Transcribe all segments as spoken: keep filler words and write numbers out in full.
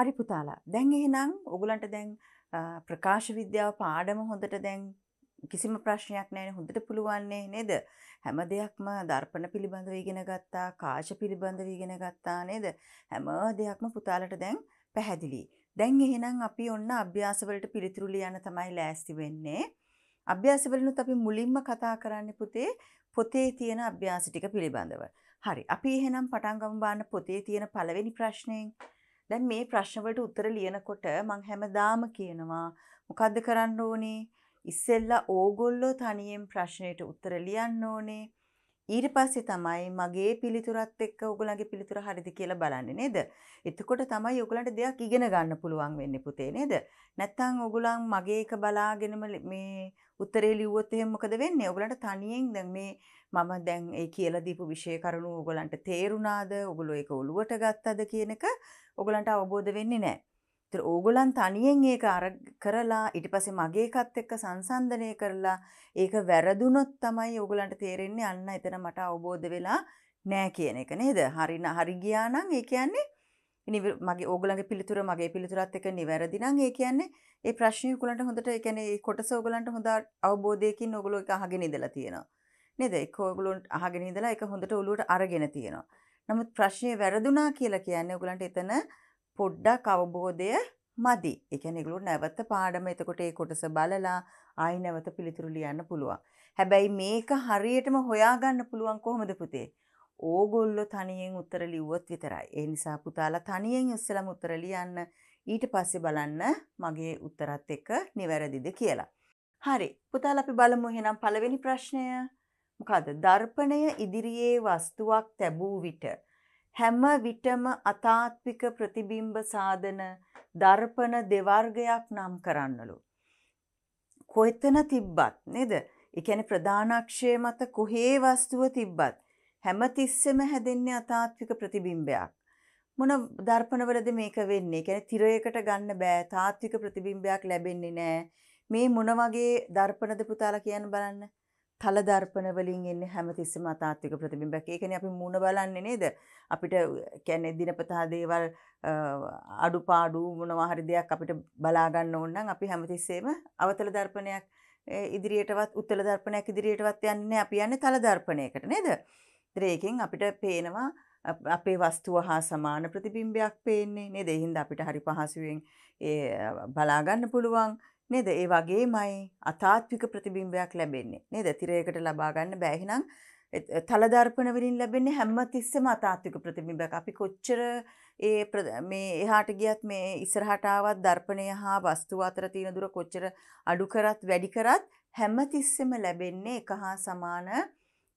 හරි පුතාලා. දැන් එහෙනම් ඔයගලන්ට දැන් ප්‍රකාශ විද්‍යාව පාඩම හොඳට දැන් කිසිම ප්‍රශ්නයක් නැහැ හොඳට පුළුවන් නේද? හැම දෙයක්ම දර්පණ පිළිබඳව ඉගෙන ගත්තා, කාශ පිළිබඳව ඉගෙන ගත්තා නේද? හැම දෙයක්ම පුතාලට දැන් පැහැදිලි. දැන් එහෙනම් අපි ඔන්න අභ්‍යාස වලට පිළිතුරු ලියන්න තමයි ලෑස්ති වෙන්නේ. අභ්‍යාස වලිනුත් අපි මුලින්ම කතා කරන්න පුතේ පොතේ තියෙන අභ්‍යාස ටික පිළිබඳව. හරි. අපි එහෙනම් පටන් ගමු බලන්න පොතේ තියෙන පළවෙනි ප්‍රශ්නයෙන්. දැන් මේ ප්‍රශ්න වලට උත්තර ලියනකොට මං හැමදාම කියනවා මොකද්ද කරන්න ඕනේ? ඉස්සෙල්ලා ඕගොල්ලෝ තනියෙන් ප්‍රශ්නෙට උත්තර ලියන්න ඕනේ. ඊට පස්සේ තමයි මගේ පිළිතුරත් එක්ක ඔයගොල්ලන්ගේ පිළිතුර හරිද කියලා බලන්නේ නේද? එතකොට තමයි ඔයගොල්ලන්ට දෙයක් ඉගෙන ගන්න පුළුවන් වෙන්නේ පුතේ නේද? නැත්නම් ඔයගොල්ලන් මගේ එක බලාගෙනම මේ උත්තරේ ලිව්වොත් එහෙම මොකද වෙන්නේ? ඔයගොල්ලන්ට තනියෙන් දැන් මේ මම දැන් ඒ කියලා දීපු විෂය කරුණු ඔයගොල්ලන්ට තේරුණාද? ඔයගොල්ලෝ ඒක ඔළුවට ගත්තද කියන එක ඔයගොල්ලන්ට අවබෝධ වෙන්නේ නැහැ. ඒතර ඕගොල්ලන් තනියෙන් ඒක අර කරලා ඊට පස්සේ මගේ එකත් එක්ක සංසන්දනය කරලා ඒක වැරදුනොත් තමයි ඔයගොල්ලන්ට තේරෙන්නේ අන්න එතන මට අවබෝධ වෙලා නැහැ කියන එක නේද? හරි හරි ගියා නම් ඒ කියන්නේ මගේ ඕගොල්ලන්ගේ පිළිතුර මගේ පිළිතුරත් එක්ක නිවැරදි නම් ඒ කියන්නේ ඒ ප්‍රශ්නේ ඔයගොල්ලන්ට හොඳට ඒ කියන්නේ ඒ කොටස ඔයගොල්ලන්ට හොඳ අවබෝධයකින් ඔයගොල්ලෝ ඒක අහගෙන ඉඳලා තියෙනවා. නේද? ඒක ඔයගොල්ලෝ අහගෙන ඉඳලා ඒක හොඳට ඔළුවට අරගෙන තියෙනවා. නමුත් ප්‍රශ්නේ වැරදුනා කියලා කියන්නේ ඔයගොල්ලන්ට එතන පොඩ්ඩක් අවබෝධය මදි. ඒ කියන්නේ ඒගොල්ලෝ නැවත පාඩම එතකොට ඒ කොටස බලලා ආයි නැවත පිළිතුරු ලියන්න පුළුවන්. හැබැයි මේක හරියටම හොයාගන්න පුළුවන් කොහොමද පුතේ? ඕගොල්ලෝ තනියෙන් උත්තර ලිව්වොත් විතරයි. ඒ නිසා පුතාලා තනියෙන් ඉස්සෙල්ලාම උත්තර ලියන්න. ඊට පස්සේ බලන්න මගේ උත්තරත් එක්ක නිවැරදිද කියලා. හරි. පුතාලා අපි බලමු එහෙනම් පළවෙනි ප්‍රශ්නය. මොකද දර්පණය ඉදිරියේ වස්තුවක් තැබූ විට හැම විටම අතාත්වික ප්‍රතිබිම්බ සාධන දර්පණ දෙවර්ගයක් නම් කරන්නලු. කොහෙතන තිබ්බත් නේද? ඒ කියන්නේ ප්‍රධාන අක්ෂය මත කොහේ වස්තුව තිබ්බත් හැමතිස්සෙම හැදෙන්නේ අතාත්වික ප්‍රතිබිම්බයක්. මොන දර්පණවලද මේක වෙන්නේ? ඒ කියන්නේ තිරයකට ගන්න බෑ. තාත්වික ප්‍රතිබිම්බයක් ලැබෙන්නේ නෑ. මේ මොන වගේ දර්පණද පුතාලා කියන්න බලන්න. තල දර්පණ වලින් එන්නේ හැමතිස්සෙම අතාත්වික ප්‍රතිබිම්බයක්. ඒ කියන්නේ අපි මුණ බලන්නේ නේද? අපිට කියන්නේ දිනපතා දේවල් අඩුපාඩු මොනවා හරි දෙයක් අපිට බලා ගන්න ඕන නම් අපි හැමතිස්සෙම අවතල දර්පණයක් ඉදිරියටවත් උත්තල දර්පණයක් ඉදිරියටවත් යන්නේ නැහැ. අපි යන්නේ තල දර්පණයකට නේද? ඒතර ඒකෙන් අපිට පේනවා අපේ වස්තුව හා සමාන ප්‍රතිබිම්බයක් පේන්නේ නේද? ඒ හින්දා අපිට හරි පහසුවෙන් ඒ බලා ගන්න පුළුවන්. නේද? ඒ වගේමයි අතාත්වික ප්‍රතිබිම්බයක් ලැබෙන්නේ. නේද? තිරයකට ලබා ගන්න බෑ. එහෙනම් තල දර්පණ වලින් ලැබෙන්නේ හැමතිස්සෙම අතාත්වික ප්‍රතිබිම්බයක්. අපි කොච්චර ඒ මේ එහාට ගියත් මේ ඉස්සරහට ආවත් දර්පණය හා වස්තුව අතර තියෙන දුර කොච්චර අඩු කරත් වැඩි කරත් හැමතිස්සෙම ලැබෙන්නේ එක හා සමාන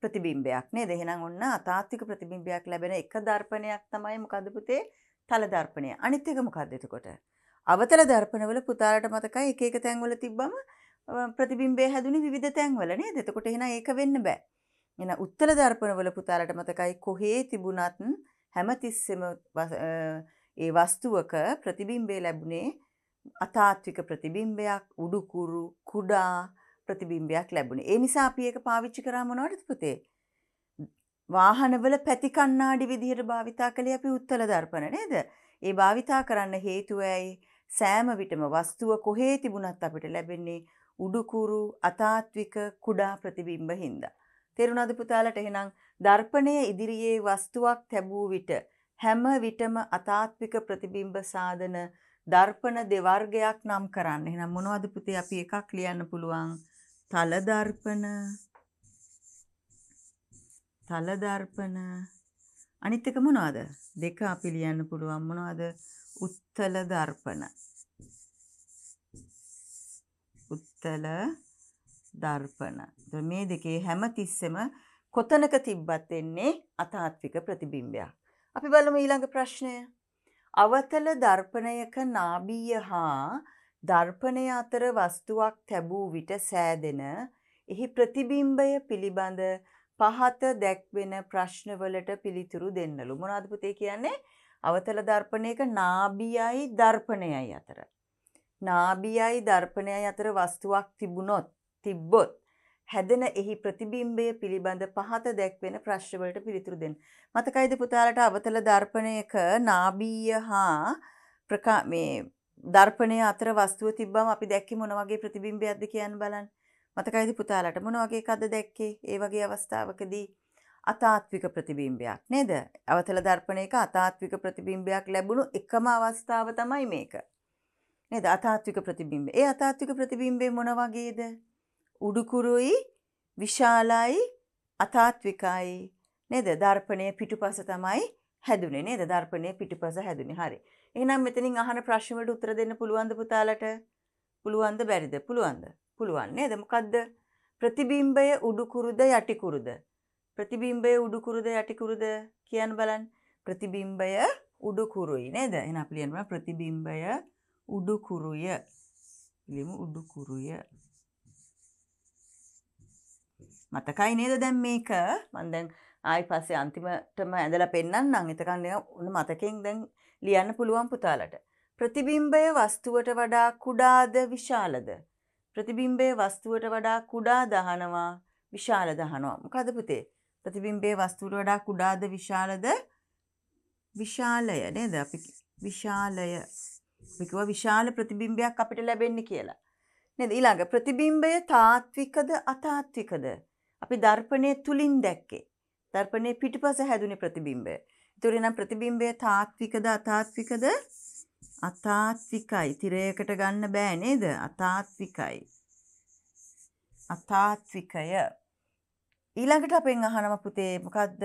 ප්‍රතිබිම්බයක්. නේද? එහෙනම් ඔන්න අතාත්වික ප්‍රතිබිම්බයක් ලැබෙන එක දර්පණයක් තමයි මොකද පුතේ? තල දර්පණය. අනිත් එක මොකද්ද එතකොට? අවතල දර්පණවල පුතාලට මතකයි එක එක තැන්වල තිබ්බම ප්‍රතිබිම්බය හැදුනේ විවිධ තැන්වල නේද? එතකොට එහෙනම් ඒක වෙන්න බෑ. එහෙනම් උත්තර දර්පණවල පුතාලට මතකයි කොහේ තිබුණත් හැමතිස්සෙම ඒ වස්තුවක ප්‍රතිබිම්බය ලැබුණේ අතාත්වික ප්‍රතිබිම්බයක්, උඩුකුරු, කුඩා ප්‍රතිබිම්බයක් ලැබුණේ. ඒ නිසා අපි ඒක පාවිච්චි කරා මොනවටද පුතේ? වාහනවල පැති කණ්ණාඩි විදිහට භාවිතා කළේ අපි උත්තර දර්පණ නේද? ඒ භාවිතා කරන්න හේතුව ඇයි? සෑම විටම වස්තුව කොහේ තිබුණත් අපිට ලැබෙන්නේ උඩුකුරු, අතාත්වික, කුඩා ප්‍රතිබිම්බ හින්දා. තේරුණාද පුතාලට? එහෙනම් දර්පණය ඉදිරියේ වස්තුවක් තැබූ විට හැම විටම අතාත්වික ප්‍රතිබිම්බ සාධන දර්පණ දෙවර්ගයක් නම් කරන්න. එහෙනම් මොනවද පුතේ අපි එකක් ලියන්න පුළුවන්? තල දර්පණ. තල දර්පණ. අනිත් එක මොනවද? දෙක අපි ලියන්න පුළුවන් මොනවද? උත්තල දර්පණ. උත්තල දර්පණ. දැන් මේ දෙකේ හැම තිස්සෙම කොතනක තිබ්බත් එන්නේ අතාත්වික ප්‍රතිබිම්බයක්. අපි බලමු ඊළඟ ප්‍රශ්නය. අවතල දර්පණයක නාභිය හා දර්පණය අතර වස්තුවක් තැබූ විට සෑදෙන එහි ප්‍රතිබිම්බය පිළිබඳ පහත දැක්වෙන ප්‍රශ්නවලට පිළිතුරු දෙන්නලු. මොනවද පුතේ කියන්නේ? අවතල දර්පණයක නාභියයි දර්පණයයි අතර නාභියයි දර්පණයයි අතර වස්තුවක් තිබුණොත් තිබ්බොත් හැදෙන එහි ප්‍රතිබිම්බය පිළිබඳ පහත දැක්වෙන ප්‍රශ්නවලට පිළිතුරු දෙන්න. මතකයිද පුතාලට අවතල දර්පණයක නාභිය හා प्रका मे दर्पणे अत्र वस्तुव तिब्बम अपि දැක්කේ මොන වගේ ප්‍රතිබිම්බයක්ද කියන බලන්න මතකයිද පුතාලට මොන වගේ එකක්ද දැක්කේ ඒ වගේ අවස්ථාවකදී අතාත්වික ප්‍රතිබිම්බයක් නේද අවතල දර්පණයක අතාත්වික ප්‍රතිබිම්බයක් ලැබුණු එකම අවස්ථාව තමයි මේක නේද අතාත්වික ප්‍රතිබිම්බය ඒ අතාත්වික ප්‍රතිබිම්බේ මොන වගේද උඩුකුරුයි විශාලයි අතාත්විකයි නේද දර්පණයේ පිටුපස තමයි හැදුනේ නේද දර්පණයේ පිටුපස හැදුනේ හරි එහෙනම් මෙතනින් අහන ප්‍රශ්න වලට උත්තර දෙන්න පුළුවන්ද පුතාලට පුළුවන්ද බැරිද පුළුවන්ද පුළුවන් නේද මොකද්ද ප්‍රතිබිම්බය උඩු කුරුද යටි කුරුද ප්‍රතිබිම්බය උඩු කුරුද යටි කුරුද කියන්න බලන්න ප්‍රතිබිම්බය උඩු කුරුයි නේද එහෙනම් අපි ලියනවා ප්‍රතිබිම්බය උඩු කුරුය ලියමු උඩු කුරුය මතකයි නේද දැන් මේක මම දැන් ආයි පස්සේ අන්තිමටම ඇඳලා පෙන්නන්නම් එතකන් ඔන්න මතකෙන් දැන් ලියන්න පුළුවන් පුතාලට ප්‍රතිබිම්බය වස්තුවට වඩා කුඩාද විශාලද ප්‍රතිබිම්බය වස්තුවට වඩා කුඩා දහනවා විශාල දහනවා මොකද පුතේ ප්‍රතිබිම්බය වස්තුවට වඩා කුඩාද විශාලද විශාලය නේද අපි විශාලය අපි කියව විශාල ප්‍රතිබිම්බයක් අපිට ලැබෙන්නේ කියලා නේද ඊළඟ ප්‍රතිබිම්බය තාත්විකද අතාත්විකද අපි දර්පණය තුලින් දැක්කේ දර්පණයේ පිටපස හැදුනේ ප්‍රතිබිම්බය. ඒතර එනම් ප්‍රතිබිම්බය තාත්විකද අතාත්විකද? අතාත්විකයි. තිරයකට ගන්න බෑ නේද? අතාත්විකයි. අතාත්විකය. ඊළඟට අපෙන් අහනවා පුතේ මොකද්ද?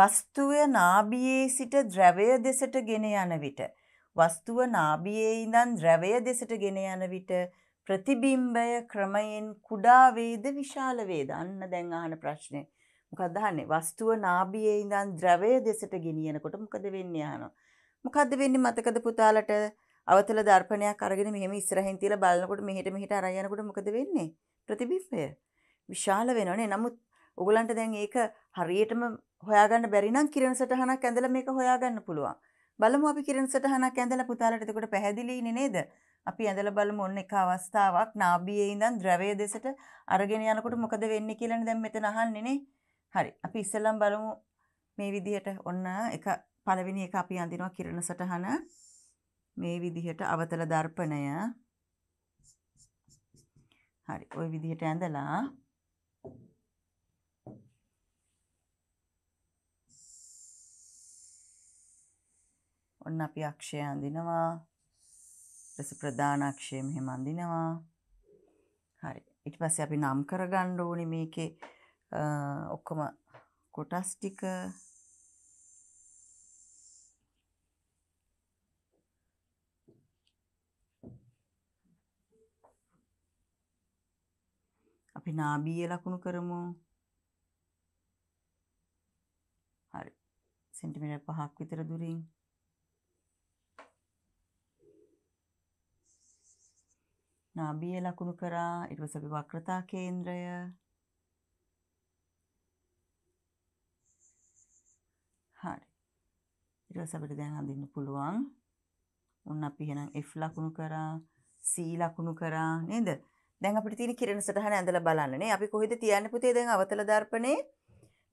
වස්තුවේ නාභියේ සිට ද්‍රවය දෙසට ගෙන යන විට වස්තුව නාභියේ ඉඳන් ද්‍රවය දෙසට ගෙන යන විට ප්‍රතිබිම්බය ක්‍රමයෙන් කුඩා වේද විශාල වේද? අන්න දැන් අහන ප්‍රශ්නේ. මොකක්ද අහන්නේ වස්තුව නාභියේ ඉඳන් ද්‍රවය දෙසට ගෙනියනකොට මොකද වෙන්නේ අහනවා මොකද්ද වෙන්නේ මතකද පුතාලට අවතල දර්පණයක් අරගෙන මෙහෙම ඉස්සරහින් තියලා බලනකොට මෙහෙට මෙහෙට අරන් යනකොට මොකද වෙන්නේ ප්‍රතිබිම්බය විශාල වෙනවනේ නමුත් ඔයගලන්ට දැන් ඒක හරියටම හොයාගන්න බැරි නම් කිරණ සටහනක් ඇඳලා මේක හොයාගන්න පුළුවන් බලමු අපි කිරණ සටහනක් ඇඳලා පුතාලට එතකොට පැහැදිලිනේ නේද අපි ඇඳලා බලමු ඔන්න එක අවස්ථාවක් නාභියේ ඉඳන් ද්‍රවය දෙසට අරගෙන යනකොට මොකද වෙන්නේ කියලානේ දැන් මෙතන අහන්නේ නේ හරි අපි ඉස්සෙල්ලම බලමු මේ විදිහට ඔන්න එක පළවෙනි එක අපි අඳිනවා කිරණ සටහන මේ විදිහට අවතල දර්පණය හරි ওই විදිහට ඇඳලා ඔන්න අපි අක්ෂය අඳිනවා ඊට ප්‍රධාන අක්ෂය මෙහෙම අඳිනවා හරි ඊට පස්සේ අපි නම් කරගන්න ඕනේ මේකේ ඔක්කොම කොටස් ටික අපි නාභිය ලකුණු කරමු හරි සෙන්ටිමීටර් පහක් විතර දුරින් නාභිය ලකුණු කරා ඊට පස්සේ අපි වක්‍රතා කේන්ද්‍රය හරි ඊට අපිට දැන් අඳින්න පුළුවන් උන් අපි එහෙනම් F ලකුණු කරා C ලකුණු කරා නේද දැන් අපිට තියෙන කිරණ සටහන ඇඳලා බලන්න නේ අපි කොහෙද තියන්නේ පුතේ දැන් අවතල දර්පණේ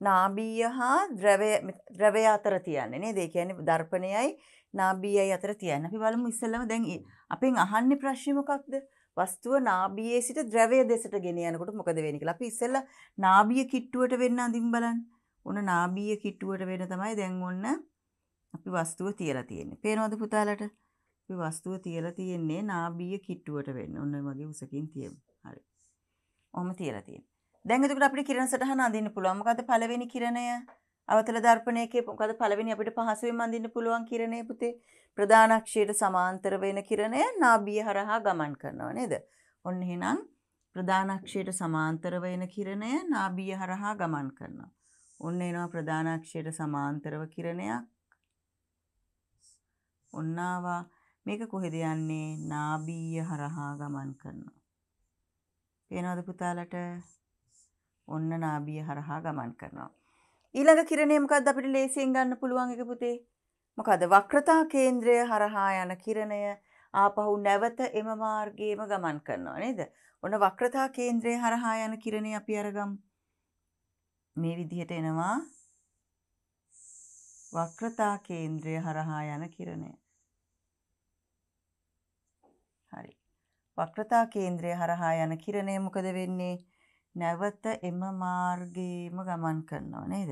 නාභිය හා ද්‍රවය ද්‍රවය අතර තියන්නේ නේද ඒ කියන්නේ දර්පණයයි නාභියයි අතර තියන්නේ අපි බලමු ඉස්සෙල්ලම දැන් අපෙන් අහන්නේ ප්‍රශ්නේ මොකක්ද වස්තුව නාභියේ සිට ද්‍රවය දෙසට ගෙන යනකොට මොකද වෙන්නේ කියලා අපි ඉස්සෙල්ලා නාභිය කිට්ටුවට වෙන්න අඳින් බලන්න ඔන්න නාභිය කිට්ටුවට වෙන තමයි දැන් ඔන්න අපි වස්තුව තියලා තියෙන්නේ. පේනවද පුතාලට? අපි වස්තුව තියලා තියෙන්නේ නාභිය කිට්ටුවට වෙන්න. ඔන්න ඔය වගේ උසකින් තියමු. හරි. ඔහම තියලා තියෙන්නේ. දැන් එතකොට අපිට කිරණ සටහන අඳින්න පුළුවන්. මොකද පළවෙනි කිරණය අවතල දර්පණයකේ මොකද පළවෙනි අපිට පහසුවෙන් අඳින්න පුළුවන් කිරණය පුතේ. ප්‍රධාන අක්ෂයට සමාන්තර වෙන කිරණය නාභිය හරහා ගමන් කරනවා නේද? ඔන්න එහෙනම් ප්‍රධාන අක්ෂයට සමාන්තර වෙන කිරණය නාභිය හරහා ගමන් කරනවා. ඔන්න එනවා ප්‍රධාන අක්ෂයට සමාන්තරව කිරණයක් ඔන්නවා මේක කොහෙද යන්නේ නාභිය හරහා ගමන් කරනවා පේනවද පුතාලට ඔන්න නාභිය හරහා ගමන් කරනවා ඊළඟ කිරණය මොකද්ද අපිට ලේසියෙන් ගන්න පුළුවන් එක පුතේ මොකද්ද වක්‍රතා කේන්ද්‍රය හරහා යන කිරණය ආපහු නැවත එම මාර්ගයේම ගමන් කරනවා නේද ඔන්න වක්‍රතා කේන්ද්‍රය හරහා යන කිරණය අපි අරගමු මේ විදිහට එනවා වක්‍රතා කේන්ද්‍රය හරහා යන කිරණය හරි. වක්‍රතා කේන්ද්‍රය හරහා යන කිරණය මොකද වෙන්නේ? නැවත එම මාර්ගයේම ගමන් කරනවා නේද?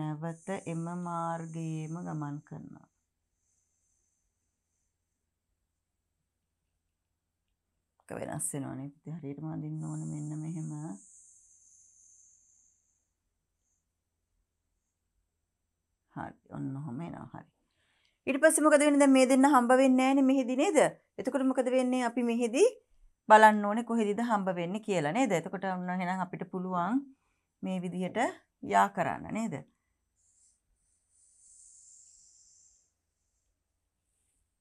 නැවත එම මාර්ගයේම ගමන් කරනවා. ඒක වෙනස් වෙනවා නේද? හරියටම අඳින්න ඕන මෙන්න මෙහෙම. හරි. ඔන්න ඔහම එනවා. හරි. ඊට පස්සේ මොකද වෙන්නේ? දැන් මේ දෙන්න හම්බ වෙන්නේ නැහැනේ මෙහිදී නේද? එතකොට මොකද වෙන්නේ? අපි මෙහිදී බලන්න ඕනේ කොහෙදද හම්බ වෙන්නේ කියලා නේද? එතකොට ඔන්න එහෙනම් අපිට පුළුවන් මේ විදිහට යා කරන්න නේද?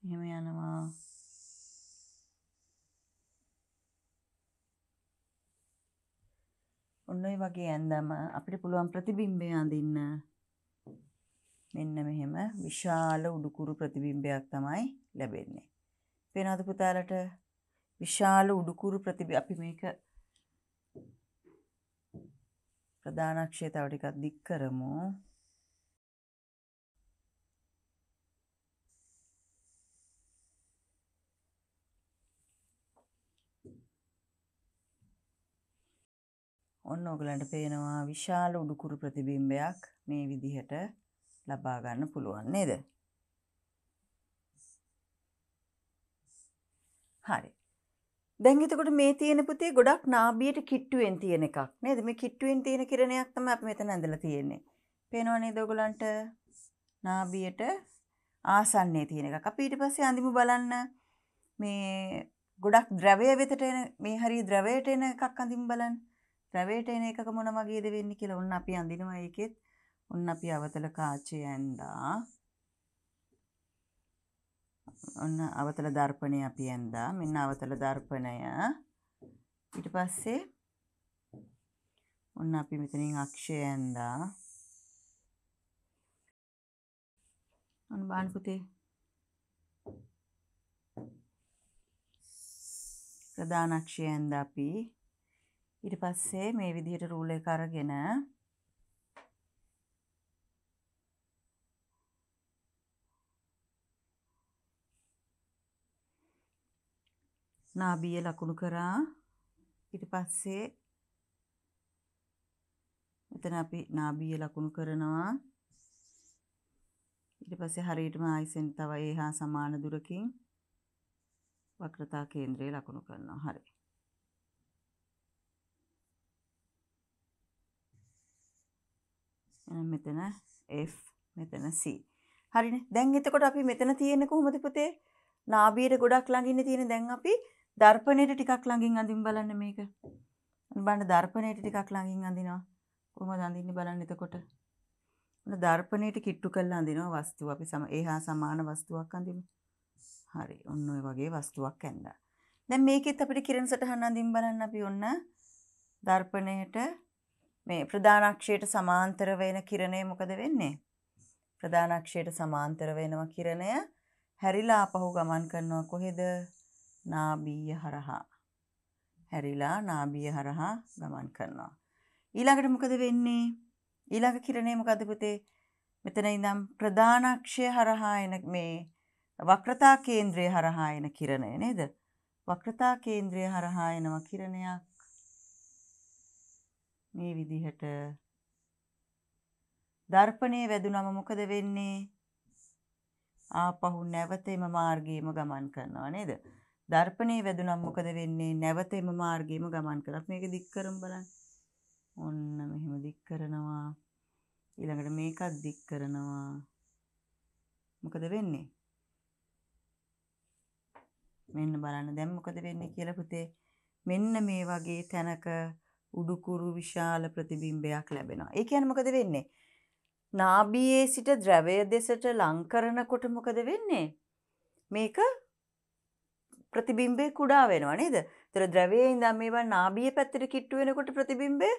එහෙම යනවා. ඔන්න ඔය වගේ ඇඳම අපිට පුළුවන් ප්‍රතිබිම්බය අඳින්න. මෙන්න මෙහෙම විශාල උඩුකුරු ප්‍රතිබිම්බයක් තමයි ලැබෙන්නේ. පේනවද පුතාලට? විශාල උඩුකුරු ප්‍රතිබිම්බ. අපි මේක ප්‍රධාන අක්ෂය තව ටිකක් දික් කරමු. ඔන්න ඔයගලන්ට පේනවා විශාල උඩුකුරු ප්‍රතිබිම්බයක් මේ විදිහට ලබා ගන්න පුළුවන් නේද? හරි. දැන් එතකොට මේ තියෙන පුතේ ගොඩක් නාභියට කිට්ටුවෙන් තියෙන එකක් නේද? මේ කිට්ටුවෙන් තියෙන කිරණයක් තමයි අපි මෙතන ඇඳලා තියෙන්නේ. පේනව නේද ඔයගලන්ට? නාභියට ආසන්නයේ තියෙන එකක්. අපි ඊට පස්සේ අඳිමු බලන්න. මේ ගොඩක් ද්‍රවය වෙතට එන මේ හරිය ද්‍රවයට එන එකක් අඳිමු බලන්න. ද්‍රවයට එන එකක මොන වගේද වෙන්නේ කියලා ඔන්න අපි අඳිනවා ඒකෙත්. ඔන්න අපි අවතල කාචේ ඇඳා. ඔන්න අවතල දර්පණය අපි ඇඳා. මෙන්න අවතල දර්පණය. ඊට පස්සේ ඔන්න අපි මෙතනින් අක්ෂය ඇඳා. ඔන්න බලන්න පුතේ. ප්‍රධාන අක්ෂය ඇඳා අපි. ඊට පස්සේ මේ විදිහට රූල් එක අරගෙන නාභිය ලකුණු කරා. ඊට පස්සේ මෙතන අපි නාභිය ලකුණු කරනවා. ඊට පස්සේ හරියටම ආයෙත් තව ඒ හා සමාන දුරකින් වක්‍රතා කේන්ද්‍රය ලකුණු කරනවා. හරි. මෙතන F, මෙතන C. හරිනේ. දැන් එතකොට අපි මෙතන තියෙන්නේ කොහොමද පුතේ? නාභියට ගොඩක් ළඟින් තියෙන දැන් අපි දර්පණයට ටිකක් ළඟින් අඳින්න බලන්න මේක. බලන්න දර්පණයට ටිකක් ළඟින් අඳිනවා. කොහොමද අඳින්නේ බලන්න එතකොට. මොන දර්පණයට කිට්ටු කරලා අඳිනවා වස්තුව. අපි සම ඒහා සමාන වස්තුවක් අඳිමු. හරි. ඔන්න ඔය වගේ වස්තුවක් ඇඳලා. දැන් මේකෙත් අපිට කිරණ සටහන අඳින්න බලන්න අපි ඔන්න දර්පණයට මේ ප්‍රධාන අක්ෂයට සමාන්තර වෙන කිරණය මොකද වෙන්නේ? ප්‍රධාන අක්ෂයට සමාන්තර වෙනවා කිරණය හැරිලා පහු ගමන් කරනවා කොහෙද? නාභිය හරහා හැරිලා නාභිය හරහා ගමන් කරනවා. ඊළඟට මොකද වෙන්නේ? ඊළඟ කිරණය මොකද පුතේ? මෙතන ඉඳන් ප්‍රධාන අක්ෂය හරහා එන මේ වක්‍රතා කේන්ද්‍රය හරහා එන කිරණය නේද? වක්‍රතා කේන්ද්‍රය හරහා එනවා කිරණයක් මේ විදිහට. දර්පණයේ වැදුනම මොකද වෙන්නේ? ආපහු නැවතෙම මාර්ගයේම ගමන් කරනවා නේද? දර්පණයේ වැදුනම් මොකද වෙන්නේ? නැවතෙම මාර්ගයේම ගමන් කරා. මේක දික් කරමු බලන්න. ඔන්න මෙහෙම දික් කරනවා. ඊළඟට මේකත් දික් කරනවා. මොකද වෙන්නේ? මෙන්න බලන්න දැන් මොකද වෙන්නේ කියලා පුතේ. මෙන්න මේ වගේ තැනක උඩුකුරු විශාල ප්‍රතිබිම්බයක් ලැබෙනවා. ඒ කියන්නේ මොකද වෙන්නේ? නාභියේ සිට ද්‍රවය දෙසට ලං කරනකොට මොකද වෙන්නේ? මේක ප්‍රතිබිම්බේ කුඩා වෙනවා නේද? ඒතර ද්‍රවයේ ඉඳන් මේවා නාභිය පැත්තට කිට්ටු වෙනකොට ප්‍රතිබිම්බය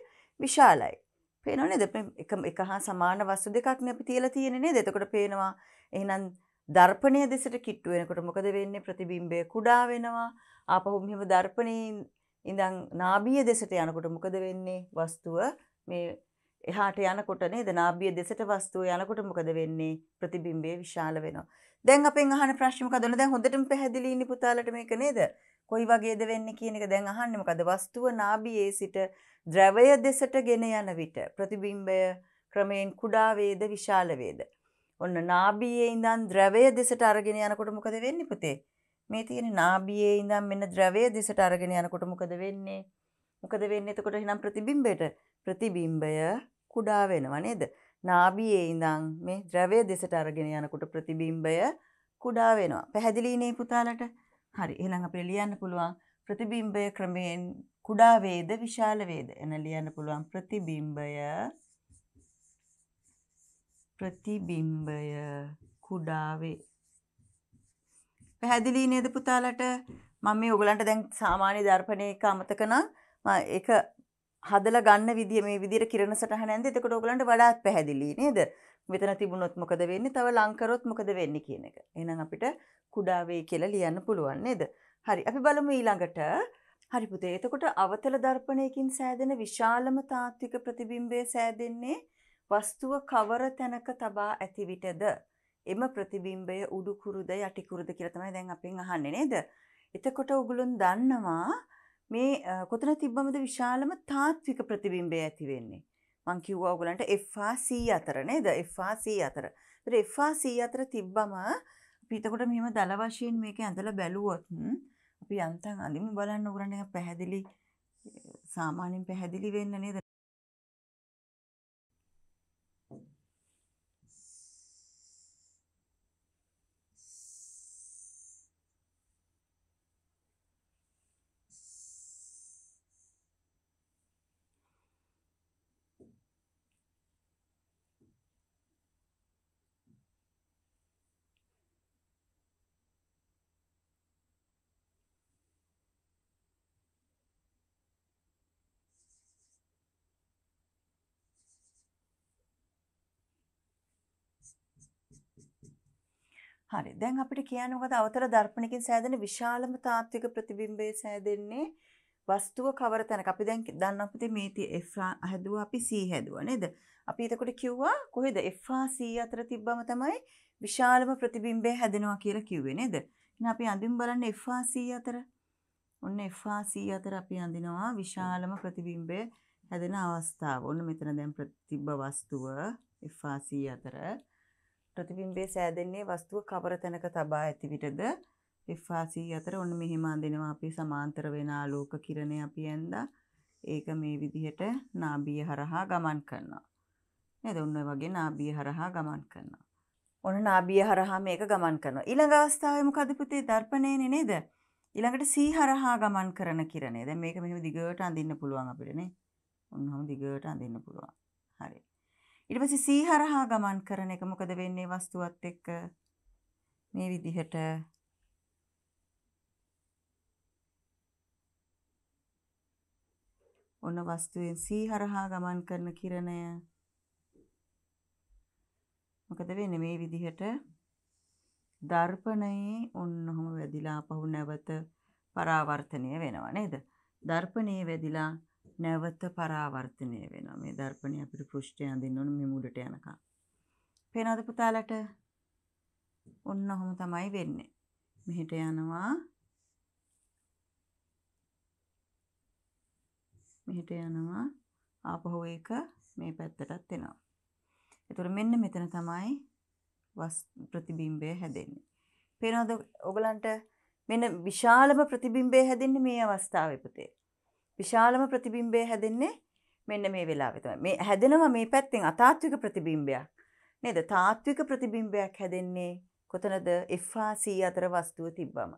විශාලයි. පේනව නේද? එක එක හා සමාන වස්තු දෙකක් නේ අපි තියලා තියෙන්නේ නේද? එතකොට පේනවා එහෙනම් දර්පණයේ දෙසට කිට්ටු වෙනකොට මොකද වෙන්නේ? ප්‍රතිබිම්බය කුඩා වෙනවා. ආපහු මෙහෙම දර්පණයේ ඉඳන් නාභිය දෙසට යනකොට මොකද වෙන්නේ? වස්තුව මේ එහාට යනකොට නේද? නාභිය දෙසට වස්තුව යනකොට මොකද වෙන්නේ? ප්‍රතිබිම්බය විශාල වෙනවා. දැන් අපෙන් අහන ප්‍රශ්නේ මොකදද? දැන් හොඳටම පැහැදිලි ඉන්නේ පුතාලට මේක නේද? කොයි වගේද වෙන්නේ කියන එක දැන් අහන්නේ මොකද? වස්තුව නාභියේ සිට ද්‍රවය දෙසට ගෙන යන විට ප්‍රතිබිම්බය ක්‍රමයෙන් කුඩා වේද විශාල වේද? ඔන්න නාභියේ ඉඳන් ද්‍රවය දෙසට අරගෙන යනකොට මොකද වෙන්නේ පුතේ? මේ තියෙන නාභියේ ඉඳන් මෙන්න ද්‍රවය දෙසට අරගෙන යනකොට මොකද වෙන්නේ? මොකද වෙන්නේ එතකොට? එහෙනම් ප්‍රතිබිම්බයට ප්‍රතිබිම්බය කුඩා වෙනවා නේද? නාභියේ ඉඳන් මේ ද්‍රවය දෙසට අරගෙන යනකොට ප්‍රතිබිම්බය කුඩා වෙනවා. පැහැදිලි නේ පුතාලට? හරි. එහෙනම් අපිට ලියන්න පුළුවන් ප්‍රතිබිම්බය ක්‍රමයෙන් කුඩා වේද විශාල වේද? එන ලියන්න පුළුවන් ප්‍රතිබිම්බය ප්‍රතිබිම්බය කුඩා වේ. පැහැදිලි නේද පුතාලට? මම මේ ඔයගලන්ට දැන් සාමාන්‍ය දර්පණයක අමතක නම් මම ඒක හදලා ගන්න විදිය මේ විදියට කිරණ සටහන ඇඳ. එතකොට ඔයගලන්ට වඩාත් පැහැදිලි නේද? මෙතන තිබුණොත් මොකද වෙන්නේ? තව ලං කරොත් මොකද වෙන්නේ කියන එක. එහෙනම් අපිට කුඩා වේ කියලා ලියන්න පුළුවන් නේද? හරි. අපි බලමු ඊළඟට. හරි පුතේ. එතකොට අවතල දර්පණයකින් සෑදෙන විශාලම තාත්වික ප්‍රතිබිම්බය සෑදෙන්නේ වස්තුව කවර තැනක තබා ඇති විටද? එම ප්‍රතිබිම්බය උඩු කුරුද යටි කුරුද කියලා තමයි දැන් අපෙන් අහන්නේ නේද? එතකොට උගලුන් දන්නවා මේ කොතන තිබ්බමද විශාලම තාත්වික ප්‍රතිබිම්බය ඇති වෙන්නේ? මං කිව්වා ඔයගලන්ට F R C අතර නේද? F R C අතර. ඒතර F R C අතර තිබ්බම අපි එතකොට මෙහෙම දල වශයෙන් මේක ඇඳලා බැලුවොත් අපි යන්තම් අඳින්න බලන්න ඕගලන්ට එක පැහැදිලි සාමාන්‍යයෙන් පැහැදිලි වෙන්න නේද? හරි. දැන් අපිට කියන්න මොකද? අවතල දර්පණකින් සෑදෙන විශාලම තාත්වික ප්‍රතිබිම්බය සෑදෙන්නේ වස්තුව කවර තැනක? අපි දැන් දන්නවා පුතේ මේ F හැදුවා අපි C හැදුවා නේද? අපි එතකොට කිව්වා කොහෙද F හා C අතර තිබ්බම තමයි විශාලම ප්‍රතිබිම්බය හැදෙනවා කියලා කිව්වේ නේද? එහෙනම් අපි අඳින් බලන්න F හා C අතර. ඔන්න F හා C අතර අපි අඳිනවා විශාලම ප්‍රතිබිම්බය හැදෙන අවස්ථාව. ඔන්න මෙතන දැන් ප්‍රතිබිම්බ වස්තුව F හා C අතර ප්‍රතිබිම්බය සෑදෙන්නේ වස්තුව කවර තැනක තබා ඇති විටද? F R C අතර. ඔන්න මෙහෙම අඳිනවා අපි සමාන්තර වෙන ආලෝක කිරණය අපි ඇඳලා ඒක මේ විදිහට නාභිය හරහා ගමන් කරනවා නේද? ඔන්න ඔය වගේ නාභිය හරහා ගමන් කරනවා. ඔන්න නාභිය හරහා මේක ගමන් කරනවා. ඊළඟ අවස්ථාවේ මොකද පුතේ? දර්පණයනේ නේද? ඊළඟට C හරහා ගමන් කරන කිරණය. දැන් මේක මෙහෙම දිගට අඳින්න පුළුවන් අපිට නේ. ඔන්නම දිගට අඳින්න පුළුවන්. හරි. ඊට පස්සේ C හරහා ගමන් කරන එක මොකද වෙන්නේ වස්තුවත් එක්ක? මේ විදිහට ඔන්න වස්තුවෙන් C හරහා ගමන් කරන කිරණය මොකද වෙන්නේ? මේ විදිහට දර්පණයේ ඔන්නම වැදිලා පහු නැවත පරාවර්තනය වෙනවා නේද? දර්පණයේ වැදිලා නැවත පරාවර්තනය වෙනවා. මේ දර්පණය අපිට පෘෂ්ඨය අඳින්න ඕන මේ මුඩට යනකම්. පේනවද පුතාලට? ඔන්න ඔහොම තමයි වෙන්නේ. මෙහෙට යනවා. මෙහෙට යනවා. ආපහු ඒක මේ පැත්තටත් එනවා. ඒතර මෙන්න මෙතන තමයි වස් ප්‍රතිබිම්බය හැදෙන්නේ. පේනවද ඔයගලන්ට? මෙන්න විශාලම ප්‍රතිබිම්බය හැදෙන්නේ මේ අවස්ථාවේ පුතේ. විශාලම ප්‍රතිබිම්බය හැදෙන්නේ මෙන්න මේ වෙලාවේ තමයි. මේ හැදෙනවා මේ පැත්තෙන් අතාත්වික ප්‍රතිබිම්බයක් නේද? තාත්වික ප්‍රතිබිම්බයක් හැදෙන්නේ කොතනද? F R C අතර වස්තුව තිබ්බම.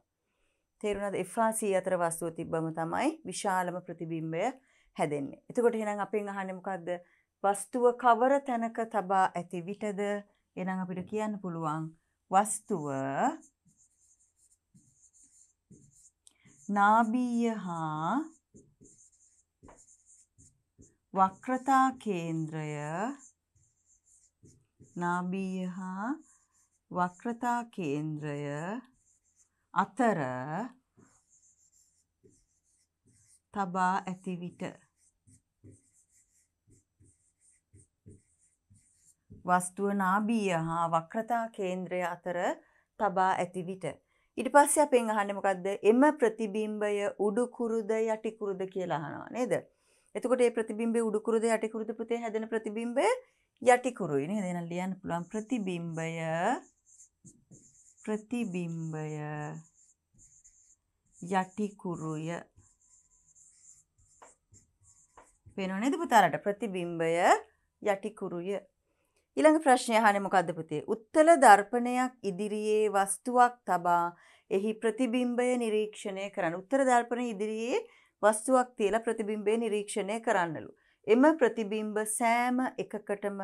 තේරුණාද? F R C අතර වස්තුව තිබ්බම තමයි විශාලම ප්‍රතිබිම්බය හැදෙන්නේ. එතකොට එහෙනම් අපෙන් අහන්නේ මොකද්ද? වස්තුව කවර තැනක තබා ඇති විටද? එහෙනම් අපිට කියන්න පුළුවන් වස්තුව නාභිය හා වක්‍රතා කේන්ද්‍රය නාභිය හා වක්‍රතා කේන්ද්‍රය අතර තබා ඇති විට වස්තුව නාභිය හා වක්‍රතා කේන්ද්‍රය අතර තබා ඇති විට. ඊට පස්සේ අපෙන් අහන්නේ මොකද්ද? එම ප්‍රතිබිම්බය උඩු කුරුද යටි කුරුද කියලා අහනවා නේද? එතකොට මේ ප්‍රතිබිම්බේ උඩු කුරුද යටි කුරුද පුතේ හැදෙන ප්‍රතිබිම්බය යටි කුරුයි නේද? එහෙනම් ලියන්න පුළුවන් ප්‍රතිබිම්බය ප්‍රතිබිම්බය යටි කුරුය. වෙනව නේද පුතාලට? ප්‍රතිබිම්බය යටි කුරුය. ඊළඟ ප්‍රශ්නය අහන්නේ මොකද්ද පුතේ? උත්තල දර්පණයක් ඉදිරියේ වස්තුවක් තබා එහි ප්‍රතිබිම්බය නිරීක්ෂණය කරන්න. උත්තර දර්පණය ඉදිරියේ වස්තුවක් තියලා ප්‍රතිබිම්බය නිරීක්ෂණය කරන්නලු. එම ප්‍රතිබිම්බ සෑම එකකටම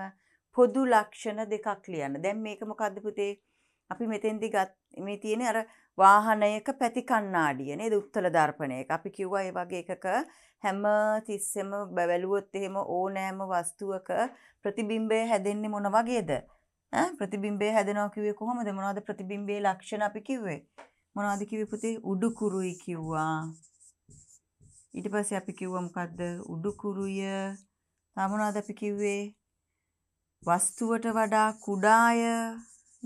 පොදු ලක්ෂණ දෙකක් ලියන්න. දැන් මේක මොකද්ද පුතේ? අපි මෙතෙන්දි ගත් මේ තියෙන අර වාහනයක පැති කණ්ණාඩිය නේද? උත්තල දර්පණයක. අපි කිව්වා ඒ වගේ එකක හැම තිස්සෙම බැලුවොත් එහෙම ඕනෑම වස්තුවක ප්‍රතිබිම්බය හැදෙන්නේ මොන වගේද? ඈ ප්‍රතිබිම්බය හැදෙනවා කිව්වේ කොහොමද? මොනවද ප්‍රතිබිම්බයේ ලක්ෂණ අපි කිව්වේ? මොනවද කිව්වේ පුතේ? උඩු කුරුයි කිව්වා. ඊට පස්සේ අපි කිව්වා මොකද්ද? උඩු කුරුය. තව මොනවද අපි කිව්වේ? වස්තුවට වඩා කුඩාය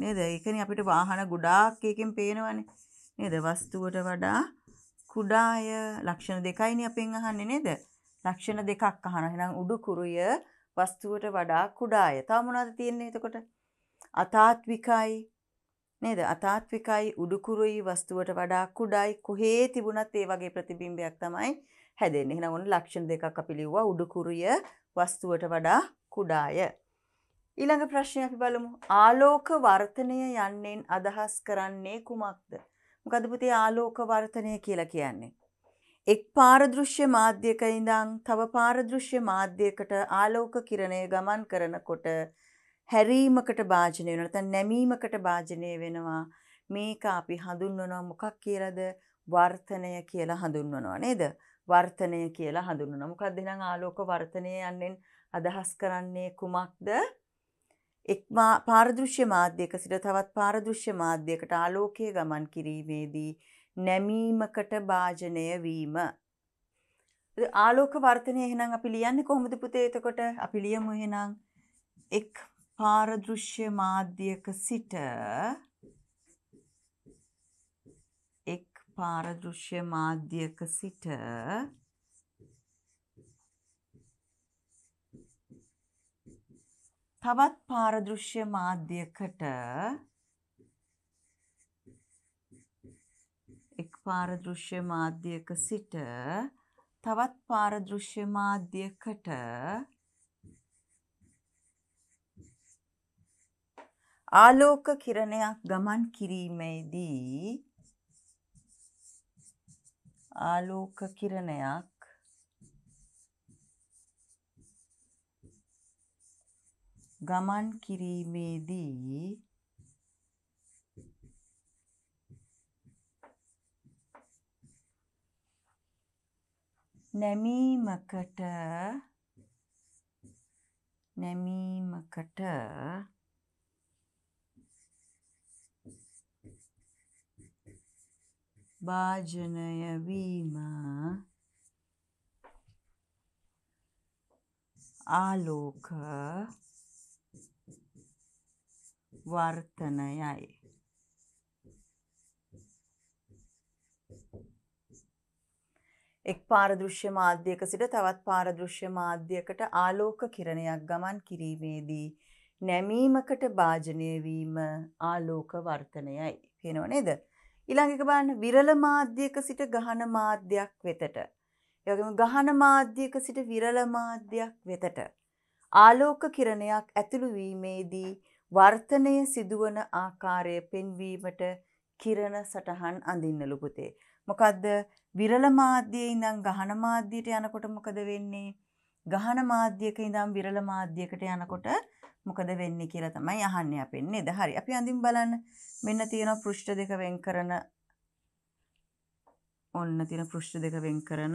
නේද? ඒකනේ අපිට වාහන ගොඩාක් එකකින් පේනවනේ නේද? වස්තුවට වඩා කුඩාය. ලක්ෂණ දෙකයිනේ අපෙන් අහන්නේ නේද? ලක්ෂණ දෙකක් අහනවා. එහෙනම් උඩු කුරුය වස්තුවට වඩා කුඩාය. තව මොනවද තියෙන්නේ එතකොට? අතාත්විකයි නේද? අතාත්විකයි උඩු කුරුයි වස්තුවට වඩා කුඩායි. කොහේ තිබුණත් ඒ වගේ ප්‍රතිබිම්බයක් තමයි හැදෙන්නේ. එහෙනම් ඔන්න ලක්ෂණ දෙකක් අපි ලිව්වා. උඩු කුරුය වස්තුවට වඩා කුඩාය. ඊළඟ ප්‍රශ්නේ අපි බලමු. ආලෝක වර්තනය යන්නෙන් අදහස් කරන්නේ කුමක්ද? මොකද පුතේ ආලෝක වර්තනය කියලා කියන්නේ? එක් පාරදෘශ්‍ය මාධ්‍යයක ඉඳන් තව පාරදෘශ්‍ය මාධ්‍යයකට ආලෝක කිරණය ගමන් කරනකොට හැරීමකට භාජනය වෙනවා නැත්නම් නැමීමකට භාජනය වෙනවා. මේක අපි හඳුන්වනවා මොකක් කියලාද? වර්තනය කියලා හඳුන්වනවා නේද? වර්තනය කියලා හඳුන්වනවා. මොකක්ද එහෙනම් ආලෝක වර්තනය යන්නෙන් අදහස් කරන්නේ කුමක්ද? එක් පාරදෘශ්‍ය මාධ්‍යයක සිට තවත් පාරදෘශ්‍ය මාධ්‍යයකට ආලෝකයේ ගමන් කිරීමේදී නැමීමකට භාජනය වීම. ආලෝක වර්තනය එහෙනම් අපි ලියන්නේ කොහොමද පුතේ? එතකොට අපි ලියමු එහෙනම් එක් පාරදෘශ්‍ය මාධ්‍යයක සිට එක් පාරදෘශ්‍ය මාධ්‍යයක සිට තවත් පාරදෘශ්‍ය මාධ්‍යයකට එක් පාරදෘශ්‍ය මාධ්‍යයක සිට තවත් පාරදෘශ්‍ය මාධ්‍යයකට ආලෝක කිරණයක් ගමන් කිරීමේදී ආලෝක කිරණයක් ගමන් කිරීමේදී නැමීමකට නැමීමකට භාජනය වීම ආලෝක වර්තනයයි. එක් පාරදෘශ්‍ය මාධ්‍යයක සිට තවත් පාරදෘශ්‍ය මාධ්‍යයකට ආලෝක කිරණයක් ගමන් කිරීමේදී නැමීමකට භාජනය වීම ආලෝක වර්තනයයි. පේනව නේද? ඊළඟ එක බලන්න. විරල මාධ්‍යයක සිට ගහන මාධ්‍යයක් වෙතට, ඒ වගේම ගහන මාධ්‍යයක සිට විරල මාධ්‍යයක් වෙතට ආලෝක කිරණයක් ඇතුළු වීමේදී වර්තනය සිදුවන ආකාරය පෙන්වීමට කිරණ සටහන් අඳින්නලු පුතේ. මොකද්ද? විරල මාධ්‍යයේ ඉඳන් ගහන මාධ්‍යයට යනකොට මොකද වෙන්නේ? ගහන මාධ්‍යයක ඉඳන් විරල මාධ්‍යයකට යනකොට මොකද වෙන්නේ කියලා තමයි අහන්නේ අපෙන් නේද? හරි. අපි අඳින් බලන්න. මෙන්න තියෙන පෘෂ්ඨ දෙක වෙන් කරන ඔන්න තියෙන පෘෂ්ඨ දෙක වෙන් කරන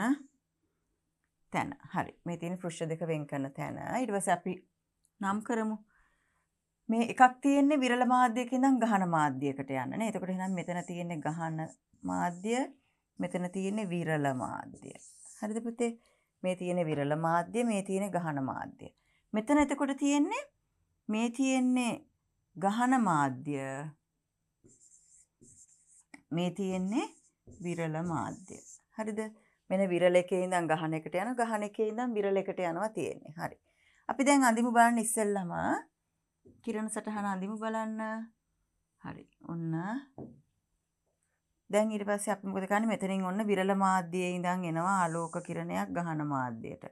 තැන. හරි. මේ තියෙන පෘෂ්ඨ දෙක වෙන් කරන තැන. ඊට පස්සේ අපි නම් කරමු. මේ එකක් තියෙන්නේ විරල මාධ්‍යයක ඉඳන් ගහන මාධ්‍යයකට යන්න නේ. එතකොට එහෙනම් මෙතන තියෙන්නේ ගහන මාධ්‍ය, මෙතන තියෙන්නේ විරල මාධ්‍ය. හරිද පුතේ? මේ තියෙන්නේ විරල මාධ්‍ය, මේ තියෙන්නේ ගහන මාධ්‍ය. මෙතන එතකොට තියෙන්නේ මේ තියෙන්නේ ගහන මාධ්‍ය. මේ තියෙන්නේ විරල මාධ්‍ය. හරිද? මෙන්න විරල එකේ ඉඳන් ගහන එකට යනවා, ගහන එකේ ඉඳන් විරල එකට යනවා තියෙන්නේ. හරි. අපි දැන් අඳිමු බලන්න ඉස්සෙල්ලාම කිරණ සටහන අඳිමු බලන්න. හරි. ඔන්න. දැන් ඊට පස්සේ අපි මොකද කරන්නේ? මෙතනින් ඔන්න විරල මාධ්‍යයේ ඉඳන් එනවා ආලෝක කිරණයක් ගහන මාධ්‍යයට.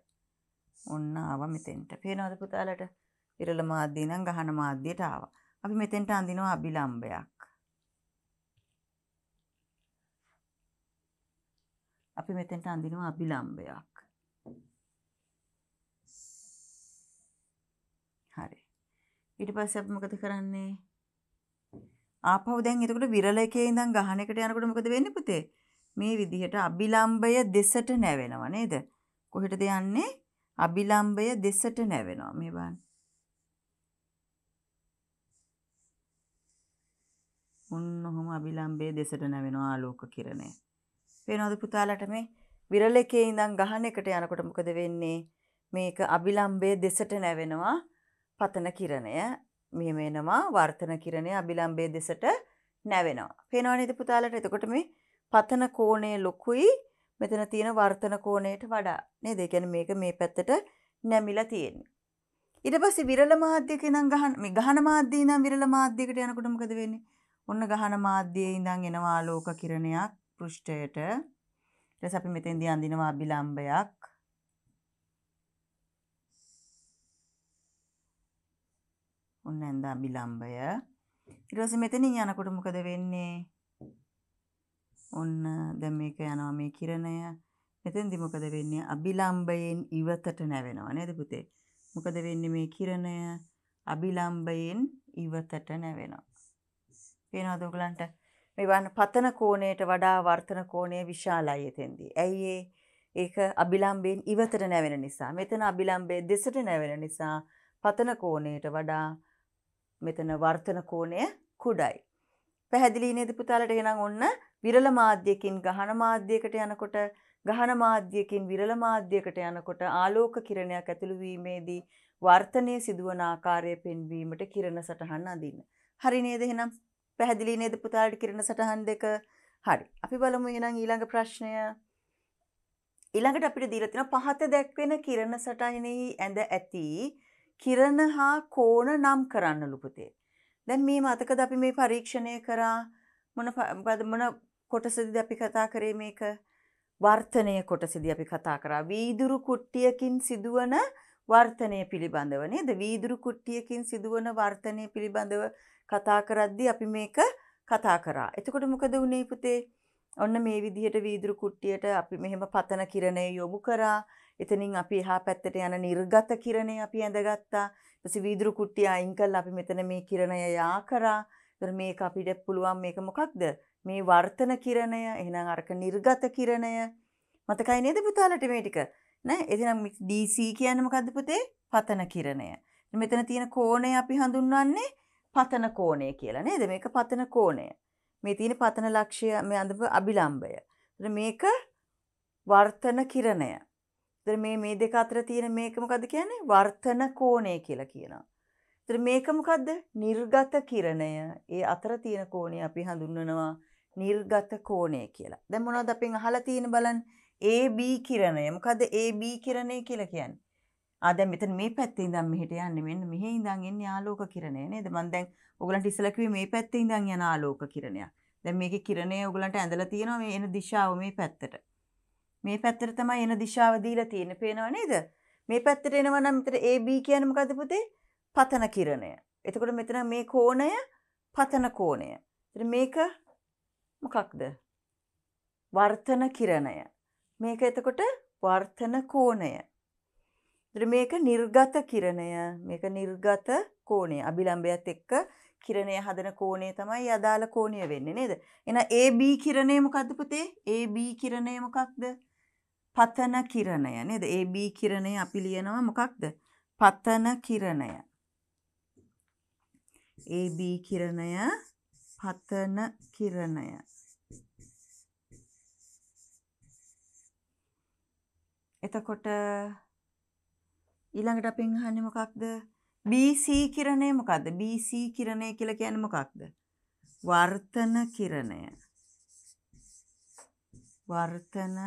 ඔන්න ආවා මෙතෙන්ට. පේනවද පුතාලට? විරල මාධ්‍යය ඉඳන් ගහන මාධ්‍යයට ආවා. අපි මෙතෙන්ට අඳිනවා අභිලම්භයක්. අපි මෙතෙන්ට අඳිනවා අභිලම්භයක්. හරි. ඊට පස්සේ අපි මොකද කරන්නේ? ආපහු දැන් එතකොට විරල එකේ ඉඳන් ගහන එකට යනකොට මොකද වෙන්නේ පුතේ? මේ විදිහට අභිලම්භය දෙසට නැවෙනවා නේද? කොහෙටද යන්නේ? අභිලම්භය දෙසට නැවෙනවා. මේ බලන්න. ඔන්නෝම අභිලම්භය දෙසට නැවෙනවා ආලෝක කිරණය. වෙනවද පුතාලට මේ විරල එකේ ඉඳන් ගහන එකට යනකොට මොකද වෙන්නේ? මේක අභිලම්භයේ දෙසට නැවෙනවා. පතන කිරණය මෙහෙම එනවා, වර්තන කිරණය අභිලම්භයේ දෙසට නැවෙනවා. පේනව නේද පුතාලට? එතකොට මේ පතන කෝණය ලොකුයි මෙතන තියෙන වර්තන කෝණයට වඩා නේද? ඒ කියන්නේ මේක මේ පැත්තට නැමිලා තියෙන්නේ. ඊට පස්සේ විරල මාධ්‍යයක ඉඳන් ගහන මේ ගහන මාධ්‍යයේ ඉඳන් විරල මාධ්‍යයකට යනකොට මොකද වෙන්නේ? ඔන්න ගහන මාධ්‍යයේ ඉඳන් එනවා ආලෝක කිරණයක් පෘෂ්ඨයට. ඊට අපි මෙතෙන්දී අඳිනවා අභිලම්භයක්. ඔන්න ඇඳ අභිලම්භය. ඊට පස්සේ මෙතනින් යනකොට මොකද වෙන්නේ? ඔන්න දැන් මේක යනවා මේ කිරණය. මෙතෙන්දී මොකද වෙන්නේ? අභිලම්භයෙන් ඉවතට නැවෙනවා නේද පුතේ? මොකද වෙන්නේ මේ කිරණය? අභිලම්භයෙන් ඉවතට නැවෙනවා. පේනවද ඔයගලන්ට? මේ වань පතන කෝණයට වඩා වර්තන කෝණය විශාලයි එතෙන්දී. ඇයි ඒ? ඒක අභිලම්භයෙන් ඉවතට නැවෙන නිසා. මෙතන අභිලම්භයේ දෙසට නැවෙන නිසා පතන කෝණයට වඩා මෙතන වර්තන කෝණය කුඩයි. පැහැදිලි නේද පුතාලට? එහෙනම් ඔන්න විරල මාධ්‍යයකින් ගහන මාධ්‍යයකට යනකොට, ගහන මාධ්‍යයකින් විරල මාධ්‍යයකට යනකොට ආලෝක කිරණයක් ඇතුළු වීමේදී වර්තනයේ සිදුවන ආකාරය පෙන්වීමට කිරණ සටහන් අඳින්න. හරි නේද එහෙනම්? පැහැදිලි නේද පුතාලට කිරණ සටහන් දෙක? හරි. අපි බලමු එහෙනම් ඊළඟ ප්‍රශ්නය. ඊළඟට අපිට දීලා තියෙනවා පහත දැක්වෙන කිරණ සටහනෙහි ඇඳ ඇති කිරණ හා කෝණ නම් කරන්නලු පුතේ. දැන් මේ මතකද අපි මේ පරීක්ෂණය කරා? මොන මොන කොටසදී අපි කතා කරේ මේක? වර්තනය කොටසදී අපි කතා කරා. වීදුරු කුට්ටියකින් සිදුවන වර්තනය පිළිබඳව නේද? වීදුරු කුට්ටියකින් සිදුවන වර්තනය පිළිබඳව කතා කරද්දී අපි මේක කතා කරා. එතකොට මොකද වුනේ පුතේ? ඔන්න මේ විදිහට වීදුරු කුට්ටියට අපි මෙහෙම පතන කිරණය යොමු කරා. එතනින් අපි එහා පැත්තට යන නිර්ගත කිරණය අපි ඇඳගත්තා. ඊට පස්සේ වීදුරු කුට්ටිය අයින් කළා අපි මෙතන මේ කිරණය යා කරා. ඒතර මේක අපිට පුළුවන් මේක මොකක්ද? මේ වර්තන කිරණය. එහෙනම් අරක නිර්ගත කිරණය. මතකයි නේද පුතාලට මේ ටික? නෑ. එහෙනම් ඩී සී කියන්නේ මොකද්ද පුතේ? පතන කිරණය. මෙතන තියෙන කෝණය අපි හඳුන්වන්නේ පතන කෝණය කියලා නේද? මේක පතන කෝණය. මේ තියෙන පතන ලක්ෂ්‍ය මේ අඳප අභිලම්භය. ඒතර මේක වර්තන කිරණය. ඒතර මේ මේ දෙක අතර තියෙන මේක මොකද්ද කියන්නේ? වර්තන කෝණය කියලා කියනවා. ඒතර මේක මොකද්ද? නිර්ගත කිරණය. ඒ අතර තියෙන කෝණය අපි හඳුන්වනවා නිර්ගත කෝණය කියලා. දැන් මොනවද අපෙන් අහලා තියෙන බලන්න? ඒ බී කිරණය. මොකද්ද ඒ බී කිරණය කියලා කියන්නේ? ආ දැන් මෙතන මේ පැත්තේ ඉඳන් මෙහෙට යන්නේ මෙන්න මෙහි ඉඳන් එන්නේ ආලෝක කිරණය නේද? මම දැන් ඔයගලන්ට ඉස්සලා කිව්වේ මේ පැත්තේ ඉඳන් යන ආලෝක කිරණයක්. දැන් මේකේ කිරණය ඔයගලන්ට ඇඳලා තියෙනවා මේ එන දිශාව මේ පැත්තට. මේ පැත්තට තමයි එන දිශාව දීලා තියෙන්නේ. පේනව නේද? මේ පැත්තට එනවා නම් මෙතන ඒ බී කියන්නේ මොකද්ද පුතේ? පතන කිරණය. එතකොට මෙතන මේ කෝණය පතන කෝණය. එතන මේක මොකක්ද? වර්තන කිරණය. මේක එතකොට වර්තන කෝණය. මේක නිර්ගත කිරණය. මේක නිර්ගත කෝණය. අභිලම්භයත් එක්ක කිරණය හදන කෝණය තමයි අදාළ කෝණය වෙන්නේ නේද? එහෙනම් ඒ බී කිරණය මොකද්ද පුතේ? ඒ බී කිරණය මොකක්ද? පතන කිරණය නේද? ඒ බී කිරණය අපි ලියනවා මොකක්ද? පතන කිරණය. ඒ බී කිරණය පතන කිරණය. එතකොට ඊළඟට අපි අහන්නේ මොකක්ද? බී සී කිරණය මොකද්ද? බී සී කිරණය කියලා කියන්නේ මොකක්ද? වර්තන කිරණය. වර්තන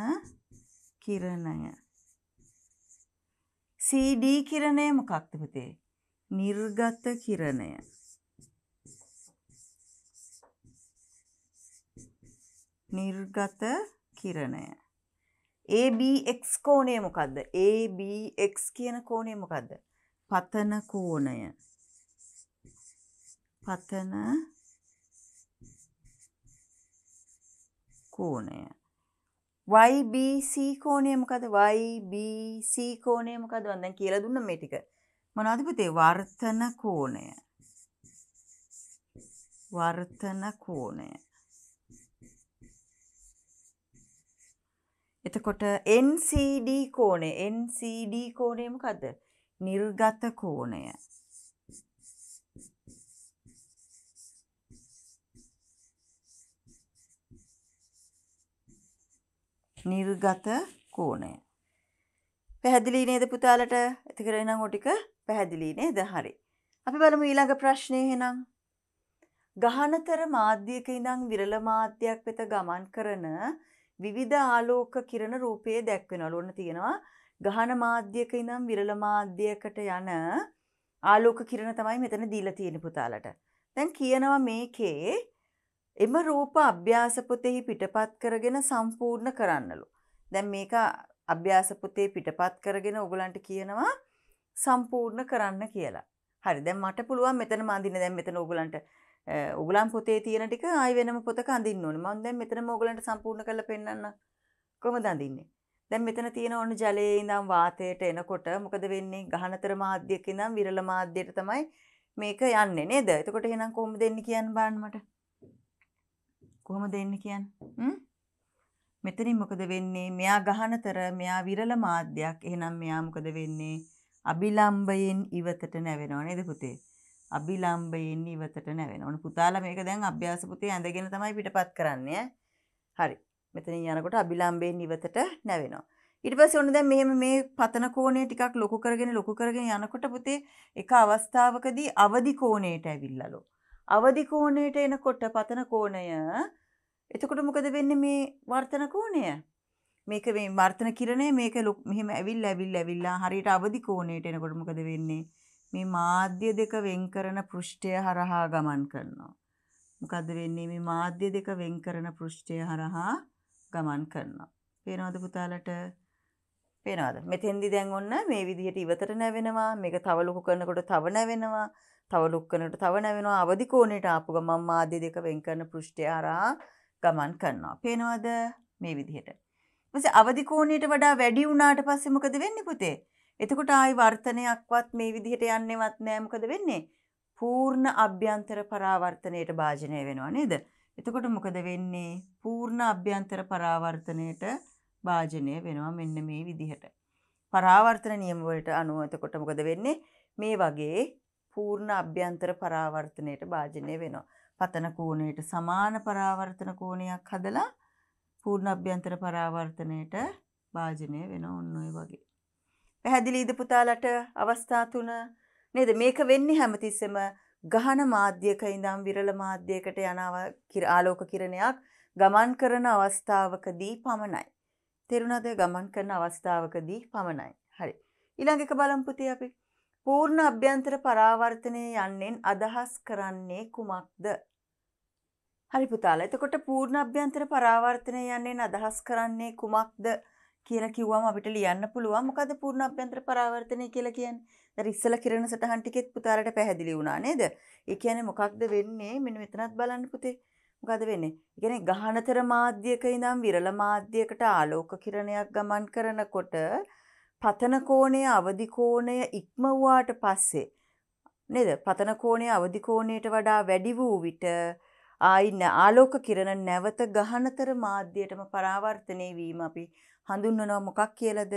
කිරණය. සී ඩී කිරණය මොකක්ද පුතේ? නිර්ගත කිරණය. නිර්ගත කිරණය. A B X කෝණය මොකද්ද? A B X කියන කෝණය මොකද්ද? පතන කෝණය. පතන කෝණය. Y B C කෝණය මොකද්ද? Y B C කෝණය මොකද්ද? මම දැන් කියලා දුන්නා මේ ටික. මොනවද පුතේ? වර්තන කෝණය. වර්තන කෝණය. එතකොට N C D කෝණය. N C D කෝණය මොකද්ද? නිර්ගත කෝණය. නිර්ගත කෝණය. පැහැදිලි නේද පුතාලට? එතකොට එහෙනම් ඔය ටික පැහැදිලි නේද? හරි. අපි බලමු ඊළඟ ප්‍රශ්නේ එහෙනම්. ගහනතර මාධ්‍යයක ඉඳන් විරල මාධ්‍යයක් වෙත ගමන් කරන විවිධ ආලෝක කිරණ රූපයේ දැක්වෙනවලු. ඔන්න තියෙනවා ගහන මාධ්‍යයක ඉඳන් විරල මාධ්‍යයකට යන ආලෝක කිරණ තමයි මෙතන දීලා තියෙන්නේ පුතාලට. දැන් කියනවා මේකේ එම රූප අභ්‍යාස පොතෙහි පිටපත් කරගෙන සම්පූර්ණ කරන්නලු. දැන් මේක අභ්‍යාස පොතේ පිටපත් කරගෙන ඕගලන්ට කියනවා සම්පූර්ණ කරන්න කියලා. හරි. දැන් මට පුළුවන් මෙතන මම අඳින්න. දැන් මෙතන ඕගලන්ට ඔගලන් පොතේ තියෙන ටික ආයි වෙනම පොතක අඳින්න ඕනේ. මම දැන් මෙතනම ඔයගලන්ට සම්පූර්ණ කරලා පෙන්නන්න. කොහොමද අඳින්නේ? දැන් මෙතන තියෙන ඕන ජලයේ ඉඳන් වාතයට එනකොට මොකද වෙන්නේ? ගහනතර මාධ්‍යයක ඉඳන් විරල මාධ්‍යයට තමයි මේක යන්නේ නේද? එතකොට එහෙනම් කොහොමද එන්නේ කියන්න බලන්න මට. කොහොමද එන්නේ කියන්නේ? හ්ම්. මෙතනින් මොකද වෙන්නේ? මෙයා ගහනතර, මෙයා විරල මාධ්‍යයක්. එහෙනම් මෙයා මොකද වෙන්නේ? අභිලම්බයෙන් ඉවතට නැවෙනවා නේද පුතේ? අභිලම්බයෙන් ඉවතට නැවෙන. ඔන්න පුතාලා මේක දැන් අභ්‍යාස පොතේ ඇඳගෙන තමයි පිටපත් කරන්නේ. හරි. මෙතනින් යනකොට අභිලම්බයෙන් ඉවතට නැවෙනවා. ඊට පස්සේ ඔන්න දැන් මෙහෙම මේ පතන කෝණය ටිකක් ලොකු කරගෙන ලොකු කරගෙන යනකොට පුතේ එක අවස්ථාවකදී අවදි කෝණයට ඇවිල්ලාලු. අවදි කෝණයට එනකොට පතන කෝණය එතකොට මොකද වෙන්නේ? මේ වර්තන කෝණය මේක මේ වර්තන කිරණය මේක මෙහෙම ඇවිල්ලා ඇවිල්ලා ඇවිල්ලා හරියට අවදි කෝණයට එනකොට මොකද වෙන්නේ? මේ මාධ්‍ය දෙක වෙන් කරන පෘෂ්ඨය හරහා ගමන් කරනවා. මොකද්ද වෙන්නේ? මේ මාධ්‍ය දෙක වෙන් කරන පෘෂ්ඨය හරහා ගමන් කරනවා. පේනවද පුතාලට? පේනවද? මෙතෙන්දි දැන් ඔන්න මේ විදිහට ඉවතට නැවෙනවා. මේක තව ලොකු කරනකොට තව නැවෙනවා. තව ලොකු කරනකොට තව නැවෙනවා. අවදි කෝණයට ආපු ගමන් මාධ්‍ය දෙක වෙන් කරන පෘෂ්ඨය හරහා ගමන් කරනවා. පේනවද? මේ විදිහට. ඊපස්සේ අවදි කෝණයට වඩා වැඩි වුණාට පස්සේ මොකද වෙන්නේ පුතේ? එතකොට ආයි වර්තනයක්වත් මේ විදිහට යන්නේවත් නැහැ. මොකද වෙන්නේ? පූර්ණ අභ්‍යන්තර පරාවර්තනයට භාජනය වෙනවා නේද? එතකොට මොකද වෙන්නේ? පූර්ණ අභ්‍යන්තර පරාවර්තනයට භාජනය වෙනවා මෙන්න මේ විදිහට. පරාවර්තන නියම වලට අනුව එතකොට මොකද වෙන්නේ? මේ වගේ පූර්ණ අභ්‍යන්තර පරාවර්තනයට භාජනය වෙනවා. පතන කෝණයට සමාන පරාවර්තන කෝණයක් හදලා පූර්ණ අභ්‍යන්තර පරාවර්තනයට භාජනය වෙනවා. ඔන්න ඔය වගේ. පැහැදිලිද පුතාලට අවස්ථා තුන නේද? මේක වෙන්නේ හැමතිස්සෙම ගහන මාධ්‍යයක ඉඳන් විරල මාධ්‍යයකට යන ආලෝක කිරණයක් ගමන් කරන අවස්ථාවකදී පමණයි. තේරුණාද? ගමන් කරන අවස්ථාවකදී පමණයි. හරි. ඊළඟ එක බලමු පුතේ අපි. පූර්ණ අභ්‍යන්තර පරාවර්තනය යන්නෙන් අදහස් කරන්නේ කුමක්ද? හරි පුතාලා. එතකොට පූර්ණ අභ්‍යන්තර පරාවර්තනය යන්නෙන් අදහස් කරන්නේ කුමක්ද කියලා කිව්වම අපිට ලියන්න පුළුවන් මොකද පූර්ණ අභ්‍යන්තර පරාවර්තනය කියලා කියන්නේ. දැන් ඉස්සලා කිරණ සටහන් ටිකෙත් පුතාලට පැහැදිලි වුණා නේද? ඒ කියන්නේ මොකක්ද වෙන්නේ? මෙන්න මෙතනත් බලන්න පුතේ. මොකද වෙන්නේ? ඒ කියන්නේ ගහනතර මාධ්‍යයක ඉඳන් විරල මාධ්‍යයකට ආලෝක කිරණයක් ගමන් කරනකොට පතන කෝණය අවදි කෝණය ඉක්මවුවාට පස්සේ නේද? පතන කෝණය අවදි කෝණයට වඩා වැඩි වූ විට ආයින ආලෝක කිරණ නැවත ගහනතර මාධ්‍යයටම පරාවර්තනය වීම අපි හඳුන්වනවා මොකක් කියලාද?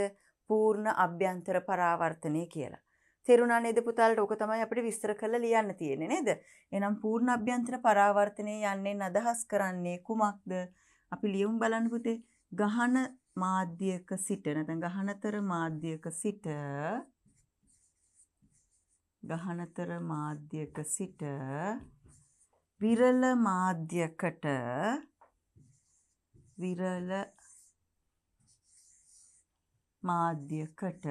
පූර්ණ අභ්‍යන්තර පරාවර්තනය කියලා. තේරුණා නේද පුතාලට? ඕක තමයි අපිට විස්තර කරලා ලියන්න තියෙන්නේ නේද? එහෙනම් පූර්ණ අභ්‍යන්තර පරාවර්තනය යන්නේ අදහස් කරන්නේ කුමක්ද? අපි ලියමු බලන්න පුතේ. ගහන මාධ්‍යයක සිට නැත්නම් ගහනතර මාධ්‍යයක සිට ගහනතර මාධ්‍යයක සිට විරල මාධ්‍යයකට විරල माध्यकट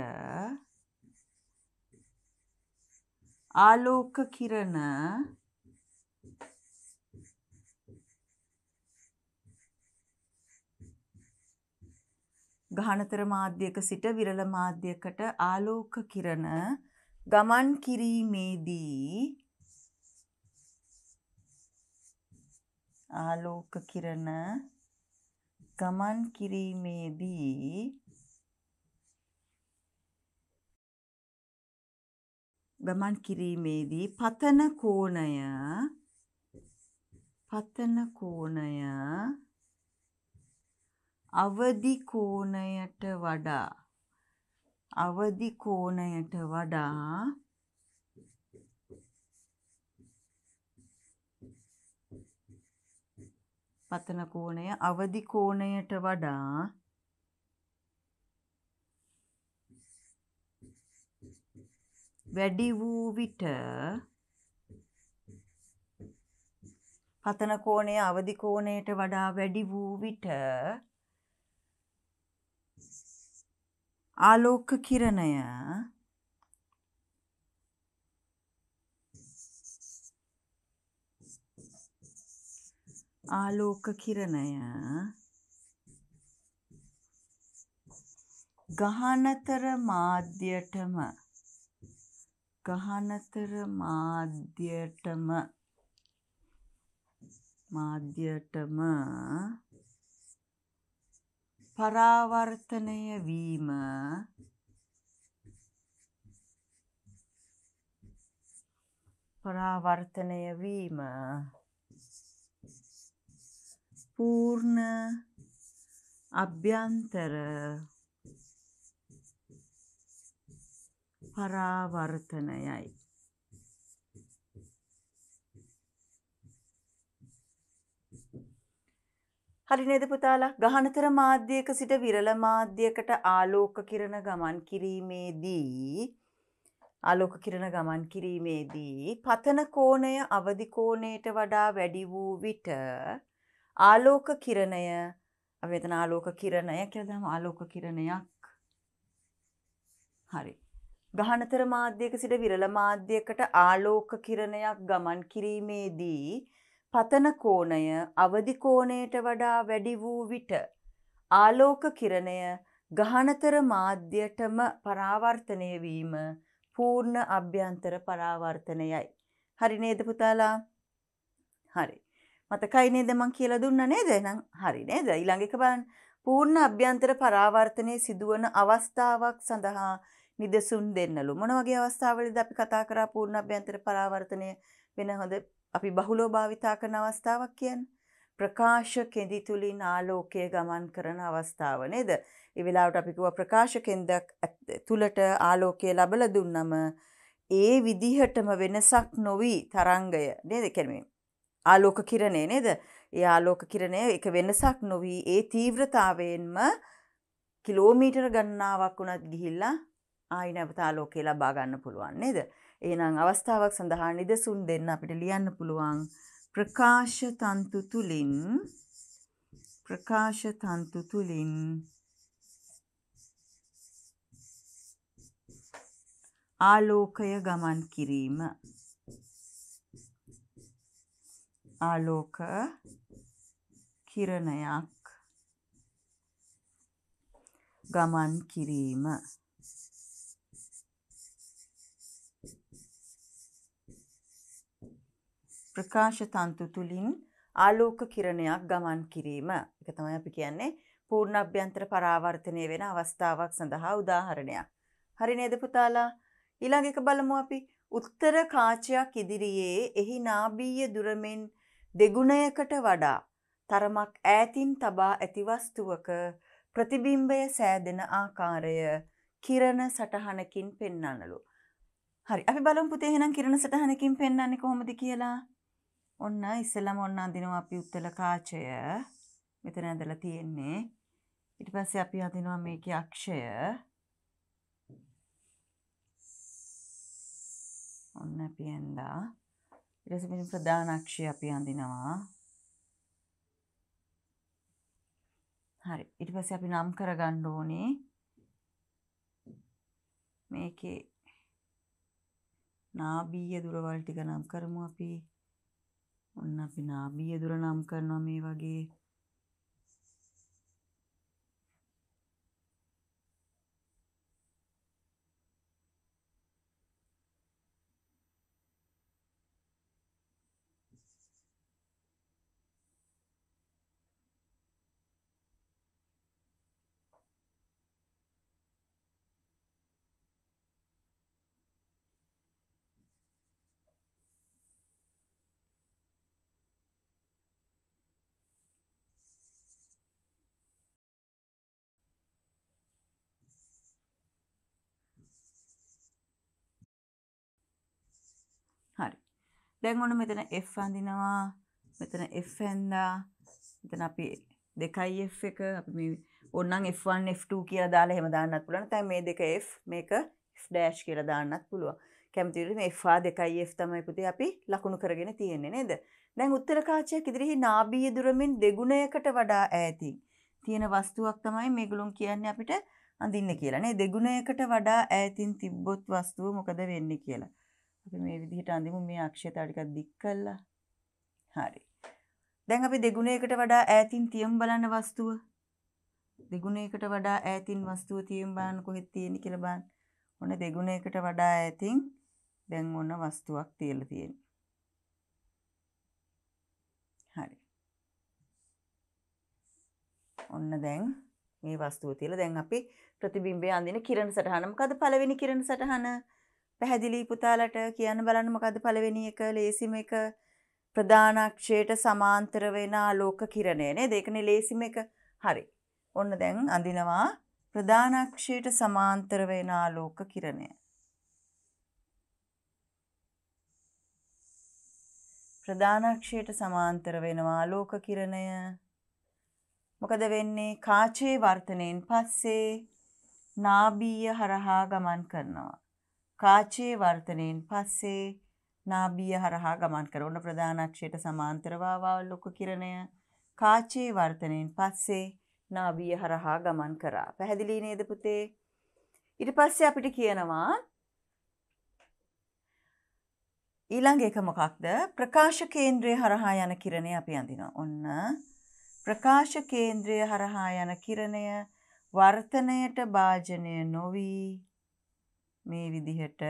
आलोक किरण घानतर माध्यक सिट विरल माध्यकट आलोक किरण गमन किरीमेदी आलोक किरण गमन किरीमेदी गमन किरीमेदी पतन कोणय पतन कोणय अवधि कोणयट वडा अवधि कोणयट वडा पतन कोणय अवधि कोणयट वडा වැඩි වූ විට පතන කෝණය අවදි කෝණයට වඩා වැඩි වූ විට ආලෝක කිරණය ආලෝක කිරණය ගහනතර මාධ්‍යයටම ගහනතර මාධ්‍යයටම මාධ්‍යයටම පරාවර්තනය වීම පරාවර්තනය වීම පූර්ණ අභ්‍යන්තර परावर्तनयයි හරි නේද පුතාලා ගහනතර මාධ්‍යයක සිට විරල මාධ්‍යයකට ආලෝක කිරණ ගමන් කිරීමේදී ආලෝක කිරණ ගමන් කිරීමේදී පතන කෝණය අවදි කෝණයට වඩා වැඩි වූ විට ආලෝක කිරණය අපි මෙතන ආලෝක කිරණය කියලා දාමු ආලෝක කිරණයක් හරි ගහනතර මාධ්‍යයක සිට විරල මාධ්‍යයකට ආලෝක කිරණයක් ගමන් කිරීමේදී පතන කෝණය අවදි කෝණයට වඩා වැඩි වූ විට ආලෝක කිරණය ගහනතර මාධ්‍යයටම පරාවර්තනය වීම පූර්ණ අභ්‍යන්තර පරාවර්තනයයි. හරි නේද පුතාලා? හරි. මතකයි නේද මම කියලා දුන්නා නේද? එහෙනම් හරි නේද? ඊළඟ එක බලන්න. පූර්ණ අභ්‍යන්තර පරාවර්තනයේ සිදුවන අවස්ථාවක් සඳහා නිදසුන් දෙන්නලු මොන වගේ අවස්ථාවලද අපි කතා කරා පූර්ණ අභ්‍යන්තර පරාවර්තනය වෙන හොඳ අපි බහුලව භාවිතා කරන අවස්ථාවක් කියන්නේ ප්‍රකාශ කෙඳි තුලින් ආලෝකය ගමන් කරන අවස්ථාව නේද? ඒ වෙලාවට අපි කිව්වා ප්‍රකාශ කෙඳක් තුලට ආලෝකය ලැබලා දුන්නම ඒ විදිහටම වෙනසක් නොවි තරංගය නේද? කියන්නේ ආලෝක කිරණය නේද? ඒ ආලෝක කිරණය එක වෙනසක් නොවි ඒ තීව්‍රතාවයෙන්ම කිලෝමීටර ගණනාවක් උනත් ගිහිල්ලා ආයි නැවත ආලෝකය ලබා ගන්න පුළුවන් නේද? එහෙනම් අවස්ථාවක් සඳහා නිදසුන් දෙන්න අපිට ලියන්න පුළුවන් ප්‍රකාශ තන්තු තුලින් ප්‍රකාශ තන්තු තුලින් ආලෝකය ගමන් කිරීම ආලෝක කිරණයක් ගමන් කිරීම प्रकाश तंतु तुलिन आलोक किरणයක් ගමන් කිරීම ඒක තමයි අපි කියන්නේ පූර්ණ අභ්‍යන්තර පරාවර්තනය වෙන අවස්ථාවක් සඳහා උදාහරණයක්. හරි නේද පුතාලා? ඊළඟ එක බලමු අපි. උත්තර කාචයක් ඉදිරියේ එහි නාභීය දුරමින් දෙගුණයකට වඩා තරමක් ඈතින් තබා ඇති වස්තුවක ප්‍රතිබිම්බය සෑදෙන ආකාරය කිරණ සටහනකින් පෙන්වන්නලු. හරි අපි බලමු පුතේ එහෙනම් කිරණ සටහනකින් පෙන්වන්නේ කොහොමද කියලා. ඔන්න ඉස්සෙල්ලාම ඔන්න අඳිනවා අපි උත්තර කාචය. මෙතන ඇඳලා තියෙන්නේ. ඊට පස්සේ අපි අඳිනවා මේකේ අක්ෂය. ඔන්න අපි ඇඳා. ඊට පස්සේ මේ ප්‍රධාන අක්ෂය අපි අඳිනවා. හරි. ඊට පස්සේ අපි නම් කරගන්න ඕනේ මේකේ නාභීය දුරවල් ටික නම් කරමු අපි. ඔන්න අපි නාභීය දුර නම් කරනවා මේ වගේ. දැන් ඔන්න මෙතන f අඳිනවා මෙතන f ඇඳා මෙතන අපි දෙකයි f එක අපි මේ ඕනනම් f one f two කියලා දාලා එහෙම දාන්නත් පුළුවන් නැත්නම් මේ දෙක f මේක f' කියලා දාන්නත් පුළුවන් කැමති විදිහට මේ f two f තමයි පුතේ අපි ලකුණු කරගෙන තියෙන්නේ නේද දැන් උත්තර කාචයක් ඉදිරියේ නාභීය දුරමින් දෙගුණයකට වඩා ඈතින් තියෙන වස්තුවක් තමයි මේගොල්ලෝ කියන්නේ අපිට අඳින්න කියලා නේ දෙගුණයකට වඩා ඈතින් තිබ්බොත් වස්තුව මොකද වෙන්නේ කියලා අපි මේ විදිහට අඳිමු මේ අක්ෂය තා ටිකක් දික් කළා. හරි. දැන් අපි දෙගුණයකට වඩා ඈතින් තියමු බලන්න වස්තුව. දෙගුණයකට වඩා ඈතින් වස්තුව තියමු බලන්න කොහෙද තියෙන්නේ කියලා බලන්න. ඔන්න දෙගුණයකට වඩා ඈතින් දැන් ඔන්න වස්තුවක් තියලා තියෙනවා. හරි. ඔන්න දැන් මේ වස්තුව තියලා දැන් අපි ප්‍රතිබිම්බය අඳින කිරණ සටහන මොකද පළවෙනි කිරණ සටහන? පැහැදිලි පුතාලට කියන්න බලන්න මොකද්ද පළවෙනි එක ලේසිම එක ප්‍රධාන අක්ෂයට සමාන්තර වෙන ආලෝක කිරණය නේද ඒකනේ ලේසිම එක හරි ඔන්න දැන් අඳිනවා ප්‍රධාන අක්ෂයට සමාන්තර වෙන ආලෝක කිරණය ප්‍රධාන අක්ෂයට සමාන්තර වෙනවා ආලෝක කිරණය මොකද වෙන්නේ කාචයේ වර්තනයෙන් පස්සේ නාභීය හරහා ගමන් කරනවා කාචයේ වර්තනයෙන් පස්සේ නාභීය හරහා ගමන් කරන ප්‍රධාන අක්ෂයට සමාන්තරව ආලෝක කිරණය කාචයේ වර්තනයෙන් පස්සේ නාභීය හරහා ගමන් කරා. පැහැදිලි නේද පුතේ? ඊට පස්සේ අපිට කියනවා ඊළඟ එක මොකක්ද? ප්‍රකාශ කේන්ද්‍රය හරහා යන කිරණය අපි අඳිනවා. ඔන්න ප්‍රකාශ කේන්ද්‍රය හරහා යන කිරණය වර්තනයට භාජනය නොවි මේ විදිහට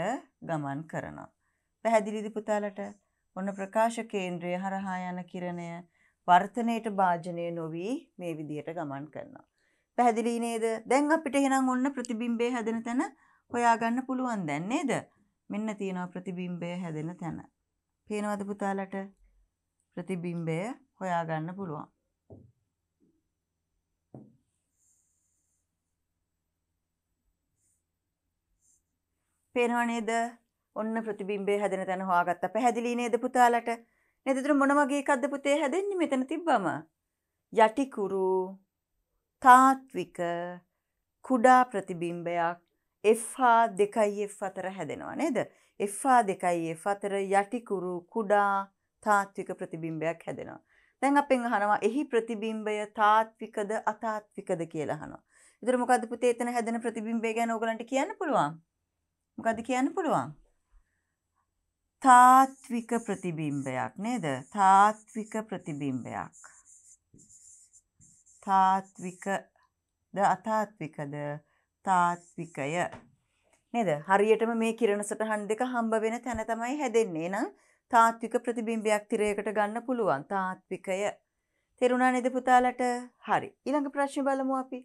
ගමන් කරනවා. පැහැදිලිද පුතාලට? ඔන්න ප්‍රකාශ කේන්ද්‍රය හරහා යන කිරණය වර්තනයේට භාජනය නොවි මේ විදිහට ගමන් කරනවා. පැහැදිලි නේද? දැන් අපිට එහෙනම් ඔන්න ප්‍රතිබිම්බය හැදෙන තැන හොයාගන්න පුළුවන් දැන් නේද? මෙන්න තියෙනවා ප්‍රතිබිම්බය හැදෙන තැන. පේනවද පුතාලට? ප්‍රතිබිම්බය හොයාගන්න පුළුවන්. පේනවා නේද? ඔන්න ප්‍රතිබිම්බය හැදෙන තැන හොයාගත්තා. පැහැදිලි නේද පුතාලට? නේද? ඒතර මොන වගේ එකක්ද පුතේ හැදෙන්නේ මෙතන තිබ්බම? යටිකුරු තාත්වික කුඩා ප්‍රතිබිම්බයක් F two F අතර හැදෙනවා නේද? F two F අතර යටිකුරු කුඩා තාත්වික ප්‍රතිබිම්බයක් හැදෙනවා. දැන් අපෙන් අහනවා එහි ප්‍රතිබිම්බය තාත්විකද අතාත්විකද කියලා අහනවා. ඒතර මොකද්ද පුතේ එතන හැදෙන ප්‍රතිබිම්බය ගැන ඕගලන්ට කියන්න පුළුවන්? මොකද කියන්න පුළුවන් තාත්වික ප්‍රතිබිම්බයක් නේද තාත්වික ප්‍රතිබිම්බයක් තාත්විකද අතාත්විකද තාත්විකය නේද හරියටම මේ කිරණ සටහන් දෙක හම්බ වෙන තැන තමයි හැදෙන්නේ නං තාත්වික ප්‍රතිබිම්බයක් තිරයකට ගන්න පුළුවන් තාත්විකය තේරුණා නේද පුතාලට හරි ඊළඟ ප්‍රශ්නේ බලමු අපි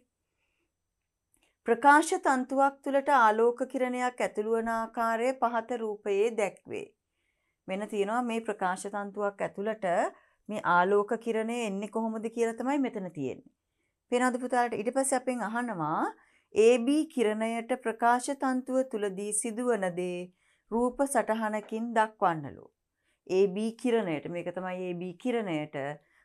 ප්‍රකාශ තන්තුවක් තුළට ආලෝක කිරණයක් ඇතුළු වන ආකාරය පහත රූපයේ දැක්වේ. මෙන්න තියෙනවා මේ ප්‍රකාශ තන්තුවක් ඇතුළට මේ ආලෝක කිරණය එන්නේ කොහොමද කියලා තමයි මෙතන තියෙන්නේ. පේනවද පුතාලට? ඊට පස්සේ අපෙන් අහනවා A B කිරණයට ප්‍රකාශ තන්තුව තුලදී සිදුවන දේ රූප සටහනකින් දක්වන්නලු. A B කිරණයට මේක තමයි A B කිරණයට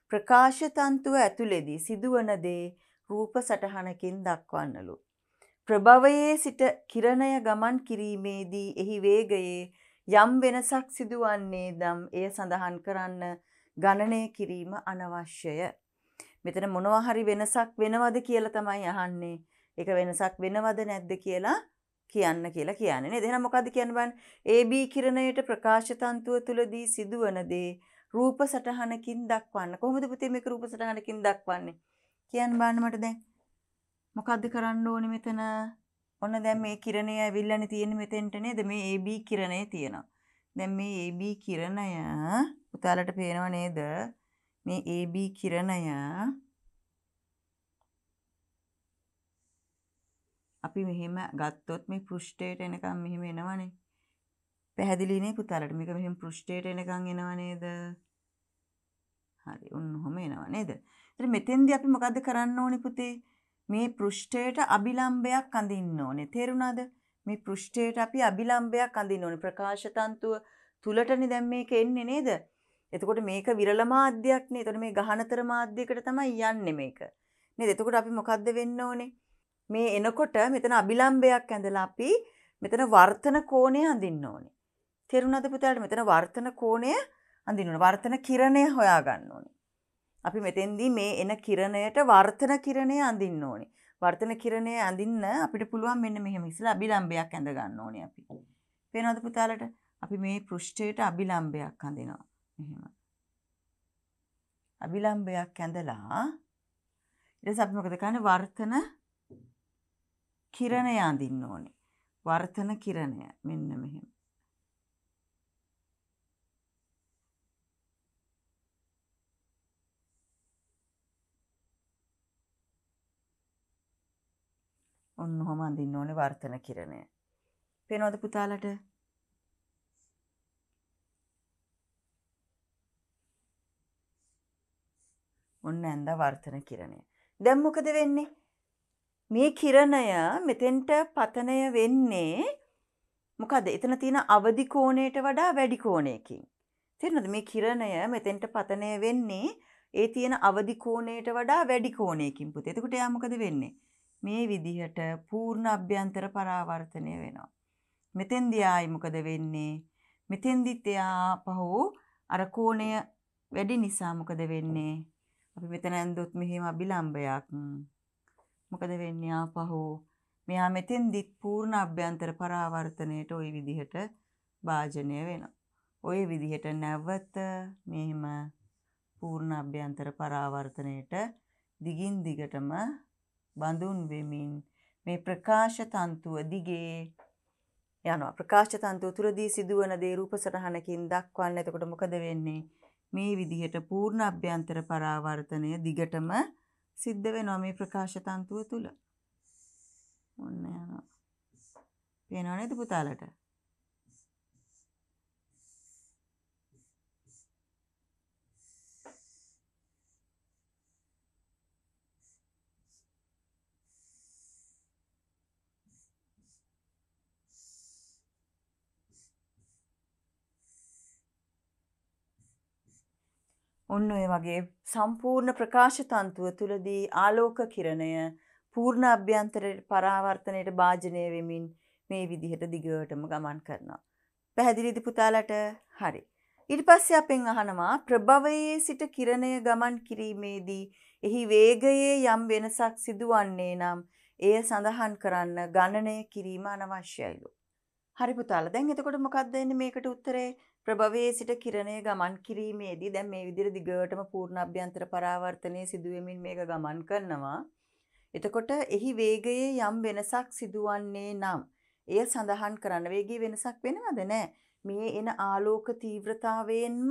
ප්‍රකාශ තන්තුව ඇතුළේදී සිදුවන දේ රූප සටහනකින් දක්වන්නලු. ප්‍රභවයේ සිට කිරණය ගමන් කිරීමේදී එහි වේගයේ යම් වෙනසක් සිදුවන්නේ නම් එය සඳහන් කරන්න ගණනය කිරීම අනවශ්‍යය. මෙතන මොනවා හරි වෙනසක් වෙනවද කියලා තමයි අහන්නේ. ඒක වෙනසක් වෙනවද නැද්ද කියලා කියන්න කියලා කියන්නේ නේද? එහෙනම් මොකද්ද කියන්න බලන්න. A B කිරණයට ප්‍රකාශ තන්තුව තුලදී සිදුවන දේ රූප සටහනකින් දක්වන්න. කොහොමද පුතේ මේක රූප සටහනකින් දක්වන්නේ? කියන්න බලන්න මට දැන්. මොකද්ද කරන්න ඕනේ මෙතන? ඔන්න දැන් මේ කිරණය ඇවිල්ලානේ තියෙන්නේ මෙතෙන්ට නේද? මේ A B කිරණය තියෙනවා. දැන් මේ A B කිරණය උතාලට පේනව නේද? මේ A B කිරණය අපි මෙහෙම ගත්තොත් මේ පෘෂ්ඨයට එනකම් මෙහෙම එනවනේ. පැහැදිලි නේ පුතාලට? මේක මෙහෙම පෘෂ්ඨයට එනකම් එනව නේද? හරි. ඔන්නෝම එනවා නේද? ඒත් මෙතෙන්දී අපි මොකද්ද කරන්න ඕනේ පුතේ? මේ පෘෂ්ඨයට අභිලම්භයක් අඳින්න ඕනේ. තේරුණාද? මේ පෘෂ්ඨයට අපි අභිලම්භයක් අඳින්න ඕනේ. ප්‍රකාශ තන්තුව තුලටනේ දැන් මේක එන්නේ නේද? එතකොට මේක විරල මාධ්‍යයක් නේ. එතකොට මේ ගහනතර මාධ්‍යයකට තමයි යන්නේ මේක. නේද? එතකොට අපි මොකද්ද වෙන්න ඕනේ? මේ එනකොට මෙතන අභිලම්භයක් ඇඳලා අපි මෙතන වර්තන කෝණය අඳින්න ඕනේ. තේරුණාද පුතාලට? මෙතන වර්තන කෝණය අඳින්න ඕනේ. වර්තන කිරණය හොයා ගන්න ඕනේ. අපි මෙතෙන්දී මේ එන කිරණයට වර්තන කිරණය අඳින්න ඕනේ. වර්තන කිරණය අඳින්න අපිට පුළුවන් මෙන්න මෙහෙම ඉස්සලා අභිලම්භයක් ඇඳ ගන්න ඕනේ අපි. පේනවද පුතාලට? අපි මේ පෘෂ්ඨයට අභිලම්භයක් අඳිනවා. මෙහෙම. අභිලම්භයක් ඇඳලා ඊට පස්සේ අපි මොකද කරන්නේ? වර්තන කිරණය අඳින්න ඕනේ. වර්තන කිරණය මෙන්න මෙහෙම. ඔන්න ඔහම අඳින්න ඕනේ වර්තන කිරණය. පේනවද පුතාලට? ඔන්න ඇඳ වර්තන කිරණය. දැන් මොකද වෙන්නේ? මේ කිරණය මෙතෙන්ට පතනය වෙන්නේ මොකද? එතන තියෙන අවදි කෝණයට වඩා වැඩි කෝණයකින්. තේරෙනවද? මේ කිරණය මෙතෙන්ට පතනය වෙන්නේ ඒ තියෙන අවදි කෝණයට වඩා වැඩි කෝණයකින් පුතේ. එතකොට යා මොකද වෙන්නේ? මේ විදිහට පූර්ණ අභ්‍යන්තර පරාවර්තනය වෙනවා. මෙතෙන්දී ආයි මොකද වෙන්නේ? මෙතෙන්දිත් යා පහෝ අර කෝණය වැඩි නිසා මොකද වෙන්නේ? අපි මෙතන ඇඳුත් මෙහෙම අභිලම්භයක්. මොකද වෙන්නේ? ආපහු මෙහා මෙතෙන්දිත් පූර්ණ අභ්‍යන්තර පරාවර්තනයේට ওই විදිහට භාජනය වෙනවා. ওই විදිහට නැවත මෙහෙම පූර්ණ අභ්‍යන්තර පරාවර්තනයේට දිගින් දිගටම බඳුන් වෙමින් මේ ප්‍රකාශ තන්තුව දිගේ යනවා. ප්‍රකාශ තන්තුව තුරදී සිදුවන දේ රූප සටහනකින් දක්වන්න. එතකොට මොකද වෙන්නේ? මේ විදිහට පූර්ණ අභ්‍යන්තර පරාවර්තනය දිගටම සිද්ධ වෙනවා මේ ප්‍රකාශ තන්තුව තුල. ඔන්න යනවා. පේනව නේද පුතාලට? ඔන්න ඔය වගේ සම්පූර්ණ ප්‍රකාශ තන්තුව තුලදී ආලෝක කිරණය පූර්ණ අභ්‍යන්තර පරාවර්තනයේට භාජනය වෙමින් මේ විදිහට දිගටම ගමන් කරනවා. පැහැදිලිද පුතාලට? හරි. ඊට පස්සේ අපෙන් අහනවා ප්‍රභවයේ සිට කිරණය ගමන් කිරීමේදී එහි වේගයේ යම් වෙනසක් සිදුවන්නේ නම් එය සඳහන් කරන්න ගණනය කිරීම අනවශ්‍යයිලු. හරි පුතාලා. දැන් එතකොට මොකක්ද එන්නේ මේකට උත්තරේ? ප්‍රභවයේ සිට කිරණය ගමන් කිරීමේදී දැන් මේ විදිහට දිගටම පූර්ණ අභ්‍යන්තර පරාවර්තනයේ සිදුවෙමින් මේක ගමන් කරනවා. එතකොට එහි වේගයේ යම් වෙනසක් සිදුවන්නේ නම් එය සඳහන් කරන්න. වේගයේ වෙනසක් වෙනවද? නැහැ. මේ එන ආලෝක තීව්‍රතාවයෙන්ම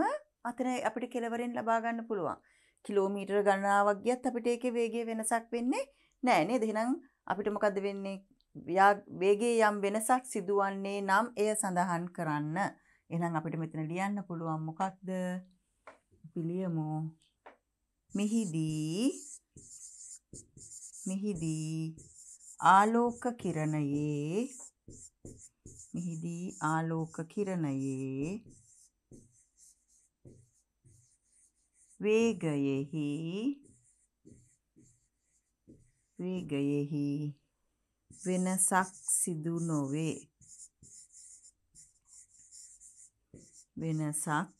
අතන අපිට කෙලවරෙන් ලබා ගන්න පුළුවන්. කිලෝමීටර ගණනාවක් ගියත් අපිට ඒකේ වේගයේ වෙනසක් වෙන්නේ නැහැ නේද? එහෙනම් අපිට මොකද්ද වෙන්නේ? වේගයේ යම් වෙනසක් සිදුවන්නේ නම් එය සඳහන් කරන්න. එහෙනම් අපිට මෙතන ලියන්න පුළුවන් මොකක්ද? පිළියමු. මෙහිදී මෙහිදී ආලෝක කිරණයේ මෙහිදී ආලෝක කිරණයේ වේගයෙහි වේගයෙහි වෙනසක් සිදු නොවේ. වෙනසක්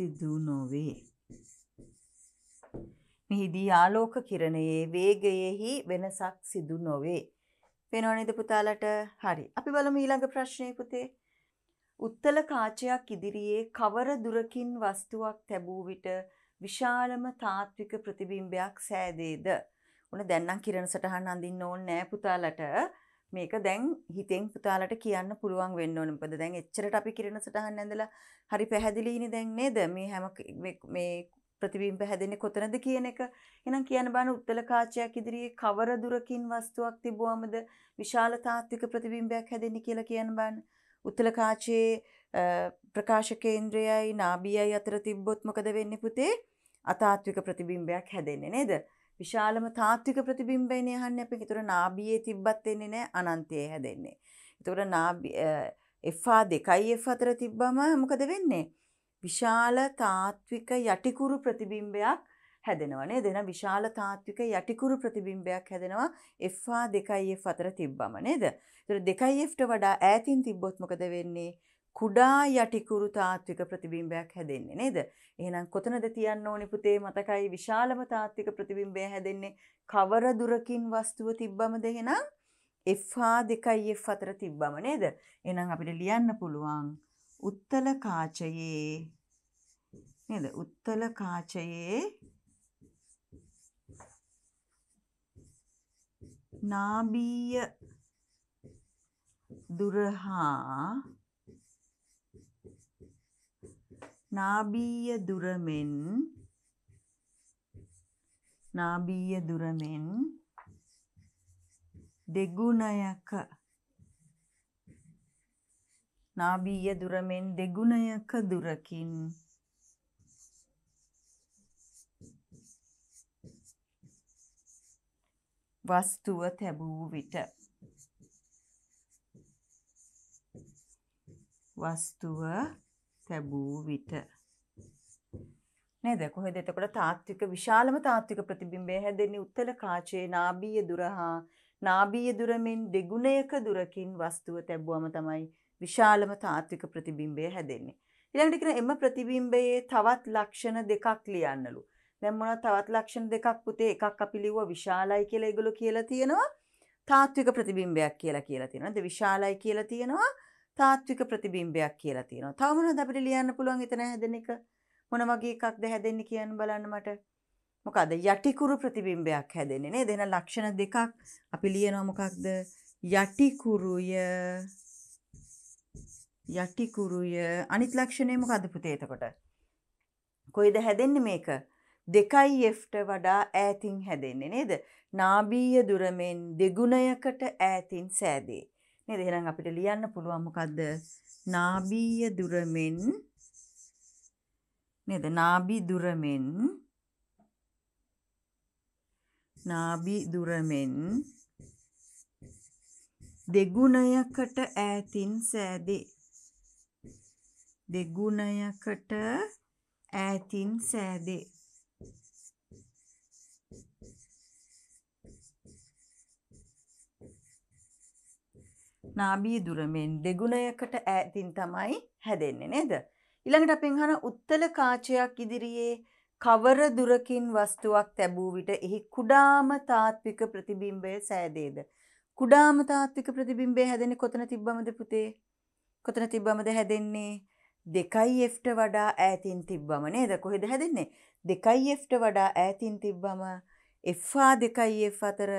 सिधुनोवे මෙහිදී ආලෝක කිරණයේ වේගයෙහි වෙනසක් සිදු නොවේ. වෙනවනේද පුතාලට? හරි. අපි බලමු ඊළඟ ප්‍රශ්නේ පුතේ. උත්තල කාචයක් ඉදිරියේ කවර දුරකින් වස්තුවක් තැබූ විට විශාලම තාත්වික ප්‍රතිබිම්බයක් සෑදේද? උන දැන් නම් කිරණ සටහන් අඳින්න ඕනේ නෑ පුතාලට. මේක දැන් හිතෙන් පුතාලට කියන්න පුළුවන් වෙන්න ඕනේ. මොකද දැන් එච්චරට අපි කිරණ සටහන් ඇඳලා හරි පැහැදිලිනේ දැන් නේද? මේ හැම මේ प्रतिबिंब හැදෙන්නේ කොතනද කියන එක එහෙනම් කියන බාන උත්තල කාචයක් ඉදිරියේ කවර දුරකින් වස්තුවක් තිබුවමද විශාල තාත්වික ප්‍රතිබිම්බයක් හැදෙන්නේ කියලා කියන බාන උත්තල කාචයේ ප්‍රකාශ කේන්ද්‍රයයි නාභියයි අතර තිබ්බොත් මොකද වෙන්නේ පුතේ අතාත්වික ප්‍රතිබිම්බයක් හැදෙන්නේ නේද විශාලම තාත්වික ප්‍රතිබිම්බයනේ අහන්නේ අපි ඒතර නාභියේ තිබ්බත් එන්නේ නැහැ අනන්තයේ හැදෙන්නේ ඒතර නාභිය එෆ් ආ දෙකයි එෆ් අතර තිබ්බම මොකද වෙන්නේ විශාල තාත්වික යටිකුරු ප්‍රතිබිම්බයක් හැදෙනවා නේද? එහෙනම් විශාල තාත්වික යටිකුරු ප්‍රතිබිම්බයක් හැදෙනවා එෆ් ආ දෙකයි එෆ් අතර තිබ්බම නේද? ඒතර දෙකයි එෆ් ට වඩා ඈතින් තිබ්බොත් මොකද වෙන්නේ? කුඩා යටිකුරු තාත්වික ප්‍රතිබිම්බයක් හැදෙන්නේ නේද? එහෙනම් කොතනද තියන්න ඕනේ පුතේ මතකයි විශාලම තාත්වික ප්‍රතිබිම්බය හැදෙන්නේ කවර දුරකින් වස්තුව තිබ්බමද එහෙනම් එෆ් ආ දෙකයි එෆ් අතර තිබ්බම නේද? එහෙනම් අපිට ලියන්න පුළුවන් उत्तल काचये उत्तल काचये नाभीय दुरहा नाभीय दुरमेन नाभीय दुरमेन देगुणयक नाभीय दुरमेन देगुणयक दुरकिन वस्तुव तबू विट वस्तुव तबू विट නේද කොහෙද එතකොට තාත්වික විශාලම තාත්වික ප්‍රතිබිම්බය හැදෙන්නේ උත්තල කාචයේ නාභීය දුරහා නාභීය දුරමින් දෙගුණයක දුරකින් වස්තුව තැබුවම තමයි විශාලම තාත්වික ප්‍රතිබිම්බය හැදෙන්නේ. ඊළඟට කියන එම ප්‍රතිබිම්බයේ තවත් ලක්ෂණ දෙකක් ලියන්නලු. දැන් මොනවද තවත් ලක්ෂණ දෙකක් පුතේ? එකක් අපි ලිව්වා විශාලයි කියලා ඒගොල්ලෝ කියලා තියෙනවා. තාත්වික ප්‍රතිබිම්බයක් කියලා කියලා තියෙනවා. නේද? විශාලයි කියලා තියෙනවා. තාත්වික ප්‍රතිබිම්බයක් කියලා තියෙනවා. තව මොනවද අපිට ලියන්න පුළුවන් එතන හැදෙන එක? මොන වගේ එකක්ද හැදෙන්නේ කියන්න බලන්න මට. මොකද යටිකුරු ප්‍රතිබිම්බයක් හැදෙන්නේ නේද? එහෙනම් ලක්ෂණ දෙකක් අපි ලියනවා මොකක්ද? යටිකුරුය යටිකුරුය අනිත් ලක්ෂණය මොකද්ද පුතේ එතකොට කොයිද හැදෙන්නේ මේක දෙකයි එෆ් ට වඩා ඈතින් හැදෙන්නේ නේද නාභීය දුරමෙන් දෙගුණයකට ඈතින් සෑදේ නේද එහෙනම් අපිට ලියන්න පුළුවන් මොකද්ද නාභීය දුරමෙන් නේද නාභි දුරමෙන් නාභි දුරමෙන් දෙගුණයකට ඈතින් සෑදේ දෙගුණයකට ඈතින් සෑදේ නාභී දුරමෙන් දෙගුණයකට ඈතින් තමයි හැදෙන්නේ නේද ඊළඟට අපි අහන උත්තල කාචයක් ඉදිරියේ කවර දුරකින් වස්තුවක් තැබූ විට එහි කුඩාම තාත්වික ප්‍රතිබිම්බය සෑදේද කුඩාම තාත්වික ප්‍රතිබිම්බය හැදෙන්නේ කොතන තිබ්බමද පුතේ කොතන තිබ්බමද හැදෙන්නේ දෙකයි එෆ් ට වඩා ඈතින් තිබ්බම නේද කොහෙද හැදෙන්නේ දෙකයි එෆ් ට වඩා ඈතින් තිබ්බම එෆ් ආ දෙකයි එෆ් අතර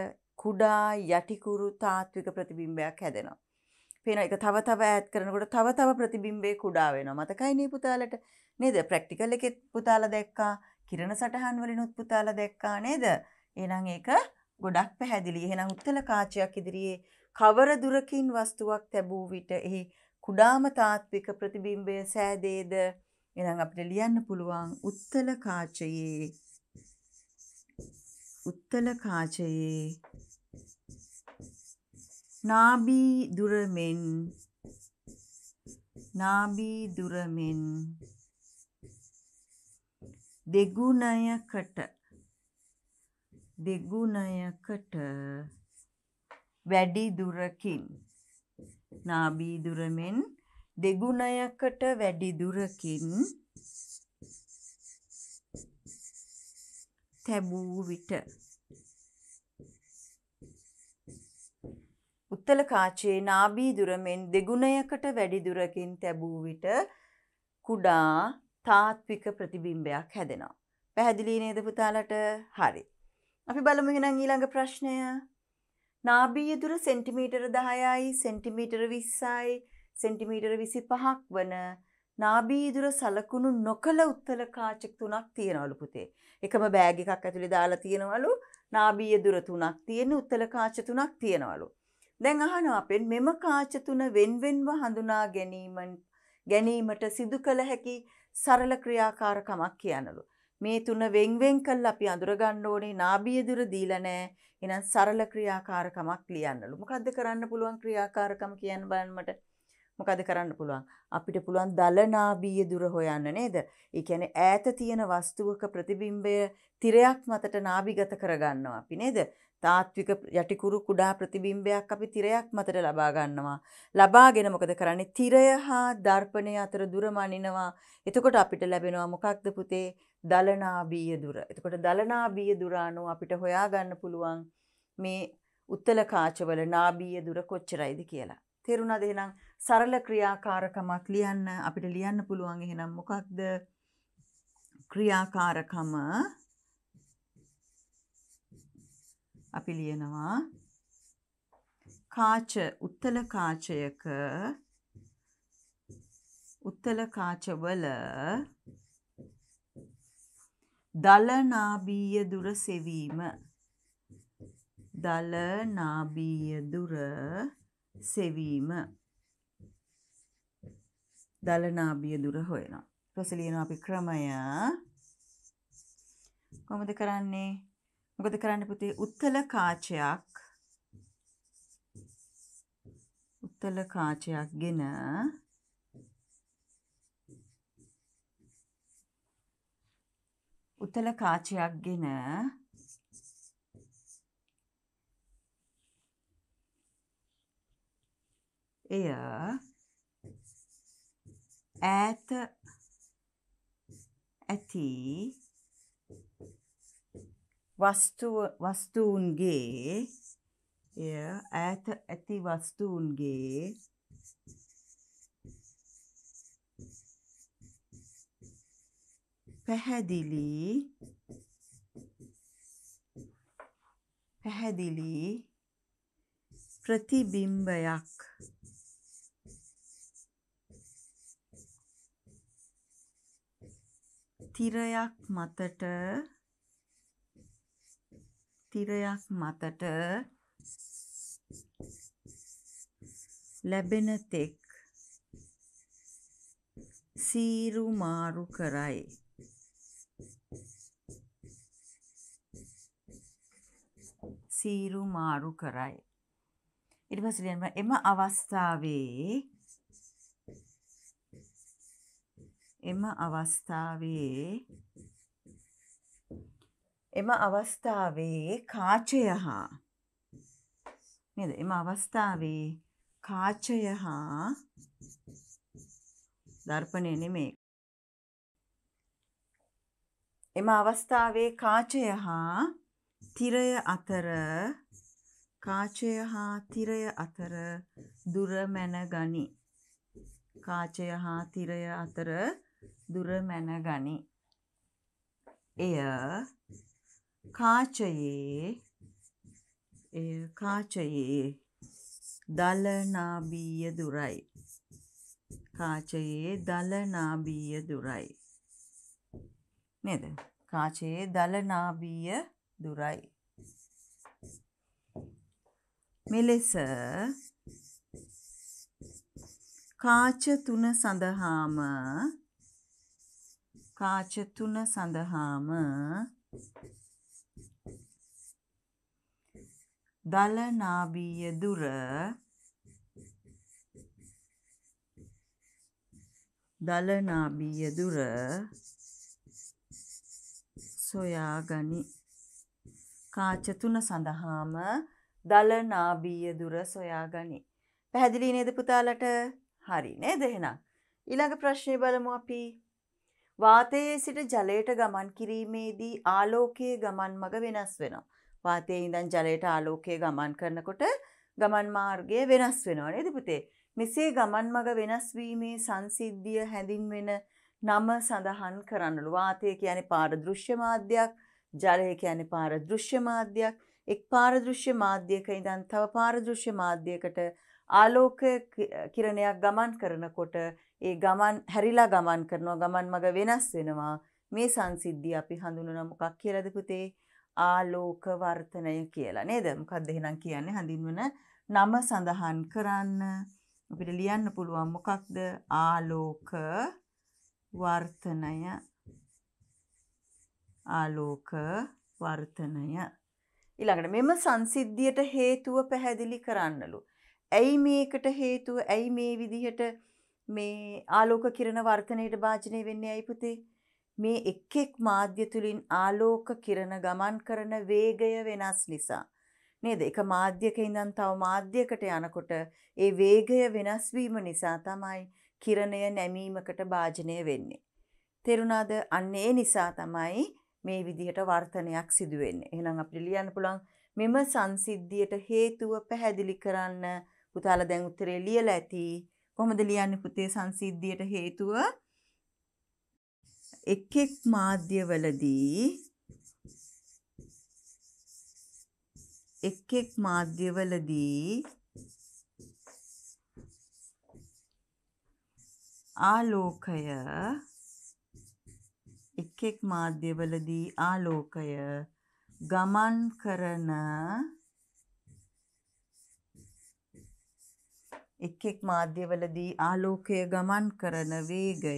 කුඩා යටිකුරු තාත්වික ප්‍රතිබිම්බයක් හැදෙනවා පේනවා ඒක තව තව ඈත් කරනකොට තව තව ප්‍රතිබිම්බේ කුඩා වෙනවා මතකයි නේ පුතාලට නේද ප්‍රැක්ටිකල් එකේ පුතාලා දැක්කා කිරණ සටහන් වලිනුත් පුතාලා දැක්කා නේද එහෙනම් ඒක ගොඩක් පැහැදිලි එහෙනම් උත්තල කාචයක් ඉදිරියේ කවර දුරකින් වස්තුවක් තැබූ විට එහි කුඩාම තාත්වික ප්‍රතිබිම්බය සෑදේද එහෙනම් අපිට ලියන්න පුළුවන් උත්තල කාචයේ උත්තල කාචයේ නාභී දුරමෙන් නාභී දුරමෙන් දෙගුණයකට දෙගුණයකට වැඩි දුරකින් නාභී දුරමෙන් දෙගුණයකට වැඩි දුරකින් තැබූ විට උත්තල කාචයේ නාභී දුර මෙන් දෙගුණයකට වැඩි දුරකින් තැබූ විට කුඩා තාත්වික ප්‍රතිබිම්බයක් හැදෙනවා. පැහැදිලි නේද පුතාලට? හරි. අපි බලමු එහෙනම් ඊළඟ ප්‍රශ්නය. නාභී දුර සෙන්ටිමීටර දහයයි සෙන්ටිමීටර විස්සයි සෙන්ටිමීටර විසිපහක් වන නාභී දුර සලකුණු නොකළ උත්තල කාච තුනක් තියෙනවලු පුතේ. එකම බෑග් එකක් ඇතුලේ දාලා තියෙනවලු නාභී දුර තුනක් තියෙන උත්තල කාච තුනක් තියෙනවලු. දැන් අහනවා අපෙන් මෙම කාච තුන වෙන්වෙන්ව හඳුනා ගැනීම ගැනීමට සිදු කළ හැකි සරල ක්‍රියාකාරකමක් කියනලු. මේ තුන වෙන්වෙන් කළා අපි අඳුර ගන්න ඕනේ නාභිය දුර දීලා නැහැ. එහෙනම් සරල ක්‍රියාකාරකමක් ලියන්නලු. මොකද්ද කරන්න පුළුවන් ක්‍රියාකාරකම කියන්න බලන්න මට. මොකද්ද කරන්න පුළුවන්? අපිට පුළුවන් දල නාභිය දුර හොයන්න නේද? ඒ කියන්නේ ඈත තියෙන වස්තුවක ප්‍රතිබිම්බය තිරයක් මතට නාභිගත කරගන්නවා අපි නේද? තාත්වික යටිකුරු කුඩා ප්‍රතිබිම්බයක් අපි තිරයක් මතට ලබා ගන්නවා. ලබාගෙන මොකද කරන්නේ? තිරය හා දර්පණය අතර දුර මනිනවා. එතකොට අපිට ලැබෙනවා මොකක්ද පුතේ? දලනාභීය දුර. එතකොට දලනාභීය දුර අනුව අපිට හොයා ගන්න පුළුවන් මේ උත්තල කාචවල නාභීය දුර කොච්චරයිද කියලා. තේරුණාද? එහෙනම් සරල ක්‍රියාකාරකමක් ලියන්න අපිට ලියන්න පුළුවන්. එහෙනම් මොකක්ද ක්‍රියාකාරකම? අපි ලියනවා කාච උත්තල කාචයක උත්තල කාචවල දලනාභීය දුර සෙවීම දලනාභීය දුර සෙවීම දලනාභීය දුර හොයනවා. ඊපස්සේ ලියනවා අපි ක්‍රමය කොහොමද කරන්නේ? මොකද කරන්න පුතේ? උත්තල කාචයක් උත්තල කාචයක් ගෙන උත්තල කාචයක් ගෙන එය ඈත ඇති වස්තුව වස්තුන්ගේ එය ඈත ඇති වස්තුන්ගේ පැහැදිලි පැහැදිලි ප්‍රතිබිම්බයක් තිරයක් මතට තිරයක් මතට ලැබෙන තෙක් සීරු මාරු කරයි. සීරු මාරු කරයි. ඊට පස්සේ ලියනවා එම අවස්ථාවේ එම අවස්ථාවේ එම අවස්ථාවේ කාචය හා නේද එම අවස්ථාවේ කාචය හා දර්පණය නෙමෙයි එම අවස්ථාවේ කාචය හා තිරය අතර කාචය හා තිරය අතර දුර මැන ගනි. කාචය හා තිරය අතර දුර මැන ගනි. එය කාචයේ එය කාචයේ දලනාභීය දුරයි. කාචයේ දලනාභීය දුරයි නේද? කාචයේ දලනාභීය දුරයි. මෙලෙස කාච තුන සඳහාම කාච තුන සඳහාම දලනාභීය දුර දලනාභීය දුර සොයාගනි. කාච තුන සඳහාම දලනාභීය දුර සොයාගනි. පැහැදිලි නේද පුතාලට? හරි නේද? එහෙනම් ඊළඟ ප්‍රශ්නේ බලමු අපි. වාතයේ සිට ජලයට ගමන් කිරීමේදී ආලෝකයේ ගමන් මඟ වෙනස් වෙනවා. වාතයේ ඉඳන් ජලයට ආලෝකයේ ගමන් කරනකොට ගමන් මාර්ගය වෙනස් වෙනවා නේද පුතේ? මෙසේ ගමන් මඟ වෙනස් වීමේ සංසිද්ධිය හැඳින්වෙන නම සඳහන් කරන්නලු. වාතය කියන්නේ පාරදෘශ්‍ය මාධ්‍යයක්, ජලය කියන්නේ පාරදෘශ්‍ය මාධ්‍යයක්. එක් පාරදෘශ්‍ය මාධ්‍යයක ඉඳන් තව පාරදෘශ්‍ය මාධ්‍යයකට ආලෝක කිරණයක් ගමන් කරනකොට ඒ ගමන් හැරිලා ගමන් කරනවා, ගමන් මඟ වෙනස් වෙනවා. මේ සංසිද්ධිය අපි හඳුනන මොකක් කියලාද පුතේ? ආලෝක වර්තනය කියලා නේද? මොකක්ද එහෙනම් කියන්නේ? හඳින්වන නම සඳහන් කරන්න අපිට ලියන්න පුළුවන් මොකක්ද? ආලෝක වර්තනය. ආලෝක වර්තනය. ඊළඟට මෙම සංසිද්ධියට හේතුව පැහැදිලි කරන්නලු. ඇයි මේකට හේතුව? ඇයි මේ විදිහට මේ ආලෝක කිරණ වර්තනයේට භාජනය වෙන්නේ? ඇයි පුතේ? මේ එක් එක් මාධ්‍ය තුලින් ආලෝක කිරණ ගමන් කරන වේගය වෙනස් නිසා නේද? එක මාධ්‍යක ඉඳන් තව මාධ්‍යකට යනකොට ඒ වේගය වෙනස් වීම නිසා තමයි කිරණය නැමීමකට භාජනය වෙන්නේ. තේරුණාද? අන්න ඒ නිසා තමයි මේ විදිහට වර්තනයක් සිදු වෙන්නේ. එහෙනම් අපිට ලියන්න පුළුවන් මෙම සංසිද්ධියට හේතුව පැහැදිලි කරන්න. පුතාලා දැන් උත්තරේ ලියලා ඇති. කොහොමද ලියන්නේ පුතේ සංසිද්ධියට හේතුව? එක් එක් මාධ්‍යවලදී එක් එක් මාධ්‍යවලදී ආලෝකය එක් එක් මාධ්‍යවලදී ආලෝකය ගමන් කරන එක් එක් මාධ්‍යවලදී ආලෝකය ගමන් කරන වේගය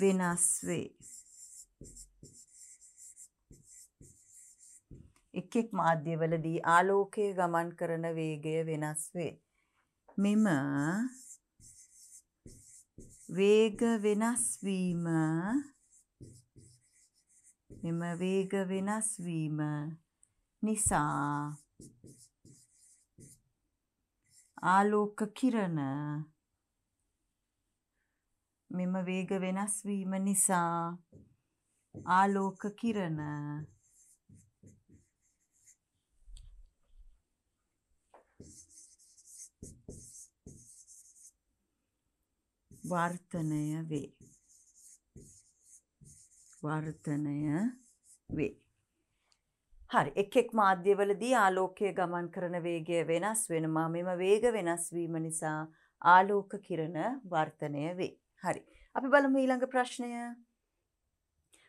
වෙනස් වේ. එක් එක් මාධ්‍යවලදී ආලෝකය ගමන් කරන වේගය වෙනස් වේ. මෙම වේග වෙනස් වීම මෙම වේග වෙනස් වීම නිසා ආලෝක කිරණ මෙම වේග වෙනස් වීම නිසා ආලෝක කිරණ වර්තනය වේ. වර්තනය වේ. හරි. එක් එක් මාධ්‍යවලදී ආලෝකය ගමන් කරන වේගය වෙනස් වෙනවා. මෙම වේග වෙනස් වීම නිසා ආලෝක කිරණ වර්තනය වේ. හරි. අපි බලමු ඊළඟ ප්‍රශ්නය.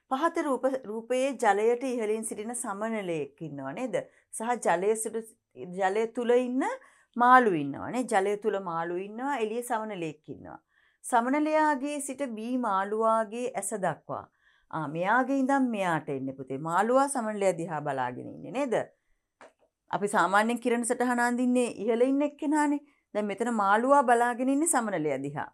පහත රූප රූපයේ ජලයට ඉහළින් සිටින සමනලයක් ඉන්නවා නේද? සහ ජලයේ ජලය තුල ඉන්න මාළු ඉන්නවා නේ. ජලය තුල මාළු ඉන්නවා, එළියේ සමනලයක් ඉන්නවා. සමනලයාගේ සිට බී මාළුවාගේ ඇස දක්වා ආ මෙයාගේ ඉඳන් මෙයාට එන්නේ පුතේ. මාළුවා සමනලයා දිහා බලාගෙන ඉන්නේ නේද? අපි සාමාන්‍යයෙන් කිරණ සටහන අඳින්නේ ඉහළ ඉන්න එක්කෙනානේ. දැන් මෙතන මාළුවා බලාගෙන ඉන්නේ සමනලයා දිහා.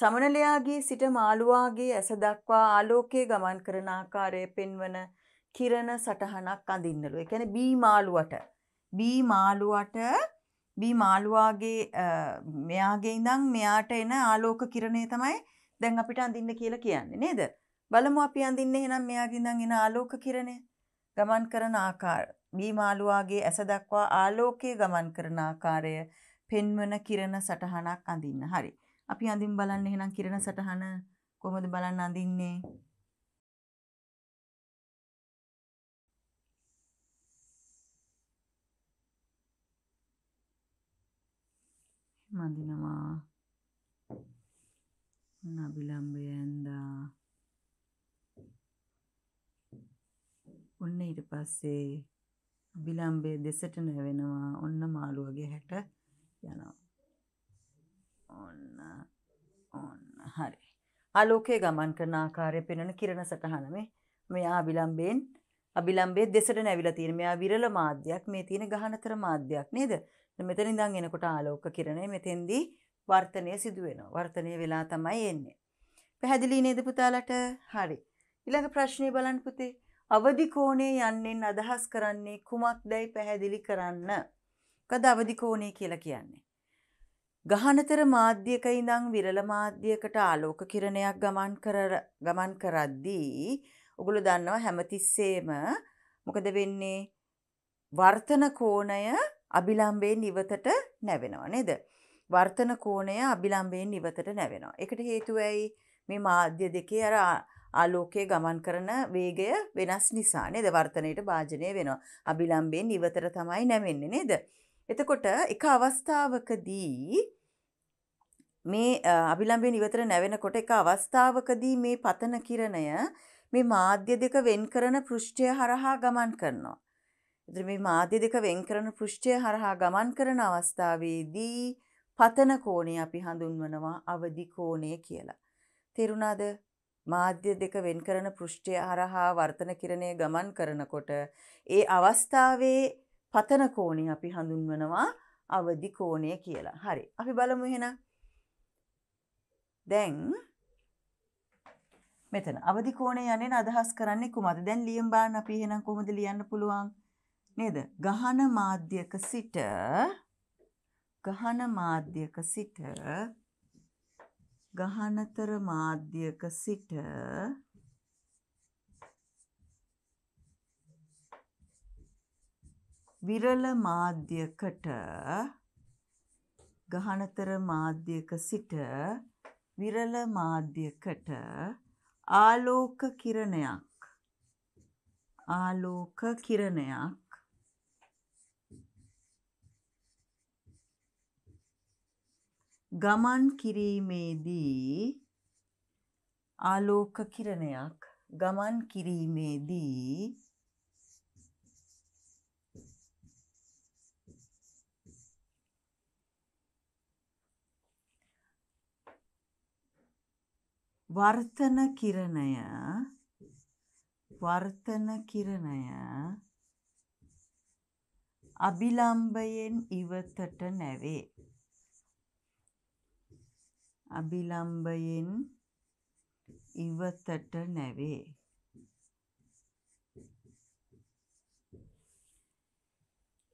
සමනලයාගේ සිට මාළුවාගේ ඇස දක්වා ආලෝකයේ ගමන් කරන ආකාරය පෙන්වන කිරණ සටහනක් අඳින්නලු. ඒ කියන්නේ බී මාළුවට බී මාළුවට බී මාළුවාගේ මෙයාගේ ඉඳන් මෙයාට එන ආලෝක කිරණය තමයි දැන් අපිට අඳින්න කියලා කියන්නේ නේද? බලමු අපි අඳින්නේ එහෙනම් මෙයාගේ ඉඳන් එන ආලෝක කිරණය ගමන් කරන ආකාරය. බී මාළුවාගේ ඇස දක්වා ආලෝකයේ ගමන් කරන ආකාරය පෙන්වන කිරණ සටහනක් අඳින්න. හරි. අපි අඳින් බලන්න එහෙනම් කිරණ සටහන කොහොමද බලන්න අඳින්නේ? මඳිනවා නබිලම්බයෙන්දා. ඔන්න ඊට පස්සේ අබිලම්බය දෙසට නැවෙනවා. ඔන්න මාළුවගේ හැට යනවා. ඔන්න ඔන්න හරි. ආලෝකයේ ගමන් කරන ආකාරය පෙන්වන කිරණ සටහන මේ. මෙයා අබිලම්බයෙන් අබිලම්බයේ දෙසට නැවිලා තියෙන. මෙයා විරල මාධ්‍යයක්. මේ තියෙන ගහනතර මාධ්‍යයක් නේද? මෙතන ඉඳන් එනකොට ආලෝක කිරණය මෙතෙන්දී වර්තනය සිදු වෙනවා. වර්තනය වෙලා තමයි එන්නේ. පැහැදිලි නේද පුතාලට? හරි. ඊළඟ ප්‍රශ්නේ බලන්න පුතේ. අවදි කෝණේ යන්නෙන් අදහස් කරන්නේ කුමක්දයි පැහැදිලි කරන්න. මොකද අවදි කෝණේ කියලා කියන්නේ? ගහනතර මාධ්‍යයක ඉඳන් විරල මාධ්‍යයකට ආලෝක කිරණයක් ගමන් කර ගමන් කරද්දී ඔගොල්ලෝ දන්නවා හැමතිස්සෙම මොකද වෙන්නේ? වර්තන කෝණය අභිලම්බයෙන් ඉවතට නැවෙනවා නේද? වර්තන කෝණය අභිලම්බයෙන් ඉවතට නැවෙනවා. ඒකට හේතුව ඇයි? මේ මාධ්‍ය දෙකේ අර ආලෝකයේ ගමන් කරන වේගය වෙනස් නිසා නේද? වර්තනයේට භාජනය වෙනවා. අභිලම්බයෙන් ඉවතට තමයි නැවෙන්නේ නේද? එතකොට එක අවස්ථාවකදී මේ අභිලම්බයෙන් ඉවතට නැවෙනකොට එක අවස්ථාවකදී මේ පතන කිරණය මේ මාධ්‍ය දෙක වෙන් කරන පෘෂ්ඨය හරහා ගමන් කරනවා. එතකොට මේ මාධ්‍ය දෙක වෙන් කරන පෘෂ්ඨය හරහා ගමන් කරන අවස්ථාවේදී පතන කෝණය අපි හඳුන්වනවා අවදි කෝණය කියලා. තේරුණාද? මාධ්‍ය දෙක වෙන් කරන පෘෂ්ඨය හරහා වර්තන කිරණය ගමන් කරනකොට ඒ අවස්ථාවේ පතන කෝණය අපි හඳුන්වනවා අවදි කෝණය කියලා. හරි. අපි බලමු එහෙනම්. දැන් මෙතන අවදි කෝණය යන්නේ අදහස් කරන්නේ කොහොමද? දැන් ලියන් බලන්න අපි එහෙනම් කොහොමද ලියන්න පුළුවන්? නේද? ගහන මාධ්‍යක සිට ගහන මාධ්‍යක සිට ගහනතර මාධ්‍යක සිට විරල මාධ්‍යකට ගහනතර මාධ්‍යක සිට විරල මාධ්‍යකට ආලෝක කිරණයක් ආලෝක කිරණයක් ගමන් කිරීමේදී ආලෝක කිරණයක් ගමන් කිරීමේදී වර්තන කිරණය වර්තන කිරණය අභිලම්බයෙන් ඉවතට නැවේ. අභිලම්බයෙන් ඉවතට නැවේ.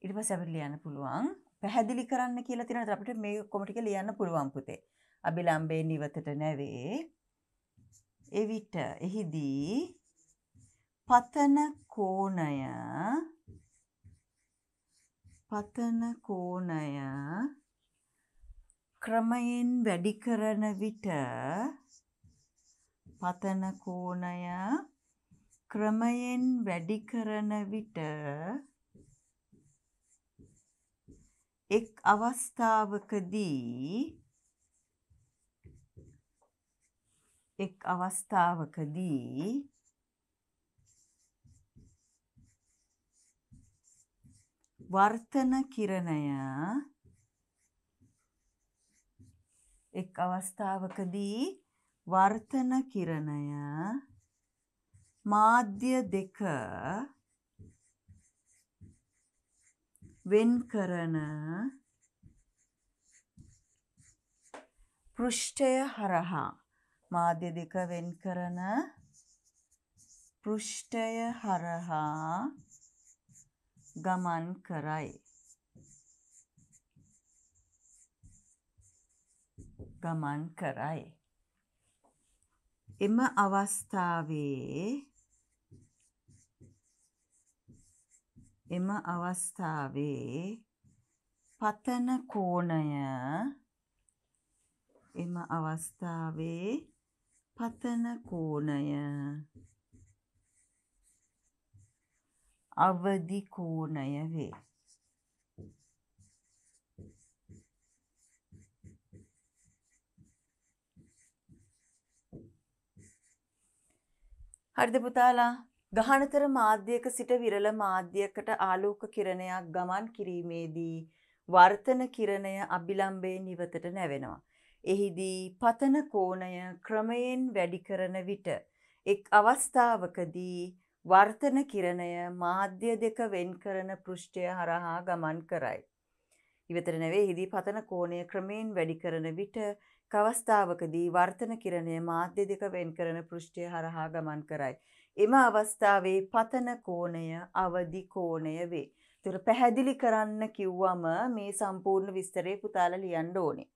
ඊට පස්සේ අපිට ලියන්න පුළුවන් පැහැදිලි කරන්න කියලා තියෙනවා. අපිට මේ කොම ටික ලියන්න පුළුවන් පුතේ. අභිලම්බයෙන් ඉවතට නැවේ. එවිට එහිදී පතන කෝණය පතන කෝණය ක්‍රමයෙන් වැඩි කරන විට පතන කෝණය ක්‍රමයෙන් වැඩි කරන විට එක් අවස්ථාවකදී එක් අවස්ථාවකදී වර්තන කිරණය එක් අවස්ථාවකදී වර්තන කිරණය මාධ්‍ය දෙක වෙන් කරන පෘෂ්ඨය හරහා මාධ්‍ය දෙක වෙන් කරන පෘෂ්ඨය හරහා ගමන් කරයි. ගමන් කරයි. එම අවස්ථාවේ එම අවස්ථාවේ පතන කෝණය එම අවස්ථාවේ පතන කෝණය අවදි කෝණය වේ. හරිද පුතාලා? ගහනතර මාධ්‍යයක සිට විරල මාධ්‍යයකට ආලෝක කිරණයක් ගමන් කිරීමේදී වර්තන කිරණය අභිලම්බයෙන් ඉවතට නැවෙනවා. එහිදී පතන කෝණය ක්‍රමයෙන් වැඩි කරන විට එක් අවස්ථාවකදී වර්තන කිරණය මාධ්‍ය දෙක වෙන් කරන පෘෂ්ඨය හරහා ගමන් කරයි. ඉවතට නැවේ. එහිදී පතන කෝණය ක්‍රමයෙන් වැඩි කරන විට එක් අවස්ථාවකදී වර්තන කිරණය මාධ්‍ය දෙක වෙන් කරන පෘෂ්ඨය හරහා ගමන් කරයි. එම අවස්ථාවේ පතන කෝණය අවදි කෝණය වේ. ඒතර පැහැදිලි කරන්න කිව්වම මේ සම්පූර්ණ විස්තරය පුතාලා ලියන්න ඕනේ.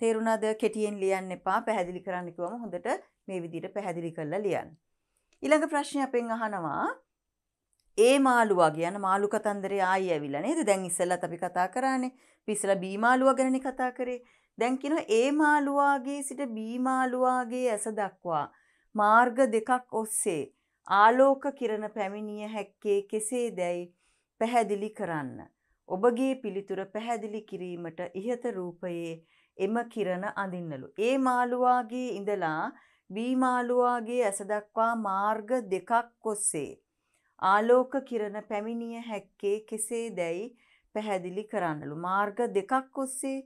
තේරුණාද? කෙටියෙන් ලියන්න එපා, පැහැදිලි කරන්න කිව්වම හොඳට මේ විදිහට පැහැදිලි කරලා ලියන්න. ඊළඟ ප්‍රශ්නේ අපෙන් අහනවා A මාළුවා කියන මාළු කතන්දරේ ආයි ඇවිල්ලා නේද? දැන් ඉස්සෙල්ලත් අපි කතා කරානේ. අපි ඉස්සෙල්ලා B මාළුවා ගැනනේ කතා කරේ. දැන් කියනවා A මාළුවාගේ සිට B මාළුවාගේ ඇස දක්වා මාර්ග දෙකක් ඔස්සේ ආලෝක කිරණ පැමිණිය හැක්කේ කෙසේදයි පැහැදිලි කරන්න. ඔබගේ පිළිතුර පැහැදිලි කිරීමට ඉහත රූපයේ එම කිරණ අඳින්නලු. A මාළුවාගේ ඉඳලා B මාළුවාගේ ඇස දක්වා මාර්ග දෙකක් ඔස්සේ ආලෝක කිරණ පැමිණිය හැක්කේ කෙසේදයි පැහැදිලි කරන්නලු. මාර්ග දෙකක් ඔස්සේ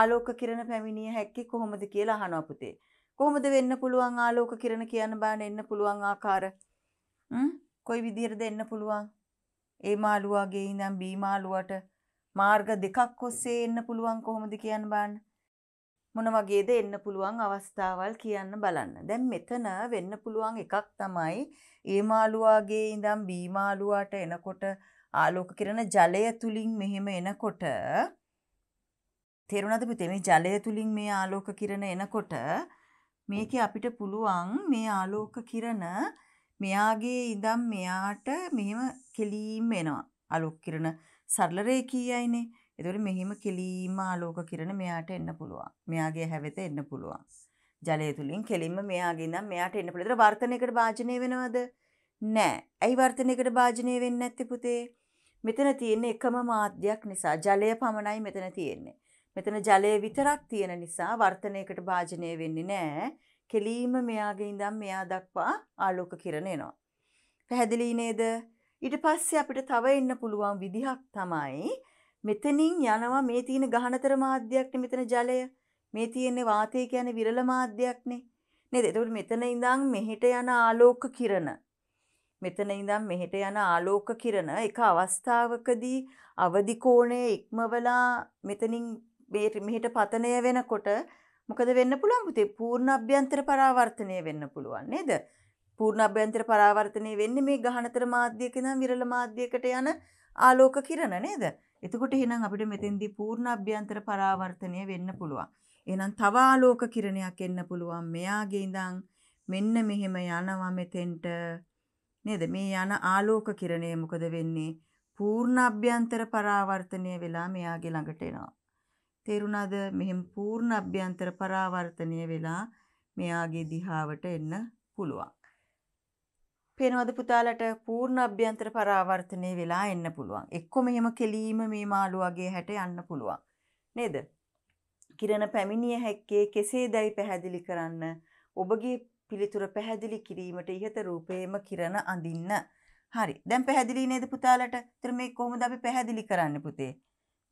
ආලෝක කිරණ පැමිණිය හැක්කේ කොහොමද කියලා අහනවා පුතේ. කොහොමද වෙන්න පුළුවන් ආලෝක කිරණ කියන බාන එන්න පුළුවන් ආකාර? හ්ම් කොයි විදිහටද එන්න පුළුවන්? A මාළුවාගේ ඉඳන් B මාළුවට මාර්ග දෙකක් ඔස්සේ එන්න පුළුවන් කොහොමද කියන්න බාන. මොන වගේද එන්න පුළුවන් අවස්ථාවල් කියන්න බලන්න. දැන් මෙතන වෙන්න පුළුවන් එකක් තමයි A මාළුවාගේ ඉඳන් B මාළුවාට එනකොට ආලෝක කිරණ ජලය තුලින් මෙහෙම එනකොට, තේරුණාද පුතේ? මේ ජලය තුලින් මේ ආලෝක කිරණ එනකොට මේකේ අපිට පුළුවන් මේ ආලෝක කිරණ මෙයාගේ ඉඳන් මෙයාට මෙහෙම කෙලීම් එනවා. ආලෝක කිරණ සරල රේඛීයයිනේ. ඒතකොට මෙහිම කෙලින්ම ආලෝක කිරණ මෙයාට එන්න පුළුවන්. මෙයාගේ හැවෙත එන්න පුළුවන්. ජලය තුලින් කෙලින්ම මෙයාගේ නම් මෙයාට එන්න පුළුවන්. ඒතර වර්තනයකට භාජනය වෙනවද? නෑ. ඇයි වර්තනයකට භාජනය වෙන්නේ නැත්තේ පුතේ? මෙතන තියෙන එකම මාධ්‍යයක් නිසා ජලය පමණයි මෙතන තියෙන්නේ. මෙතන ජලය විතරක් තියෙන නිසා වර්තනයකට භාජනය වෙන්නේ නෑ. කෙලින්ම මෙයාගේ ඉඳන් මෙයා දක්වා ආලෝක කිරණ එනවා. පැහැදිලි නේද? ඊට පස්සේ අපිට තව එන්න පුළුවන් විදිහක් තමයි මෙතනින් යනවා මේ තියෙන ගහනතර මාධ්‍යයක්නේ. මෙතන ජලය මේ තියෙන්නේ වාතය කියන්නේ විරල මාධ්‍යයක්නේ නේද? එතකොට මෙතන ඉඳන් මෙහෙට යන ආලෝක කිරණ මෙතන ඉඳන් මෙහෙට යන ආලෝක කිරණ එක අවස්ථාවකදී අවදි කෝණය ඉක්මවලා මෙතනින් මෙහෙට පතනය වෙනකොට මොකද වෙන්න පුළුවන් පුතේ? පූර්ණ අභ්‍යන්තර පරාවර්තනය වෙන්න පුළුවන් නේද? පූර්ණ අභ්‍යන්තර පරාවර්තනය වෙන්නේ මේ ගහනතර මාධ්‍යයක ඉඳන් විරල මාධ්‍යයකට යන ආලෝක කිරණ නේද? එතකොට එහෙනම් අපිට මෙතෙන්දී පූර්ණ අභ්‍යන්තර පරාවර්තනය වෙන්න පුළුවන්. එහෙනම් තව ආලෝක කිරණයක් එන්න පුළුවන්. මෙයාගේ ඉඳන් මෙන්න මෙහෙම යනවා මෙතෙන්ට නේද? මේ යන ආලෝක කිරණය මොකද වෙන්නේ? පූර්ණ අභ්‍යන්තර පරාවර්තනය වෙලා මෙයාගේ ළඟට එනවා. තේරුණාද? මෙහෙම පූර්ණ අභ්‍යන්තර පරාවර්තනය වෙලා මෙයාගේ දිහාවට එන්න පුළුවන්. පේනවද පුතාලට? පූර්ණ අභ්‍යන්තර පරාවර්තනය වෙලා එන්න පුළුවන්. එක්කොම එහෙම කෙලීම මේ මාළුවාගේ හැට යන්න පුළුවන් නේද? කිරණ පැමිණිය හැක්කේ කෙසේදයි පැහැදිලි කරන්න. ඔබගේ පිළිතුර පැහැදිලි කිරීමට ඉහත රූපයේම කිරණ අඳින්න. හරි. දැන් පැහැදිලි නේද පුතාලට? ඒතර මේක කොහොමද අපි පැහැදිලි කරන්නේ පුතේ?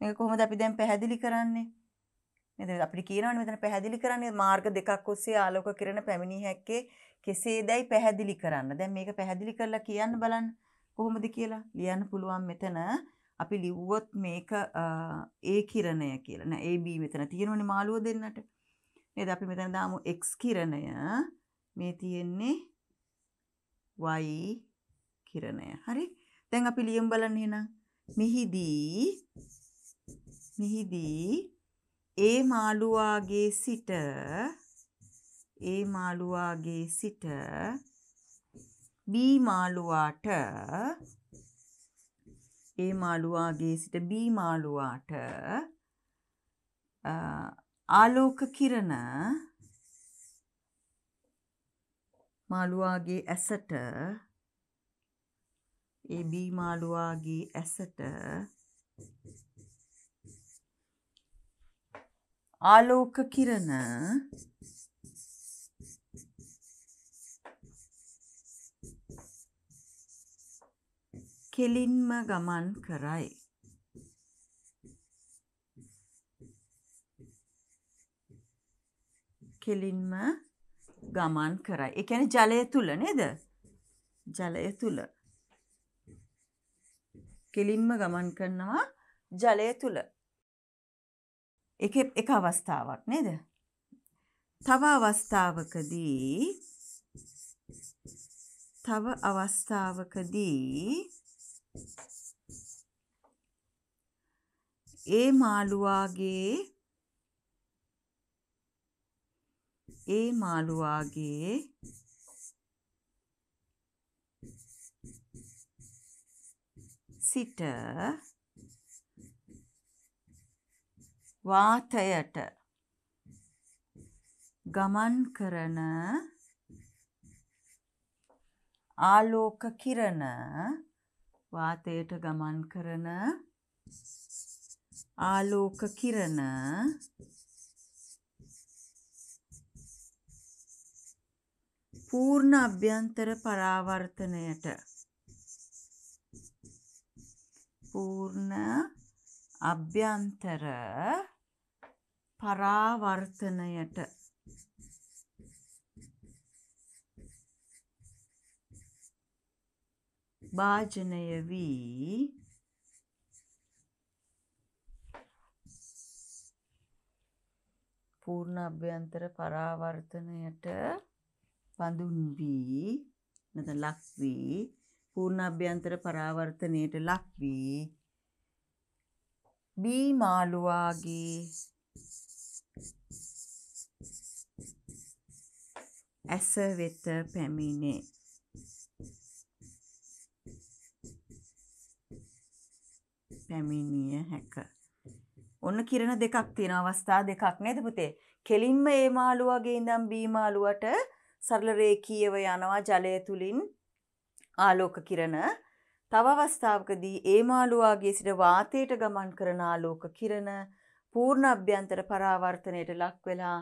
මේක කොහොමද අපි දැන් පැහැදිලි කරන්නේ? නේද? අපිට කියනවනේ මෙතන පැහැදිලි කරන්නේ මාර්ග දෙකක් ඔස්සේ ආලෝක කිරණ පැමිණිය හැක්කේ කෙසේදයි පැහැදිලි කරන්න. දැන් මේක පැහැදිලි කරලා කියන්න බලන්න කොහොමද කියලා. ලියන්න පුළුවන් මෙතන අපි ලිව්වොත් මේක A කිරණය කියලා. නෑ A B මෙතන තියෙනවනේ මාළුව දෙන්නට. නේද? අපි මෙතන දාමු X කිරණය. මේ තියෙන්නේ Y කිරණය. හරි. දැන් අපි ලියමු බලන්න එහෙනම්. මිහිදී මිහිදී A මාළුවාගේ සිට A මාළුවාගේ සිට B මාළුවාට A මාළුවාගේ සිට B මාළුවාට ආලෝක කිරණ මාළුවාගේ ඇසට A B මාළුවාගේ ඇසට ආලෝක කිරණ කෙලින්ම ගමන් කරයි. කෙලින්ම ගමන් කරයි. ඒ කියන්නේ ජලය තුල නේද? ජලය තුල. කෙලින්ම ගමන් කරනවා ජලය තුල. එක එක අවස්ථාවක් නේද? තව අවස්ථාවකදී තව අවස්ථාවකදී A මාළුවාගේ ಎ ಮಾಡುವಾಗೆಯೇ සිට වාතයට ගමන් කරන ආලෝක කිරණ වාතයට ගමන් කරන ආලෝක කිරණ පූර්ණ අභ්‍යන්තර පරාවර්තනයට पूर्ण अभ्यंतर परावर्तनयट भाजनय वी पूर्ण अभ्यंतर परावर्तनयट पंदुन्वी नद लक्वी पूर्ण अभ्यंतर परावर्तनयट लक्वी बी मालुवागे ඇස වෙත පැමිණේ පැමිණිය හැක ඔන්න කිරණ දෙකක් තියෙන අවස්ථා දෙකක් නේද පුතේ කෙලින්ම A මාළුවගේ ඉඳන් B මාළුවට සරල රේඛීයව යනවා ජලය තුලින් ආලෝක කිරණ තව අවස්ථාවකදී ඒ මාළුවාගේ සිට වාතයට ගමන් කරන ආලෝක කිරණ පූර්ණ අභ්‍යන්තර පරාවර්තනයට ලක් වෙලා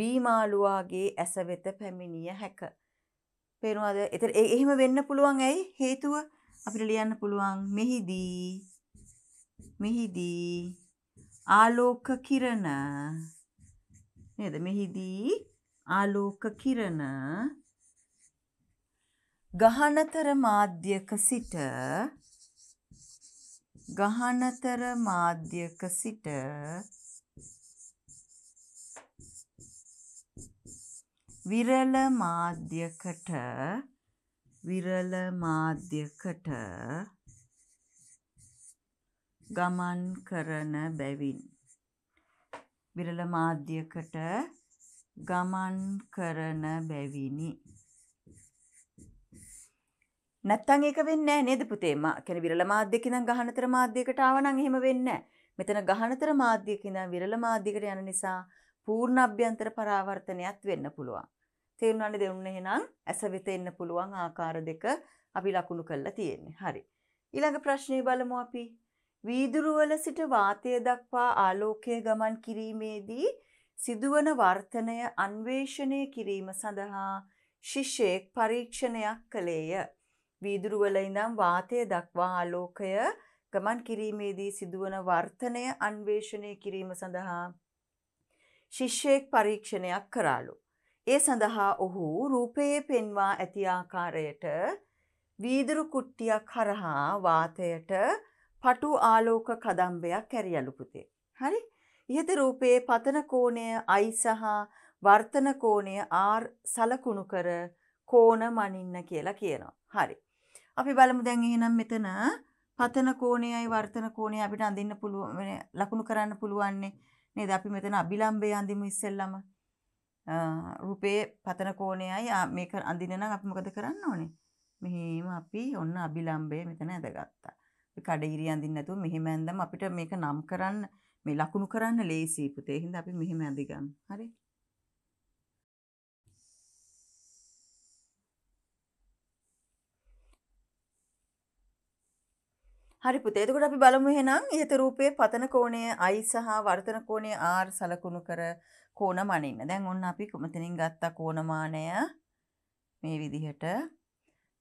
බී මාළුවාගේ ඇස වෙත පැමිණිය හැක. පේනවාද? ඒතර එහෙම වෙන්න පුළුවන් ඇයි? හේතුව අපිට ලියන්න පුළුවන් මෙහිදී මෙහිදී ආලෝක කිරණ නේද? මෙහිදී ආලෝක කිරණ गहनतर माध्यक सिट गहनतर माध्यक सिट विरल माध्यकट विरल माध्यकट गमन करन बेविन विरल माध्यकट गमन करन बेविनी නැත්තම් ඒක වෙන්නේ නැහැ නේද පුතේ මා කියන්නේ විරල මාධ්‍යයක ඉඳන් ගහනතර මාධ්‍යයකට ආව නම් එහෙම වෙන්නේ නැහැ මෙතන ගහනතර මාධ්‍යයක ඉඳන් විරල මාධ්‍යයකට යන නිසා පූර්ණ අභ්‍යන්තර පරාවර්තනයක් වෙන්න පුළුවන් තේරුණානේ දෙන්න එහෙනම් ඇස වෙත එන්න පුළුවන් ආකාර දෙක අපි ලකුණු කරලා තියෙන්නේ හරි ඊළඟ ප්‍රශ්නේ බලමු අපි වීදුරු වල සිට වාතය දක්වා ආලෝකයේ ගමන් කිරීමේදී සිදුවන වර්තනය අන්වේෂණය කිරීම සඳහා ශිෂ්‍යෙක් පරීක්ෂණයක් කළේය වීදුරු වල ඉඳන් වාතය දක්වා ආලෝකය ගමන් කිරීමේදී සිදුවන වර්තනය අන්වේෂණය කිරීම සඳහා ශිෂ්‍යෙක් පරීක්ෂණයක් කරාලු. ඒ සඳහා ඔහු රූපයේ පෙන්වා ඇති ආකාරයට වීදුරු කුට්ටියක් හරහා වාතයට පටු ආලෝක කදම්බයක් කැරියලු පුතේ. හරි? ඉහත රූපයේ පතන කෝණය I සහ වර්තන කෝණය R සලකුණු කර කෝණ මනින්න කියලා කියනවා. හරි. අපි බලමු දැන් එහෙනම් මෙතන පතන කෝණයයි වර්තන කෝණය අපිට අඳින්න පුළුවන් ලකුණු කරන්න පුළුවන් නේද අපි මෙතන අභිලම්බය අඳිමු ඉස්සෙල්ලම රූපේ පතන කෝණයයි මේක අඳින්න නම් අපි මොකද කරන්න ඕනේ මෙහෙම අපි ඔන්න අභිලම්බය මෙතන ඇඳගත්තා අපි කඩිරිය අඳින්න නැතුව මෙහෙම ඇඳන් අපිට මේක නම් කරන්න මේ ලකුණු කරන්න ලේසියි පුතේ එහෙනම් අපි මෙහෙම ඇඳගමු හරි හරි පුතේ එතකොට අපි බලමු එහෙනම් ඊට රූපයේ පතන කෝණය I සහ වර්තන කෝණය R සලකුණු කර කෝණ මනින්න. දැන් ඔන්න අපි මෙතනින් ගත්ත කෝණ මානය මේ විදිහට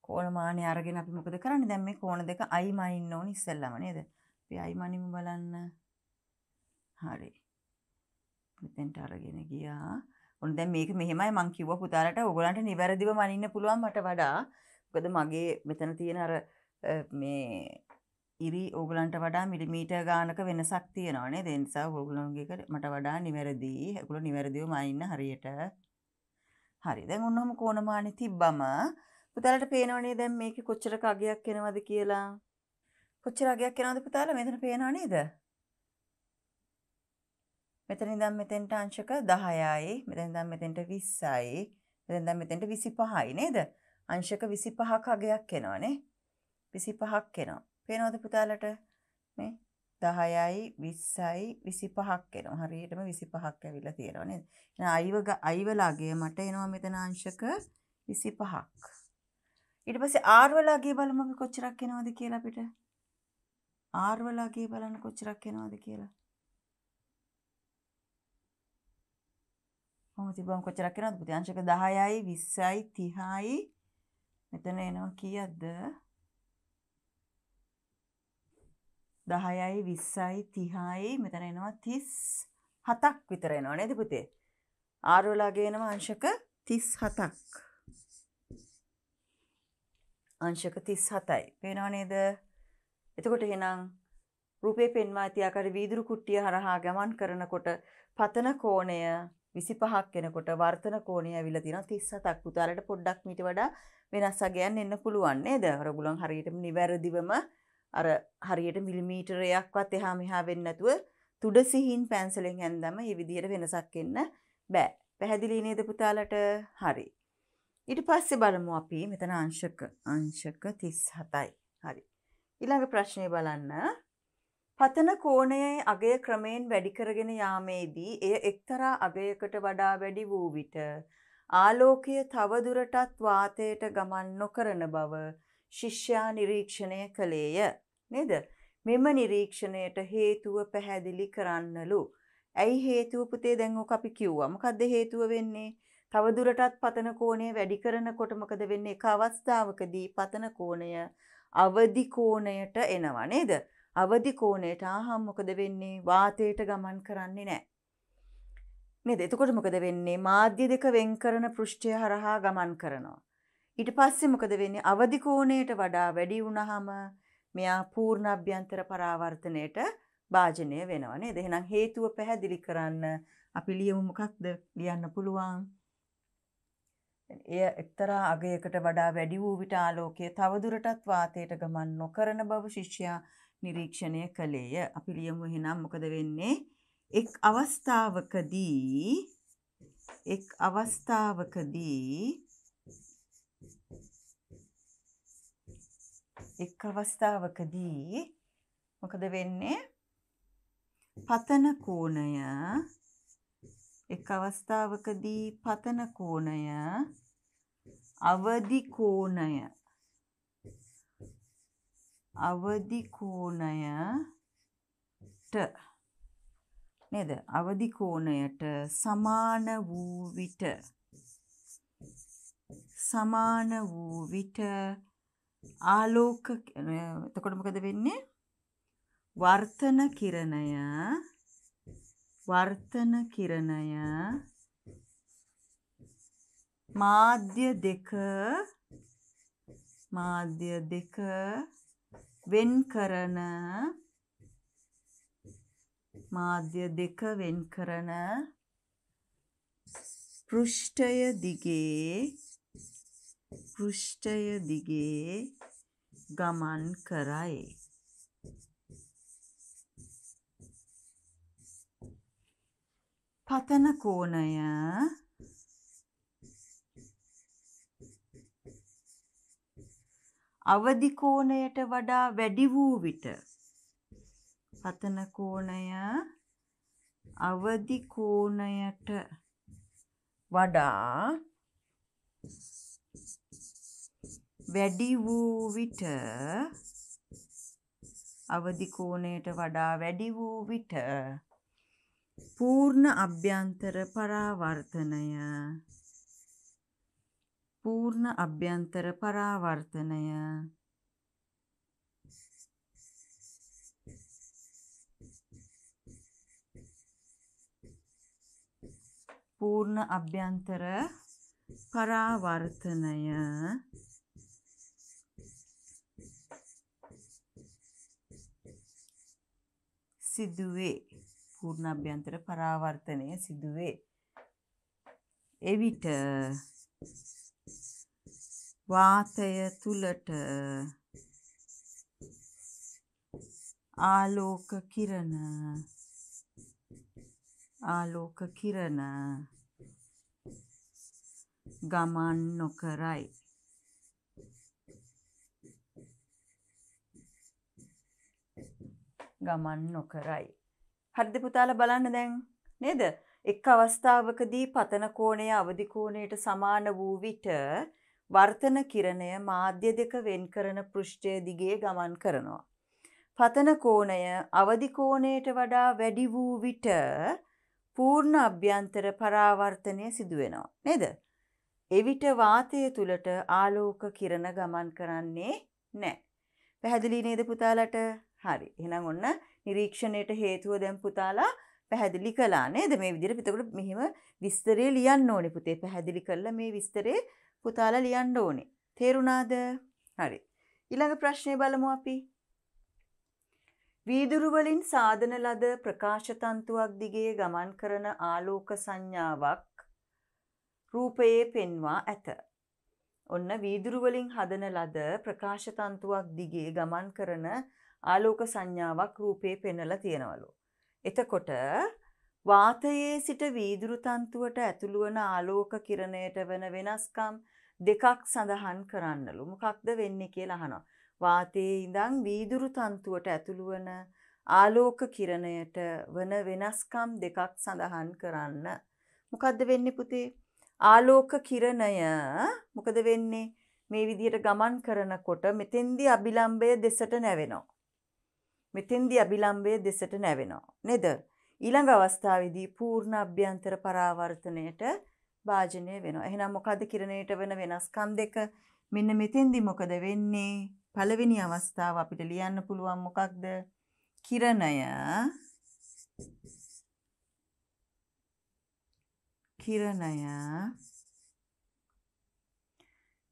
කෝණ මානය අරගෙන අපි මොකද කරන්නේ? දැන් මේ කෝණ දෙක I මනින්න ඕනි ඉස්සෙල්ලම නේද? අපි I මනිමු බලන්න. හරි. මෙතෙන්ට අරගෙන ගියා. ඔන්න දැන් මේක මෙහෙමයි මං කිව්වා පුතාලට ඕගොල්ලන්ට නිවැරදිව මනින්න පුළුවන් මට වඩා. මොකද මගේ මෙතන තියෙන අර මේ ඉරි ඕගලන්ට වඩා මිලිමීටර් ගානක වෙනසක් තියෙනවා නේද? ඒ නිසා ඕගලන්ගේ මට වඩා නිවැරදි. ඒගොල්ලෝ නිවැරදිවම අයින්න හරියට. හරි. දැන් ඔන්නම කෝණමානෙ තිබ්බම පුතාලට පේනවනේ දැන් මේකේ කොච්චර කගයක් එනවද කියලා. කොච්චර කගයක් එනවද පුතාලා? මෙතන පේනව නේද? මෙතන ඉඳන් මෙතෙන්ට අංශක දහයයි, මෙතන ඉඳන් මෙතෙන්ට විස්සයි, මෙතන ඉඳන් මෙතෙන්ට විසිපහයි නේද? අංශක විසිපහක අගයක් එනවනේ. විසිපහක් එනවා. පේනවද පුතාලට? මේ දහයයි, විස්සයි, විසිපහක් එනවා. හරියටම විසිපහක් ඇවිල්ලා තියෙනවා නේද? එහෙනම් අයිව අයිව ලාගය මට එනවා මෙතන අංශක විසිපහක්. ඊට පස්සේ R වල ලාගය බලමු අපි කොච්චරක් එනවද කියලා අපිට. R වල ලාගය බලන්න කොච්චරක් එනවද කියලා. කොහොමද බං කොච්චරක් එනවද පුතේ? අංශක දහයයි, විස්සයි, තිහයි. මෙතන එනවා කීයක්ද? දහයයි, විස්සයි, තිහයි. මෙතන එනවා තිස් හතක් විතර එනවා නේද පුතේ? R වලගේ එනවා අංශක තිස් හතක්. අංශක තිස් හතයි. පේනව නේද? එතකොට එහෙනම් රූපේ පෙන්වා ඇති ආකාර වීදුරු කුට්ටිය හරහා ගමන් කරනකොට පතන කෝණය විසිපහක් වෙනකොට වර්තන කෝණය ඇවිල්ලා තියෙනවා තිස් හතක්. පුතාලට පොඩ්ඩක් මීට වඩා වෙනස් අගයන් එන්න පුළුවන් නේද? අරගුලන් හරියටම නිවැරදිවම අර හරියට මිලිමීටරයක්වත් එහා මෙහා වෙන්නේ නැතුව තුඩ සිහින් පැන්සලෙන් ඇඳනම මේ විදිහට වෙනසක් එන්න බෑ. පැහැදිලි නේද පුතාලට? හරි. ඊට පස්සේ බලමු අපි මෙතන අංශක අංශක තිස් හතයි. හරි. ඊළඟ ප්‍රශ්නේ බලන්න. පතන කෝණයේ අගය ක්‍රමයෙන් වැඩි කරගෙන යාමේදී එය එක්තරා අගයකට වඩා වැඩි වූ විට ආලෝකය තව දුරටත් වාතයට ගමන් නොකරන බව ශිෂ්‍යයා නිරීක්ෂණය කළේය නේද? මෙම නිරීක්ෂණයට හේතුව පැහැදිලි කරන්නලු. ඇයි හේතුව පුතේ? දැන් ඔක අපි කිව්වා. මොකද්ද හේතුව වෙන්නේ? තව දුරටත් පතන කෝණය වැඩි කරනකොට මොකද වෙන්නේ? එක අවස්ථාවකදී පතන කෝණය අවදි කෝණයට එනවා නේද? අවදි කෝණයට ආහම් මොකද වෙන්නේ? වාතයට ගමන් කරන්නේ නැහැ නේද? එතකොට මොකද වෙන්නේ? මාධ්‍ය දෙක වෙන් කරන පෘෂ්ඨය හරහා ගමන් කරනවා. ඊට පස්සේ මොකද වෙන්නේ? අවදි කෝණයට වඩා වැඩි වුණාම මෙයා පූර්ණ අභ්‍යන්තර පරාවර්තනයට භාජනය වෙනවා නේද? එහෙනම් හේතුව පැහැදිලි කරන්න අපි ලියමු. මොකක්ද ලියන්න පුළුවන්? එය එක්තරා අගයකට වඩා වැඩි වූ විට ආලෝකය තවදුරටත් වාතයට ගමන් නොකරන බව ශිෂ්‍යයා නිරීක්ෂණය කළේය. අපි ලියමු එහෙනම් මොකද වෙන්නේ? එක් අවස්ථාවකදී එක් අවස්ථාවකදී එක් අවස්ථාවකදී මොකද වෙන්නේ? පතන කෝණය එක් අවස්ථාවකදී පතන කෝණය අවදි කෝණය අවදි කෝණයට නේද? අවදි කෝණයට සමාන වූ විට සමාන වූ විට ආලෝක එතකොට මොකද වෙන්නේ? වර්තන කිරණය වර්තන කිරණය මාධ්‍ය දෙක මාධ්‍ය දෙක වෙන් කරන මාධ්‍ය දෙක වෙන් කරන පෘෂ්ඨය දිගේ පෘෂ්ඨය දිගේ ගමන් කරයි. පතන කෝණය අවදි කෝණයට වඩා වැඩි වූ විට පතන කෝණය අවදි කෝණයට වඩා වැඩි වූ විට අවදි කෝණයට වඩා වැඩි වූ විට පූර්ණ අභ්‍යන්තර පරාවර්තනය පූර්ණ අභ්‍යන්තර පරාවර්තනය පූර්ණ අභ්‍යන්තර පරාවර්තනය සිදුවේ. පූර්ණ අභ්‍යන්තර පරාවර්තනය සිදුවේ. එවිට වාතය තුලට ආලෝක කිරණ आलोक किरण गमन न कराय। ගමන් නොකරයි. හරිද පුතාලා බලන්න දැන් නේද? එක් අවස්ථාවකදී පතන කෝණය අවදි කෝණයට සමාන වූ විට වර්තන කිරණය මාධ්‍ය දෙක වෙන් කරන පෘෂ්ඨය දිගේ ගමන් කරනවා. පතන කෝණය අවදි කෝණයට වඩා වැඩි වූ විට පූර්ණ අභ්‍යන්තර පරාවර්තනය සිදු වෙනවා නේද? එවිට වාතය තුලට ආලෝක කිරණ ගමන් කරන්නේ නැහැ. පැහැදිලි නේද පුතාලට? හරි. එහෙනම් ඔන්න නිරීක්ෂණයට හේතුව දැන් පුතාලා පැහැදිලි කළා නේද? මේ විදිහට පිටකොට මෙහිම විස්තරය ලියන්න ඕනේ පුතේ. පැහැදිලි කළා මේ විස්තරේ පුතාලා ලියන්න ඕනේ. තේරුණාද? හරි. ඊළඟ ප්‍රශ්නේ බලමු අපි. වීදුරු වලින් සාදන ලද ප්‍රකාශ තන්තුවක් දිගේ ගමන් කරන ආලෝක සංඥාවක් රූපයේ පෙන්වා ඇත. ඔන්න වීදුරු වලින් හදන ලද ප්‍රකාශ තන්තුවක් දිගේ ගමන් කරන ආලෝක සංඥාවක් රූපේ පෙන්වලා තියෙනවලු. එතකොට වාතයේ සිට වීදුරු තන්තුවට ඇතුළු වන ආලෝක කිරණයට වෙන වෙනස්කම් දෙකක් සඳහන් කරන්නලු. මොකක්ද වෙන්නේ කියලා අහනවා. වාතයේ ඉඳන් වීදුරු තන්තුවට ඇතුළු වන ආලෝක කිරණයට වෙන වෙනස්කම් දෙකක් සඳහන් කරන්න. මොකද්ද වෙන්නේ පුතේ? ආලෝක කිරණය මොකද වෙන්නේ? මේ විදිහට ගමන් කරනකොට මෙතෙන්දී අභිලම්බය දෙසට නැවෙනවා. මෙතෙන්දී අභිලම්බය දෙසට නැවෙනවා නේද? ඊළඟ අවස්ථාවේදී පූර්ණ අභ්‍යන්තර පරාවර්තනයට භාජනය වෙනවා. එහෙනම් මොකද කිරණයට වෙන වෙනස්කම් දෙක? මෙන්න මෙතෙන්දී මොකද වෙන්නේ? පළවෙනි අවස්ථාව අපිට ලියන්න පුළුවන් මොකක්ද? කිරණය කිරණය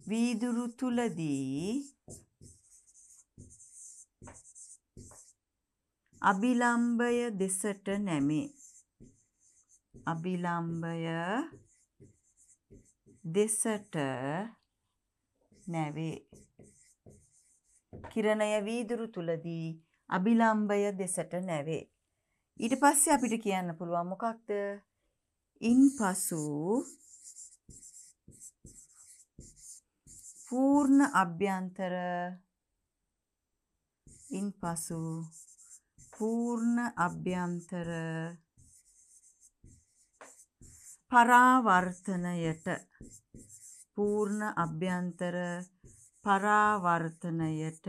වීදුරු තුලදී අභිලම්බය දෙසට නැමේ. අභිලම්බය දෙසට නැවේ. කිරණය වීදුරු තුලදී අභිලම්බය දෙසට නැවේ. ඊට පස්සේ අපිට කියන්න පුළුවන් මොකක්ද? ඉන්පසු පූර්ණ අභ්‍යන්තර ඉන්පසු පූර්ණ අභ්‍යන්තර පරාවර්තනයට පූර්ණ අභ්‍යන්තර පරාවර්තනයට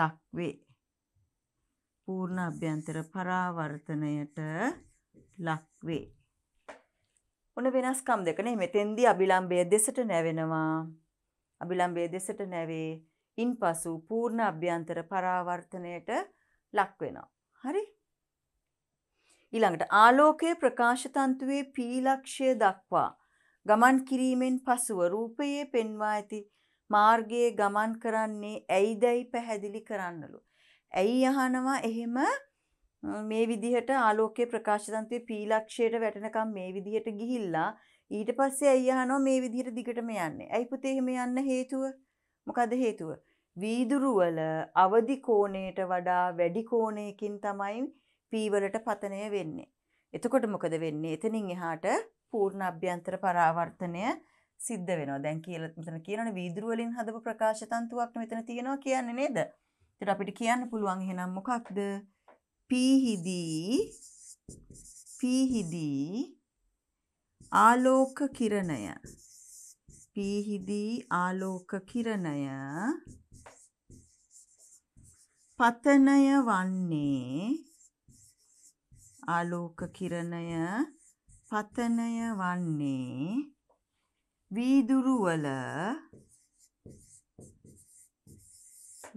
ලක්වේ. පූර්ණ අභ්‍යන්තර පරාවර්තනයට ලක්වේ. ඔන්න වෙනස්කම් දෙක නේ. මෙතෙන්දී අභිලම්බය දෙසට නැවෙනවා. අභිලම්බය දෙසට නැවේ. ඉන්පසු පූර්ණ අභ්‍යන්තර පරාවර්තනයට ලක් වෙනවා. හරි. ඊළඟට ආලෝකයේ ප්‍රකාශ තන්තුවේ පීලක්ෂය දක්වා ගමන් කිරීමෙන් පසුව රූපයේ පෙන්වා ඇති මාර්ගයේ ගමන් කරන්නේ ඇයිදයි පැහැදිලි කරන්නලු. ඇයි අහනවා. එහෙම මේ විදිහට ආලෝකයේ ප්‍රකාශ තන්තුවේ පීලක්ෂයට වැටෙනකම් මේ විදිහට ගිහිල්ලා ඊට පස්සේ ඇයි අහනවා මේ විදිහට දිගටම යන්නේ. ඇයි පුතේ එහෙම යන්න හේතුව? මොකද හේතුව? වීදුරු වල අවදි කෝණයට වඩා වැඩි කෝණයකින් තමයි P වලට පතනය වෙන්නේ. එතකොට මොකද වෙන්නේ? එතනින් එහාට පූර්ණ අභ්‍යන්තර පරාවර්තනය සිද්ධ වෙනවා. දැන් කියලා මෙතන කියනවනේ වීදුරු වලින් හදපු ප්‍රකාශ තන්තුවක් මෙතන තියෙනවා කියන්නේ නේද? ඒකට අපිට කියන්න පුළුවන් එහෙනම් මොකක්ද? P හිදී P හිදී ආලෝක කිරණය පීහිදී ආලෝක කිරණය පතනය වන්නේ ආලෝක කිරණය පතනය වන්නේ වීදුරු වල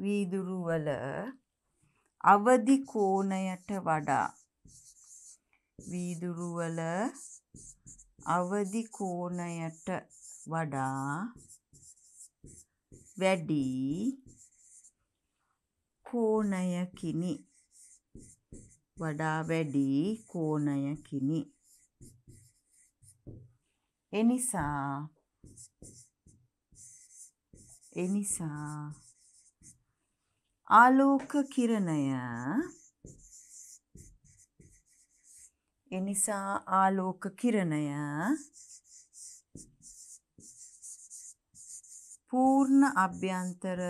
වීදුරු වල අවදි කෝණයට වඩා වීදුරු වල අවදි කෝණයට වඩා වැඩි කෝණයකිනි වඩා වැඩි කෝණයකිනි. එනිසා එනිසා ආලෝක කිරණය එනිසා ආලෝක කිරණය පූර්ණ අභ්‍යන්තර